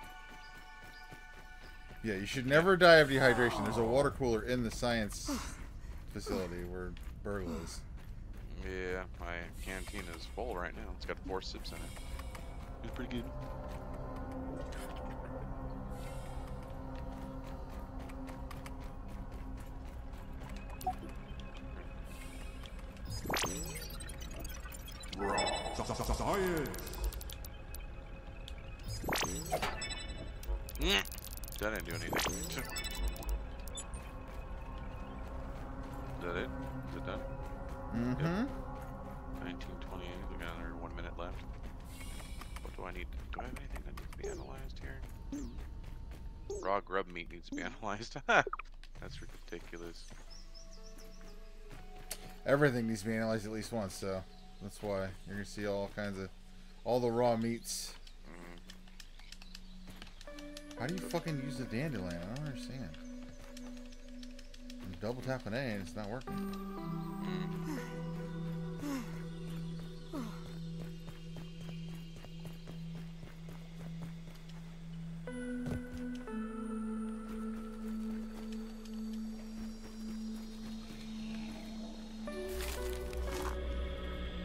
Yeah, you should never die of dehydration. There's a water cooler in the science facility where Burgle is. Yeah, my canteen is full right now. It's got four sips in it. It's pretty good. That didn't do anything. Is that it? Is it done? Mm-hmm. Yep. nineteen twenty-eight. We got another one minute left. What do I need? Do I have anything that needs to be analyzed here? Raw grub meat needs to be analyzed. That's ridiculous. Everything needs to be analyzed at least once, so that's why you're gonna see all kinds of all the raw meats. How do you fucking use the dandelion? I don't understand. I'm double tapping A and it's not working.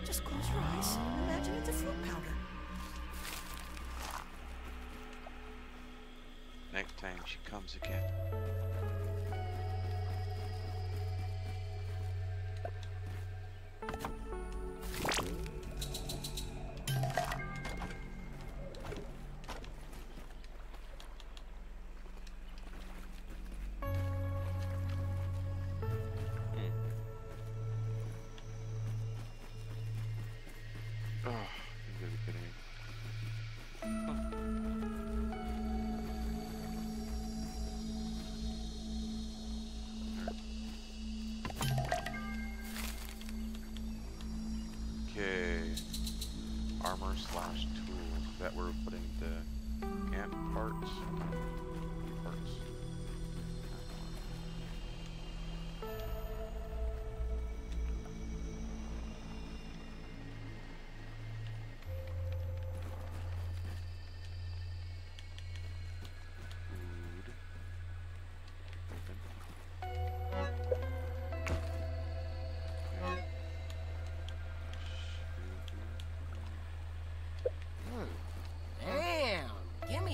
Just close your eyes and imagine it's a fruit powder. Next time she comes again. Slash tool that we're putting the ant parts. Parts.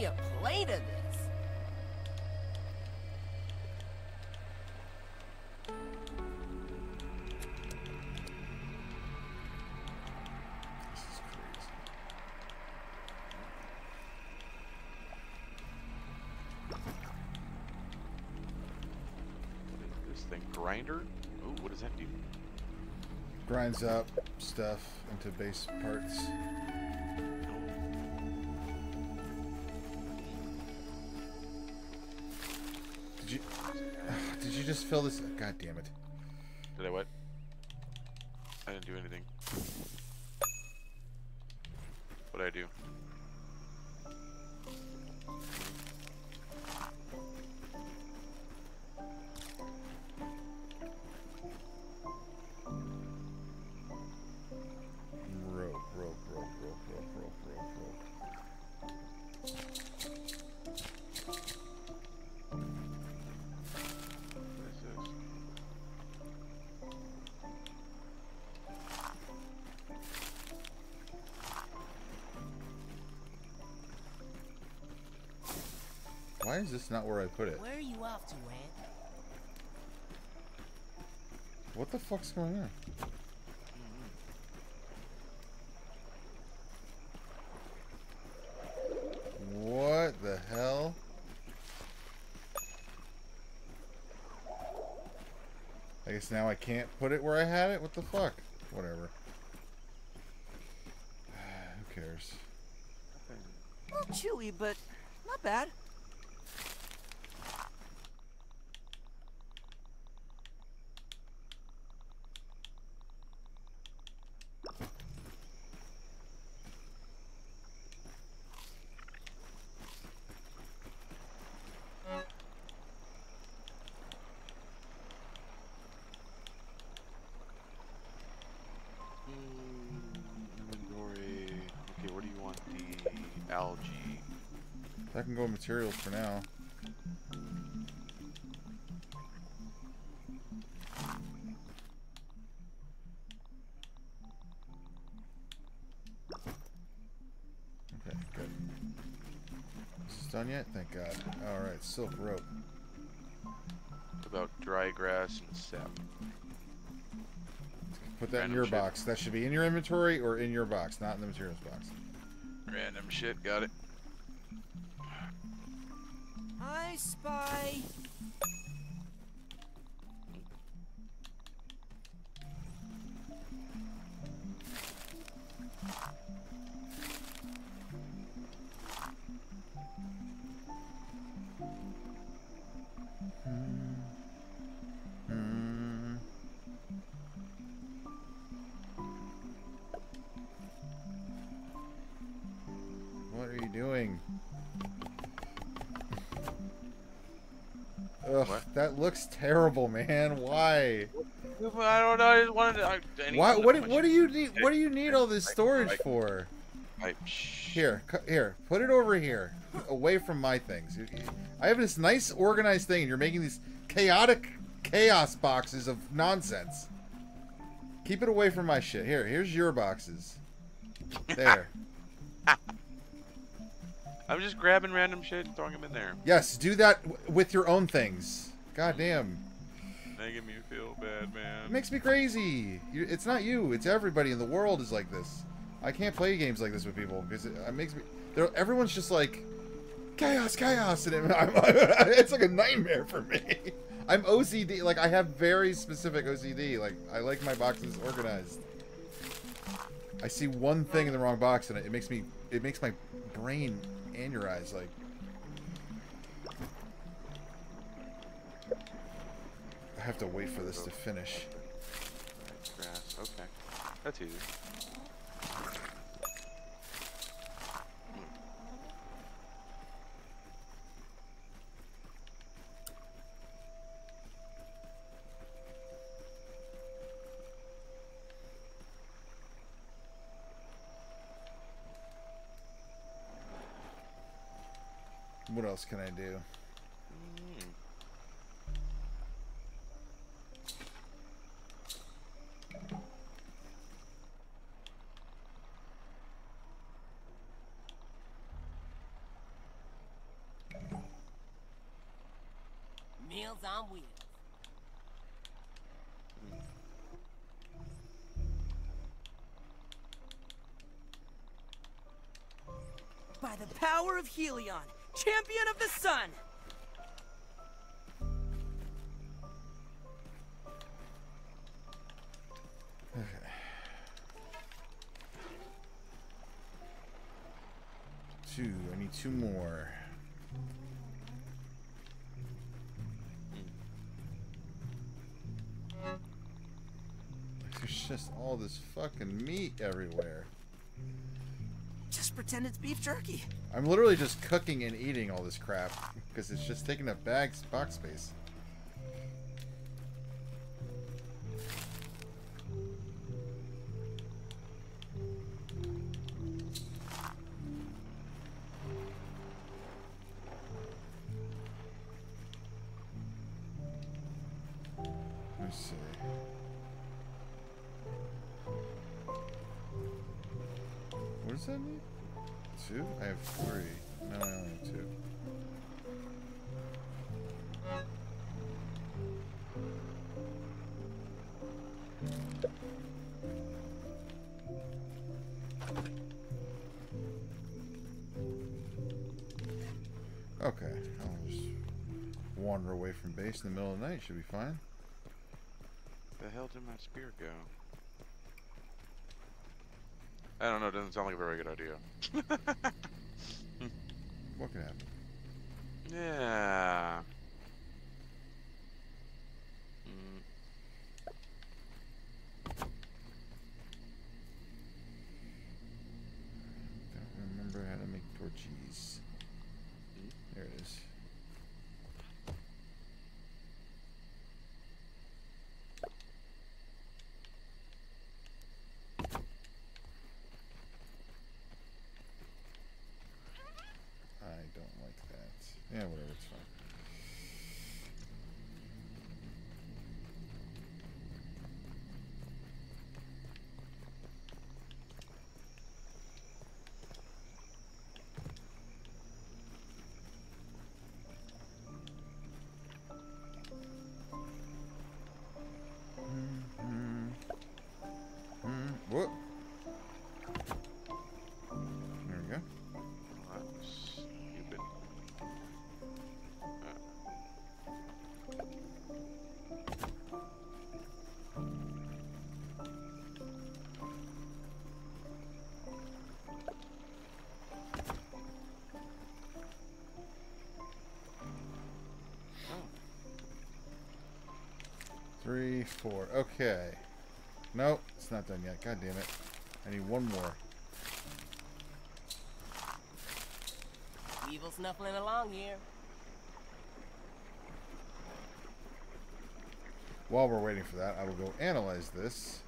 A plate of this. This is crazy. What is this thing? Grinder? Oh, what does that do? Grinds up stuff into base parts. Did you just fill this? God damn it. Did I what? I didn't do anything. what I do. Why is this not where I put it? Where are you off to, Ed? What the fuck's going on? What the hell? I guess now I can't put it where I had it? What the fuck? Whatever. Who cares? A little chewy, but not bad. I can go with materials for now. Okay, good. Is this done yet? Thank God. Alright, silk rope. About dry grass and sap. Put that Random in your shit. box. That should be in your inventory or in your box, not in the materials box. Random shit, got it. I spy. What are you doing? Ugh, what? That looks terrible, man. Why? I don't know. I just wanted to. I, I Why? What? Do, what do you need? What do you need all this storage I, I, for? I, I, here, here. Put it over here, away from my things. I have this nice, organized thing, and you're making these chaotic chaos boxes of nonsense. Keep it away from my shit. Here, here's your boxes. There. I'm just grabbing random shit and throwing them in there. Yes, do that w with your own things. God damn. Making me feel bad, man. It makes me crazy. You, it's not you. It's everybody in the world is like this. I can't play games like this with people because it, it makes me. Everyone's just like chaos, chaos, and it, I'm, it's like a nightmare for me. I'm O C D. Like I have very specific O C D. Like I like my boxes organized. I see one thing in the wrong box and it, it makes me. It makes my brain. And your eyes, like. I have to wait for this to finish. Grass. Okay. That's easy. What else can I do? Mm. Meals on wheels. By the power of Helion. Champion of the Sun! Okay. Two, I need two more. There's just all this fucking meat everywhere. Just pretend it's beef jerky. I'm literally just cooking and eating all this crap because it's just taking up bags, box space. Base in the middle of the night should be fine. The hell did my spear go? I don't know, it doesn't sound like a very good idea. What can happen? Yeah. Mm. I don't remember how to make torches. There it is. Yeah, whatever, it's fine. Mm-hmm. Mm-hmm. Whoop. There we go. Three, four. Okay. Nope, it's not done yet. God damn it. I need one more. Weevil snuffling along here. While we're waiting for that, I will go analyze this.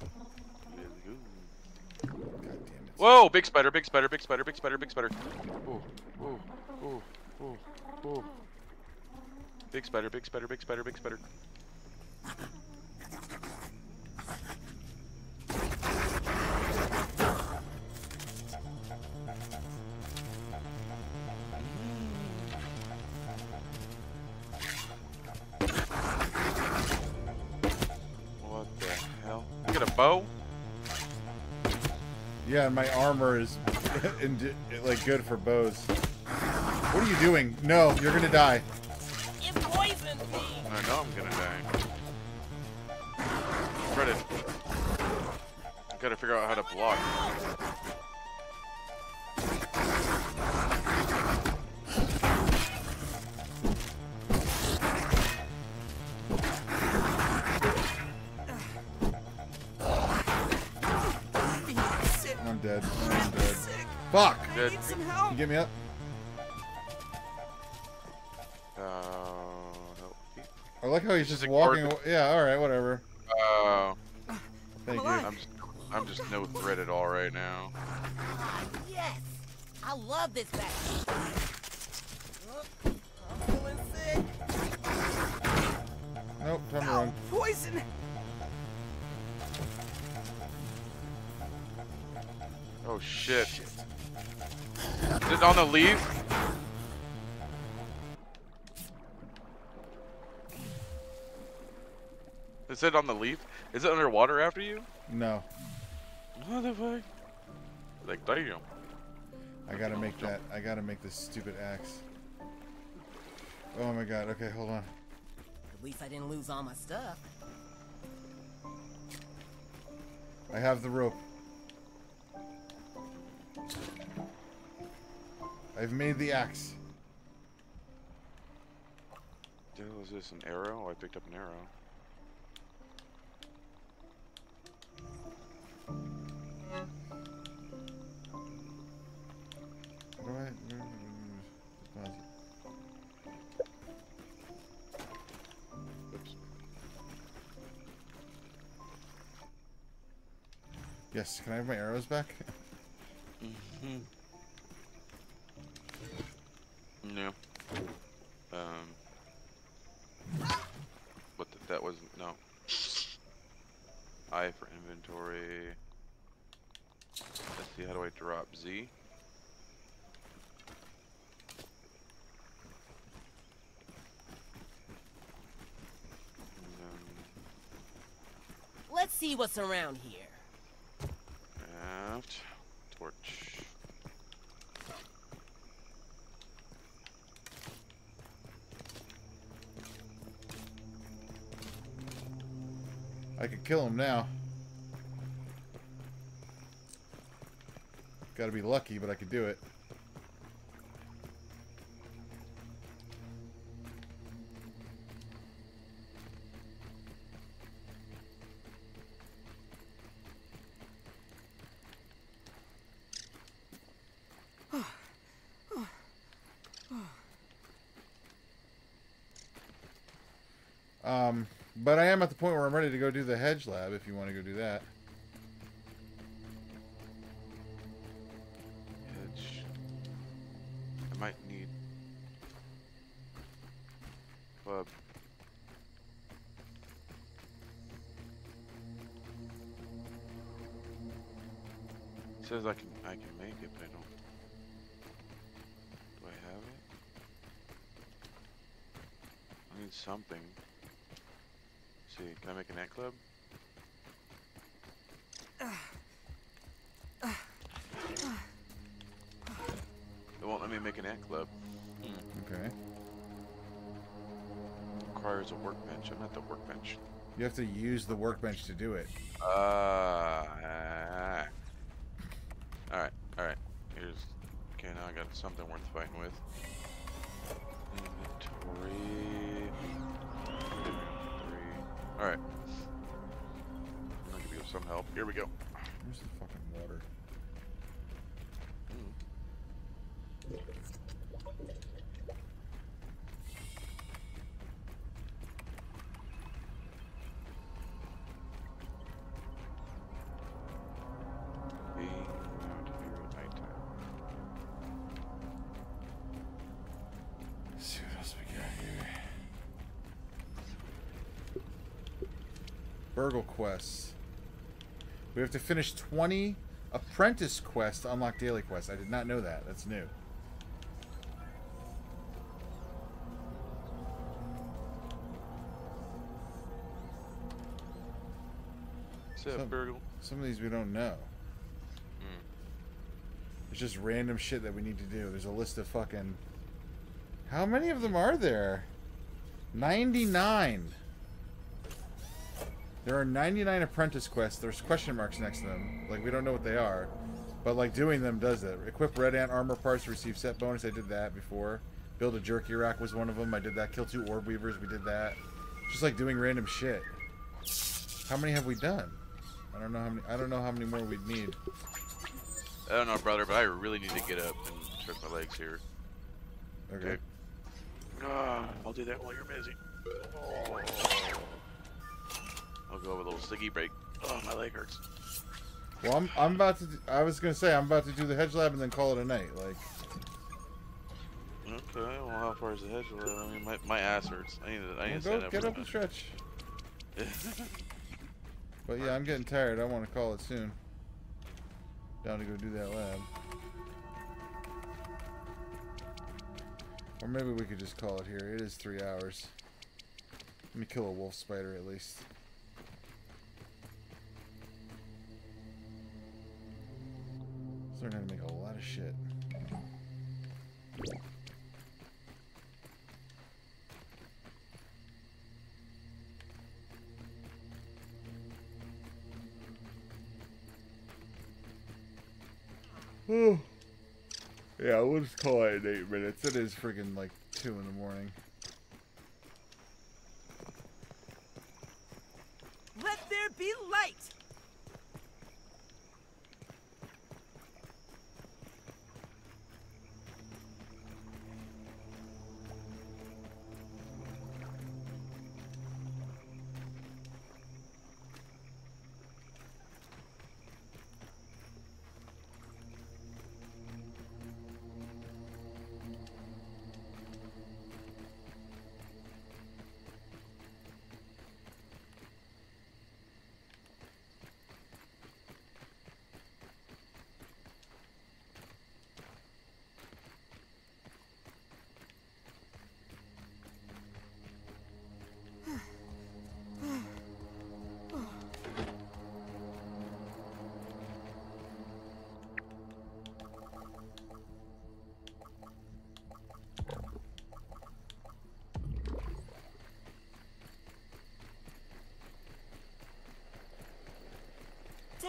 God damn it. Whoa! Big spider, big spider, big spider, big spider, big spider. Oh, oh, oh, oh, oh. Big spider, big spider, big spider, big spider. What the hell? You got a bow? Yeah, my armor is like good for bows. What are you doing? No, you're gonna die. I know I'm gonna die. Shredded. Gotta figure out how to block. I'm dead. I'm dead. Fuck! I'm dead. Can you get me up? I like how he's just walking away. Yeah, alright, whatever. Oh. Uh, Thank you. I'm just, I'm just no threat at all right now. Yes! I love this back. I'm feeling sick. Nope, time to run. Poison! Oh shit. shit. Is it on the leaf? Is it on the leaf? Is it underwater after you? No. What the fuck? Like, damn. I gotta make that. I gotta make this stupid axe. Oh my god. Okay, hold on. At least I didn't lose all my stuff. I have the rope. I've made the axe. Is this an arrow? Oh, I picked up an arrow. Yes, can I have my arrows back? Mm-hmm. No. Um. What the, that wasn't, no. I for inventory. Let's see, how do I drop Z? Let's see what's around here. Craft, torch. I could kill him now. Gotta be lucky, but I could do it. Um, but I am at the point where I'm ready to go do the Hedge Lab if you want to go do that. Hedge. I might need club. It says I can I can make it, but I don't. Do I have it? I need something. Can I make an ant club? It won't let me make an ant club. Mm. Okay. Requires a workbench. I'm at the workbench. You have to use the workbench to do it. Uh, uh Alright, alright. Here's... Okay, now I got something worth fighting with. Inventory... Alright. I'm gonna give you some help. Here we go. Where's the fucking water? Burgle quests. We have to finish twenty apprentice quests to unlock daily quests. I did not know that. That's new. What's up, Burgle? Some of these we don't know. Mm. It's just random shit that we need to do. There's a list of fucking... How many of them are there? ninety-nine. There are ninety-nine apprentice quests. There's question marks next to them. Like, we don't know what they are. But, like, doing them does that. Equip red ant armor parts to receive set bonus. I did that before. Build a jerky rack was one of them. I did that. Kill two orb weavers. We did that. Just, like, doing random shit. How many have we done? I don't know how many, I don't know how many more we'd need. I don't know, brother, but I really need to get up and stretch my legs here. Okay. okay. Uh, I'll do that while you're busy. Oh. I'll go with a little sticky break. Oh, my leg hurts. Well, I'm, I'm about to... Do, I was going to say, I'm about to do the Hedge Lab and then call it a night, like... Okay, well, how far is the Hedge Lab? I mean, my, my ass hurts. I need to, I need well, to stand go, up. Get up and stretch. But yeah, I'm getting tired. I want to call it soon. Down to go do that lab. Or maybe we could just call it here. It is three hours. Let me kill a wolf spider, at least. Learn how to make a lot of shit. Oh. Yeah, we'll just call it eight minutes. It is friggin' like two in the morning. Let there be light!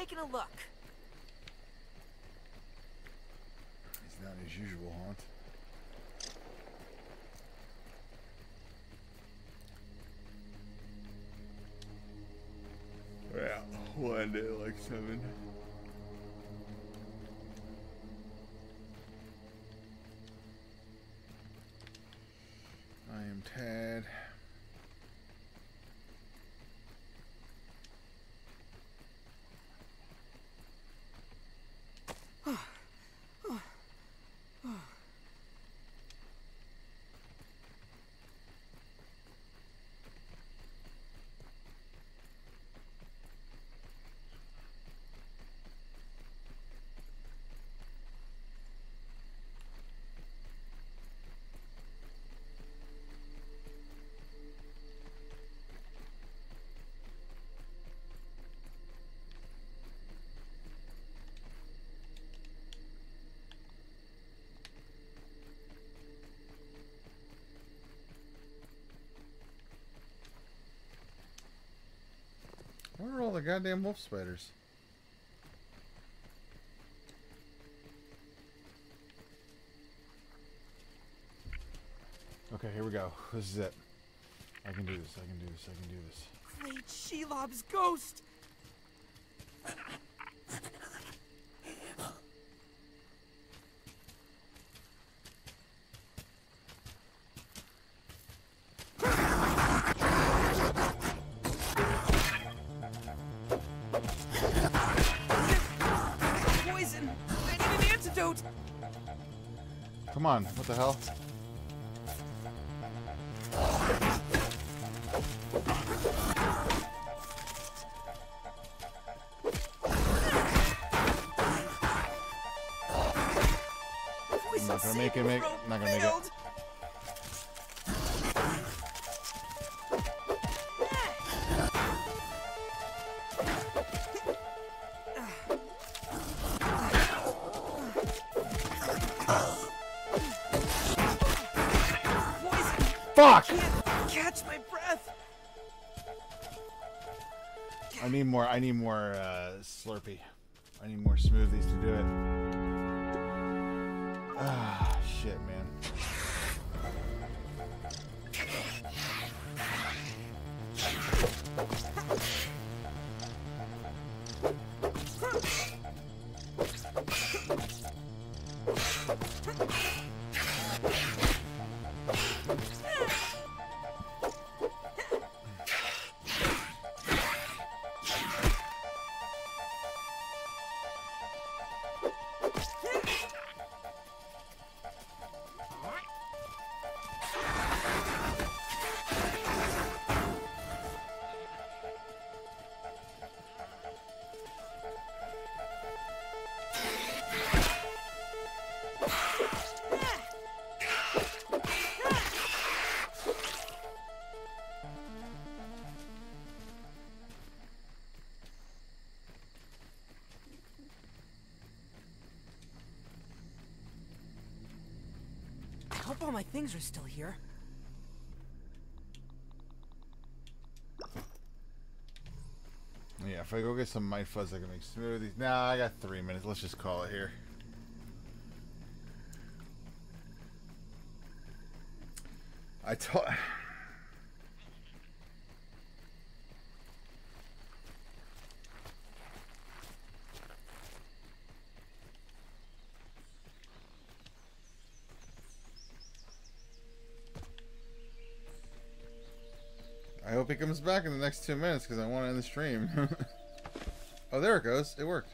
taking a look. He's not his usual haunt. Well, one day like seven. I am Tad. Where are all the goddamn wolf spiders? Okay, here we go. This is it. I can do this. I can do this. I can do this. Great Shelob's ghost! Come on, what the hell? I'm not gonna make it, make I'm not gonna make it. Fuck! I can't catch my breath. I need more. I need more uh, Slurpee. I need more smoothies to do it. Ah, shit, man. Hope all my things are still here. Yeah, if I go get some Might Fuzz, I can make smoothies. Nah, I got three minutes. Let's just call it here. I told... I hope he comes back in the next two minutes because I want to end the stream. Oh, there it goes. It worked.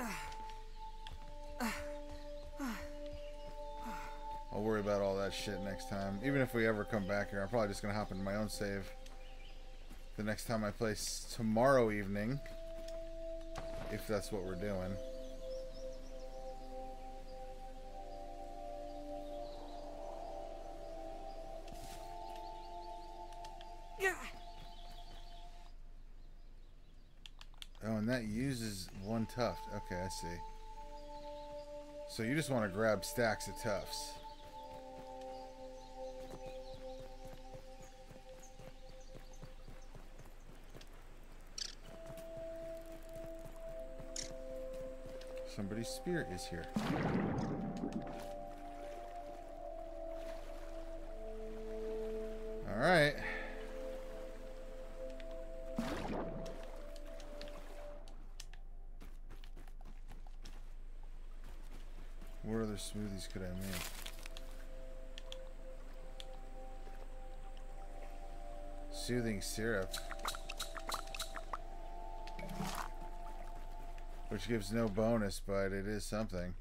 Oh. I'll worry about all that shit next time. Even if we ever come back here, I'm probably just going to hop into my own save the next time I play tomorrow evening. If that's what we're doing. And that uses one tuft. Okay, I see. So you just want to grab stacks of tufts. Somebody's spirit is here. All right. What other smoothies could I make? Soothing syrup. Which gives no bonus, but it is something.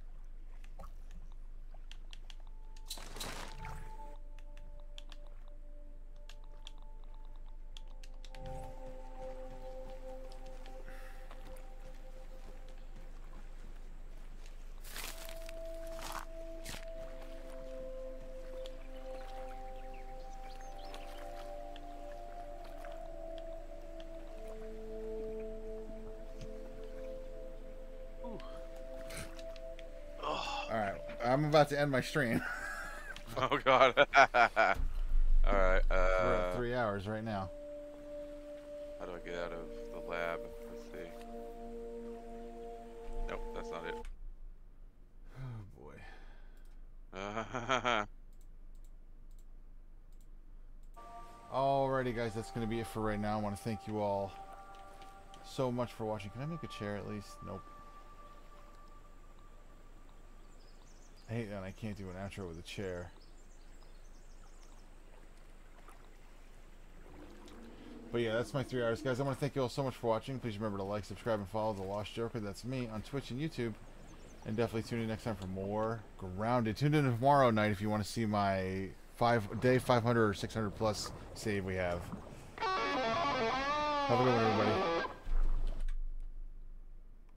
About to end my stream. Oh god. Alright, uh we're at three hours right now. How do I get out of the lab? Let's see. Nope, that's not it. Oh boy. Uh, Alrighty guys, that's gonna be it for right now. I wanna thank you all so much for watching. Can I make a chair at least? Nope. I hate that I can't do an outro with a chair. But yeah, that's my three hours, guys. I want to thank you all so much for watching. Please remember to like, subscribe, and follow The Lost Joker. That's me on Twitch and YouTube. And definitely tune in next time for more Grounded. Tune in tomorrow night if you want to see my five day five hundred or six hundred plus save we have. Have a good one, everybody.